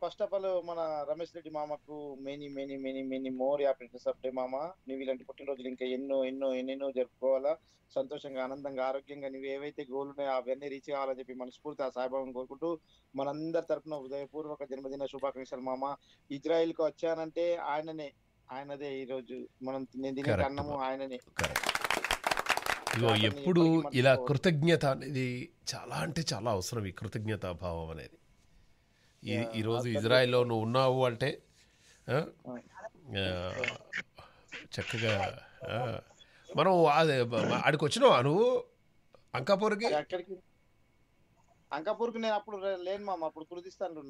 ఫస్ట్ ఆఫ్ ఆల్ మన రమేష్ రెడ్డి మామకు many many many many more happy returns day మామ. నువ్వు ఇలాంటి పుట్టినరోజులు ఇంకా ఎన్నో ఎన్నో ఎన్నెన్నో జరుపుకోవాలా. సంతోషంగా, ఆనందంగా, ఆరోగ్యంగా నువ్వు ఏవైతే గోల్ ఉన్నాయో అవన్నీ రీచ్ కావాలని చెప్పి మనస్ఫూర్తి ఆ సాయిబాబాను కోరుకుంటూ మనందరి తరఫున హృదయపూర్వక జన్మదిన శుభాకాంక్షలు మామ. ఇజ్రాయెల్కి వచ్చానంటే ఆయననే, ఆయనదే ఈరోజు మనం నేను తినే అన్నము ఆయననే. ఎప్పుడు ఇలా కృతజ్ఞత అనేది చాలా, అంటే చాలా అవసరం. ఈ కృతజ్ఞత భావం అనేది ఈ ఈరోజు ఇజ్రాయెల్లో నువ్వు ఉన్నావు అంటే చక్కగా మనం ఆడికి వచ్చినావా నువ్వు? అంకాపూర్కి అంకాపూర్కి నేను అప్పుడు లేను మామ, అప్పుడు కుర్దిస్తాను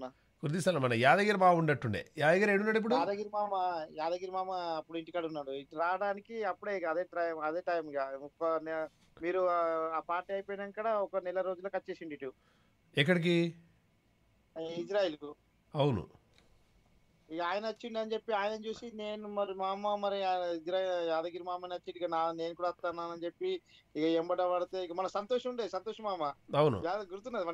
కుర్దిస్తాను. మన యాదగిరి మామ ఉండట్టుండే. యాదగిరి ఏడున్నాడు ఇప్పుడు? యాదగిరి మామ యాదగిరి మామ అప్పుడు ఇంటికాడ ఉన్నాడు. ఇటు రావడానికి అప్పుడే అదే టైం అదే టైం మీరు ఆ పార్టీ అయిపోయినాక ఒక నెల రోజులకు వచ్చేసిండి ఇటు. ఎక్కడికి? ఇజ్రాయెల్కు. అవును, ఆయన వచ్చిండు అని చెప్పి ఆయన చూసి నేను మరి మా అమ్మ మరి యాదగిరి మామ వచ్చి ఇక నేను కూడా వస్తాను అని చెప్పి ఇక ఎంబట పడితే ఇక మన సంతోషం ఉండే, సంతోష్ మామ. అవును గుర్తున్నది,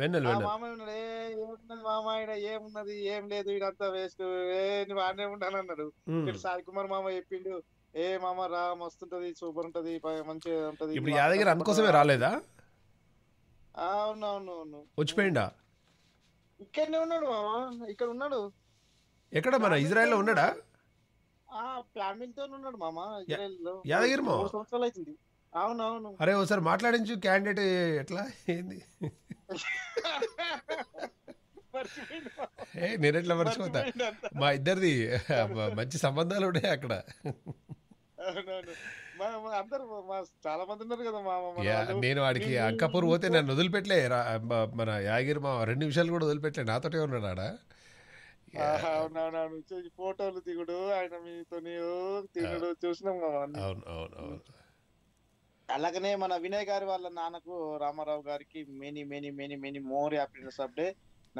వెన్నెల మామ ఉన్నాడు. ఏ ఏమున్నది మామ ఆయన, ఏమున్నది ఏం లేదు, ఇదంతా వేస్ట్, ఏ నువ్వు ఆడనే ఉంటాను అన్నాడు. ఇక్కడ సాయి కుమార్ మామ చెప్పిండు, ఏ మామ రా మస్తుంటది, సూపర్ ఉంటది, మంచిగా ఉంటది. ఇప్పుడు యాదగిరి అందుకోసమే రాలేదా? అవునవునవును వచ్చిపోయిండా, ఇక్కడనే ఉన్నాడు మామా, ఇక్కడ ఉన్నాడు. ఎక్కడ మన ఇజ్రాయెల్ లో ఉన్నాడా? యాదగిరి మామ సంవత్సరాలు అవుతుంది. అవునవును. అరే ఒకసారి మాట్లాడించు క్యాండిడేట్ ఎట్లా ఏంది. ఏ నేను ఎట్లా మర్చిపోతా, మా ఇద్దరిది మంచి సంబంధాలు ఉన్నాయి అక్కడ. నేను వాడికి అంకాపూర్ పోతే నన్ను వదిలిపెట్టలే మన యాదగిరి మామ, రెండు నిమిషాలు కూడా వదిలిపెట్టలే, నాతోటే ఉన్నాడు ఆడ. అవునవునవును ఫోటోలు దిగుడు ఆయన మీతో తిగుడు చూసినాం. అవునవునవును. అలాగనే మన వినయ్ గారి వాళ్ళ నాన్నకు రామారావు గారికి many many many many more happiness of day.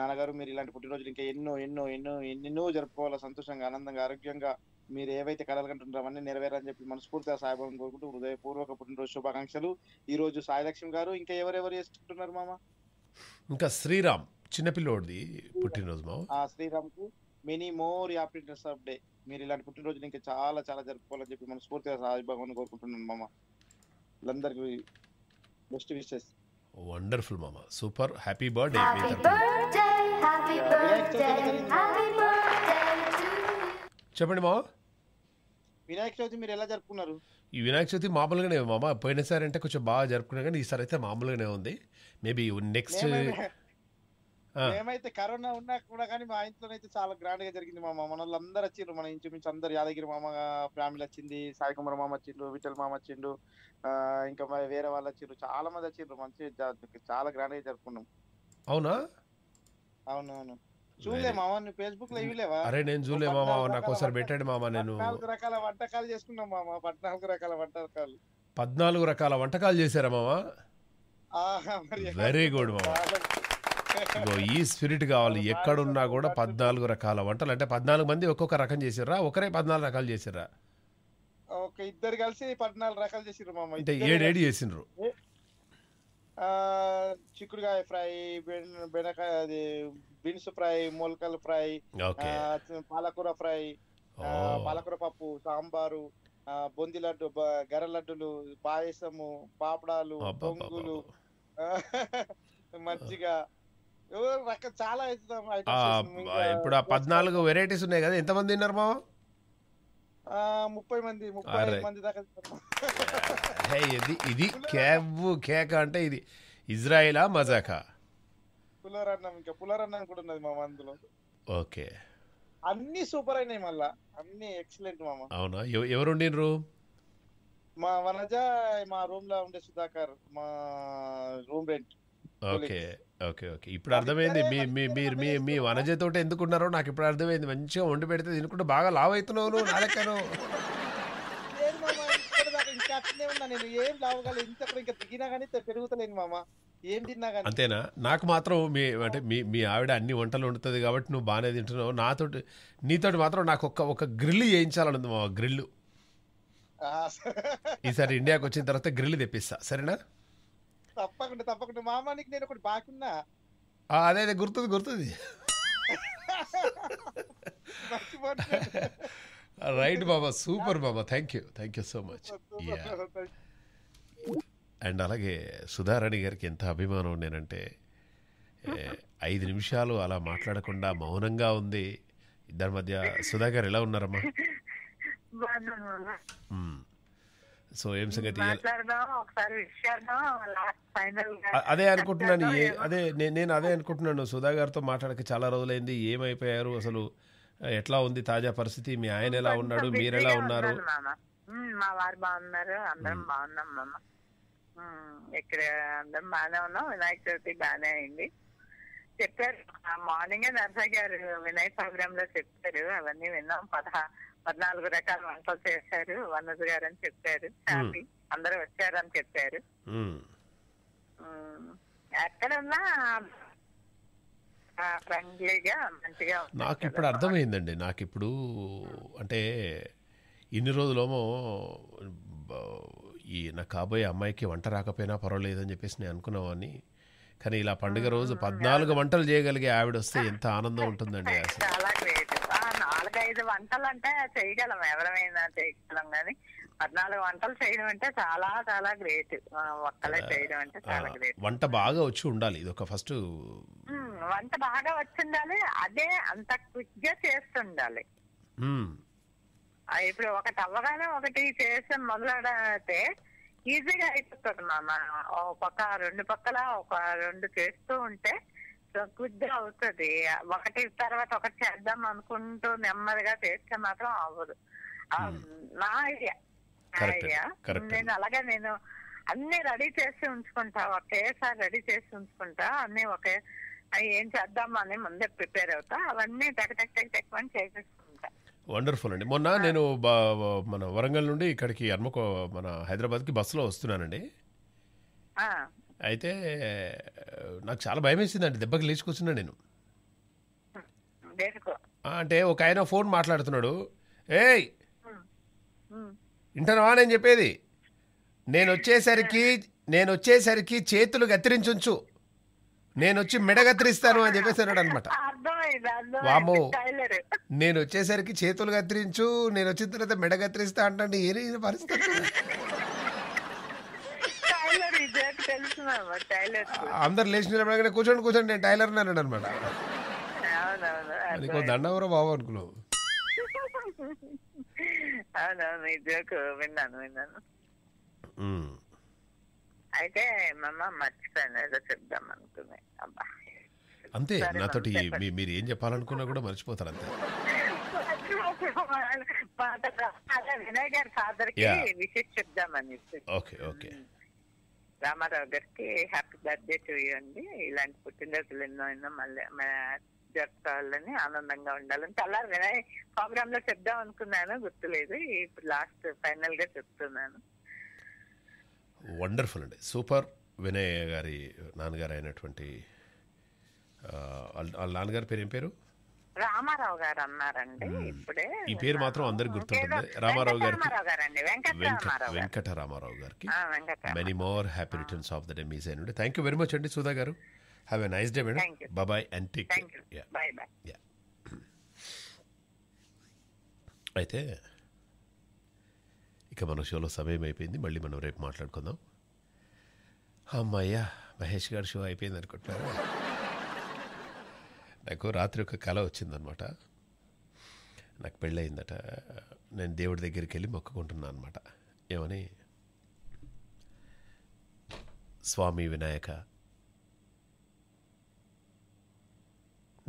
నాన్నగారు మీరు ఇలాంటి పుట్టినరోజులు ఇంకా ఎన్నో ఎన్నో ఎన్నో ఎన్నెన్నో జరుపుకోవాలా. సంతోషంగా, ఆనందంగా, ఆరోగ్యంగా మీరు ఏవైతే కళలు కంటుంటారో అవన్నీ నెరవేరని చెప్పి మనస్ఫూర్తిగా సాయిబాబాను కోరుకుంటూ హృదయపూర్వక పుట్టినరోజు శుభాకాంక్షలు. ఈ రోజు సాయిలక్ష్మి గారు ఇంకా ఎవరెవరు చేసుకుంటున్నారు మామ? ఇంకా శ్రీరామ్ చిన్నపిల్లోడిది పుట్టినరోజు మామ. శ్రీరామ్కు many more happy returns of day. మీరు ఇలాంటి పుట్టినరోజులు ఇంకా చాలా చాలా జరుపుకోవాలని చెప్పి మనస్ఫూర్తిగా సాయిబాబాను కోరుకుంటున్నాను మామ. అందరికీ బెస్ట్ విషెస్. వండర్ఫుల్ మామ, సూపర్. Happy birthday. చెప్పండి మామ, వినాయక చవితి మీరు ఎలా జరుపుకున్నారు? ఈ వినాయక చవితి మామూలుగానే మామ, పోయినసారి అంటే కొంచెం బాగా జరుపుకున్నాం కానీ ఈసారి అయితే మామూలుగానే ఉంది. మేబీ నెక్స్ట్ మేమైతే కరోనా ఉన్నా కూడా కానీ మా ఇంట్లోనే అయితే చాలా గ్రాండ్ గా జరిగింది మామ. మన వాళ్ళు అందరు వచ్చిండ్రు, మన ఇంచుమించు అందరు. యాదగిరి మామ ఫ్యామిలీ వచ్చింది, సాయి కుమార్ మామ వచ్చిండు, విఠల్ మామ వచ్చిండు, ఇంకా వేరే వాళ్ళు వచ్చిండ్రు, చాలా మంది వచ్చిండ్రు. మంచిగా చాలా గ్రాండ్ గా జరుపుకున్నాం. అవునా? అవునవును. చూడలే మామ, నువ్వు ఫేస్బుక్ లో ఇవ్వలేవా? అరే నేను చూడలే మామ, నాకు ఒకసారి పెట్టాడు మామ. నేను పద్నాలుగు రకాల వంటకాలు చేసుకున్నాం మామ. పద్నాలుగు రకాల వంటకాలు పద్నాలుగు రకాల వంటకాలు చేశారా మామ? వెరీ గుడ్ మామ, స్పిరిట్ కావాలి. ఎక్కడున్నా కూడా పద్నాలుగు రకాల వంటలు అంటే పద్నాలుగు మంది ఒక్కొక్క రకం చేసిర్రా ఒకరే పద్నాలుగు రకాలు చేసిర్రా? ఒక ఇద్దరు కలిసి పద్నాలుగు రకాలు చేసిర్రు మామ. అంటే ఏడు ఏడు చేసిర్రు. ఆ చిక్కుడుకాయ ఫ్రై, బెండకాయ బీన్స్ ఫ్రై, మొలకల ఫ్రై, పాలకూర ఫ్రై, పాలకూర పప్పు, సాంబారు, బొంది లడ్డు, గర్ర లడ్డులు, పాయసము, పాపడాలు, పొంగులు, మజ్జిగ, చాలా ఇప్పుడు పద్నాలుగు వెరైటీస్ ఉన్నాయి కదా. ఎంతమంది తిన్నారు మామ? ముప్పై మంది ముప్పై మంది దాకా. ఇది క్యాబ్ కేక అంటే ఇది ఇజ్రాయిలా మజాకా? పులారన్నం, ఇంకా పులారన్నం కూడా ఉన్నది మామ అందులో. ఓకే, అన్ని సూపర్ అయినాయి మళ్ళా, అన్ని ఎక్సలెంట్ మామ. అవునా? ఎవరు ఉండినరు? మా వనజ, మా రూమ్ లో ఉండే సుధాకర్, మా room rent. Okay okay okay, ఇప్పుడు అర్థమైంది మీ మీరు మీ మీ వనజతో ఎందుకున్నారో నాకు ఇప్పుడు అర్థమైంది. మంచిగా వండి పెడితే తినుకుంటే బాగా లావు అవుతున్నావు నాలెక్కను. ఇంకా అట్లే ఉన్నా నేను, ఏం లావుగా ఇంత ఇంకా తిగినా కానీ పెరుగుతలేను మామ, ఏం తిన్నా కానీ. అంతేనా? నాకు మాత్రం మీ అంటే మీ మీ ఆవిడ అన్ని వంటలు వండుతుంది కాబట్టి నువ్వు బాగానే తింటున్నావు. నాతో నీతోటి మాత్రం నాకు ఒక్క ఒక గ్రిల్ చేయించాలని ఉంది మామ. గ్రిల్ ఈసారి ఇండియాకి వచ్చిన తర్వాత గ్రిల్ తెప్పిస్తా, సరేనా? తప్పకుండా తప్పకుండా మామానికి నేను ఒకటి బాకీ ఉన్నా. అదే అదే గుర్తుంది గుర్తుంది. రైట్ బాబా, సూపర్ బాబా, thank you thank you so much. And అలాగే సుధారాణి గారికి ఎంత అభిమానం నేనంటే, ఐదు నిమిషాలు అలా మాట్లాడకుండా మౌనంగా ఉంది ఇద్దరి మధ్య. సుధా గారు ఎలా ఉన్నారమ్మా? సో ఏం సంగతి? అదే అనుకుంటున్నాను, అదే నేను అదే అనుకుంటున్నాను. సుధా గారితో మాట్లాడక చాలా రోజులైంది, ఏమైపోయారు అసలు, ఎట్లా ఉంది తాజా పరిస్థితి, మీ ఆయన ఎలా ఉన్నాడు, మీరు ఎలా ఉన్నారు? మా వారు బాగున్నారు, అందరం బాగున్నాం మామ. ఇక్కడ అందరం బాగానే ఉన్నాం. వినాయక చవితి బాగానే అయింది. చెప్పారు మార్నింగే నర్సా గారు వినాయక ప్రోగ్రామ్ లో చెప్పారు, అవన్నీ విన్నాం. పదహా పద్నాలుగు రకాల వంటలు చేశారు వనజ గారు అని చెప్పారు. హ్యాపీ, అందరూ వచ్చారు అని చెప్పారు. ఎక్కడున్నా ఫ్రెండ్లీగా మంచిగా. నాకు ఇప్పుడు అర్థమైందండి, నాకు ఇప్పుడు అంటే ఇన్ని రోజులేమో ఈ నాకు కాబోయే అమ్మాయికి వంట రాకపోయినా పర్వాలేదని చెప్పేసి నేను అనుకున్నామని, కానీ ఇలా పండుగ రోజు పద్నాలుగు వంటలు చేయగలిగే ఆవిడ వస్తే ఎంత ఆనందం ఉంటుందండి. చాలా గ్రేట్. నాలుగైదు వంటలు అంటే చేయగలం, ఎవరమైనా చేయగలం, కానీ పద్నాలుగు వంటలు చేయడం అంటే చాలా చాలా గ్రేట్. వంటలే చేయడం అంటే చాలా గ్రేట్. వంట బాగా వచ్చి ఉండాలి, ఇది ఒక ఫస్ట్. వంట బాగా వచ్చి ఉండాలి, అదే అంత క్విక్ గా చేస్తుండాలి. ఇప్పుడు ఒకటి అవ్వగానే ఒకటి చేసి మొదలడితే ఈజీగా అయిపోతుంది మామ. ఒక పక్క రెండు పక్కల ఒక రెండు చేస్తూ ఉంటే క్విక్ అవుతుంది. ఒకటి తర్వాత ఒకటి చేద్దాం అనుకుంటూ నెమ్మదిగా చేస్తే మాత్రం అవ్వదు. నా ఐడియా ఐడియా నేను అలాగే నేను అన్ని రెడీ చేసి ఉంచుకుంటా, ఒకేసారి రెడీ చేసి ఉంచుకుంటా, అన్ని ఒకే ఏం చేద్దామా అని ముందే ప్రిపేర్ అవుతా, అవన్నీ టక్ టక్ టక్ టక్ అని చేసేసుకుంటా. వండర్ఫుల్ అండి. మొన్న నేను మన వరంగల్ నుండి ఇక్కడికి హన్మకొ మన హైదరాబాద్కి బస్సులో వస్తున్నానండి. అయితే నాకు చాలా భయం వేసిందండి, దెబ్బకి లేచి కూర్చున్నా నేను. అంటే ఒక ఆయన ఫోన్ మాట్లాడుతున్నాడు, ఏయ్ ఇంటర్వా నేను చెప్పేది, నేను వచ్చేసరికి నేను వచ్చేసరికి చేతులు కత్తిరించు, నేను వచ్చి మెడ కత్తిరిస్తాను అని చెప్పేసి అన్నాడు అనమాట. వామో, నేను వచ్చేసరికి చేతులు కత్తిరించు, నేను వచ్చిన తర్వాత మెడ కత్తిరిస్తా అంటే ఏ పరిస్థితి. అందరు లేచిన కూర్చోండి కూర్చోండి నేను టైలర్ అన్నాడు అనమాట. నీకు దండవరా బాబు అనుకున్నావు. అయితే మమ్మ మర్చిపోయాను, ఏదో చెప్దాం అనుకున్నా. అబ్బా అంతే, నాతోటి మీరు ఏం చెప్పాలనుకున్నా కూడా మర్చిపోతారు అంతే. వినయ్ గారి ఫాదర్ కి విషెస్ చెప్దామని, రామారావు గారికి హ్యాపీ బర్త్డే టు యూ అండి, ఇలాంటి పుట్టినరోజులు ఎన్నో ఎన్నో మళ్ళీ జరుపుకోవాలని, ఆనందంగా ఉండాలని. చాలా వినయ్ ప్రోగ్రామ్ లో చెప్దాం అనుకున్నాను, గుర్తులేదు, ఇప్పుడు లాస్ట్ ఫైనల్ గా చెప్తున్నాను. వండర్ఫుల్ అండి, సూపర్. వినయ్ గారి నాన్నగారు అయినటువంటి వాళ్ళ నాన్నగారి పేరు ఏం పేరు? రామారావు గారు అన్నారండి. ఇప్పుడే ఈ పేరు మాత్రం అందరికి గుర్తుంటుంది. రామారావు గారికి, వెంకట రామారావు గారికి many more happy returns of the day. మీ సైనుడి థ్యాంక్ యూ వెరీ మచ్ అండి సుధా గారు. Have a nice day madam. Bye bye and take care. Bye bye. అయితే ఇక మన షోలో సమయం అయిపోయింది. మళ్ళీ మనం రేపు మాట్లాడుకుందాం. అమ్మయ్యా మహేష్ గారి షో అయిపోయింది అనుకుంటున్నాను. నాకు రాత్రి ఒక కళ వచ్చిందనమాట. నాకు పెళ్ళయిందట. నేను దేవుడి దగ్గరికి వెళ్ళి మొక్కుకుంటున్నాను అనమాట. ఏమని? స్వామి వినాయక,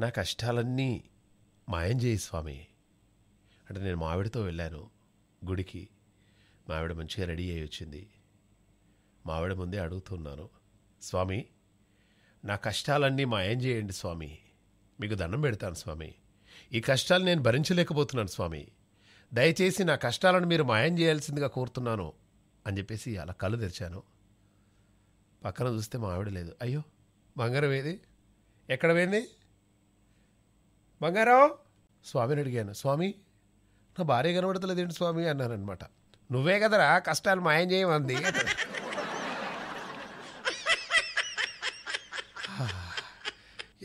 నా కష్టాలన్నీ మాయం చేయి స్వామి. అంటే నేను మా ఆవిడతో వెళ్ళాను గుడికి. మా ఆవిడ మంచిగా రెడీ అయ్యి వచ్చింది. మా ఆవిడ ముందే అడుగుతున్నాను, స్వామి నా కష్టాలన్నీ మాయం చేయండి స్వామి, మీకు దండం పెడతాను స్వామి, ఈ కష్టాలు నేను భరించలేకపోతున్నాను స్వామి, దయచేసి నా కష్టాలను మీరు మాయం చేయాల్సిందిగా కోరుతున్నాను అని చెప్పేసి అలా కళ్ళు తెరిచాను. పక్కన చూస్తే మా ఆవిడ లేదు. అయ్యో బంగారం ఏది? ఎక్కడ పోయింది బంగారం? స్వామిని అడిగాను. స్వామి నా భార్య కనబడతలేదేంటి స్వామి అన్నాను అనమాట. నువ్వే కదరా కష్టాలు మాయం చేయమంది.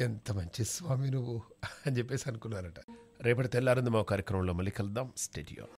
ఎంత మంచి స్వామి నువ్వు అని చెప్పేసి అనుకున్నారట. రేపటి తెల్లారింది మా కార్యక్రమంలో మళ్ళీ కలుద్దాం. స్టేడియం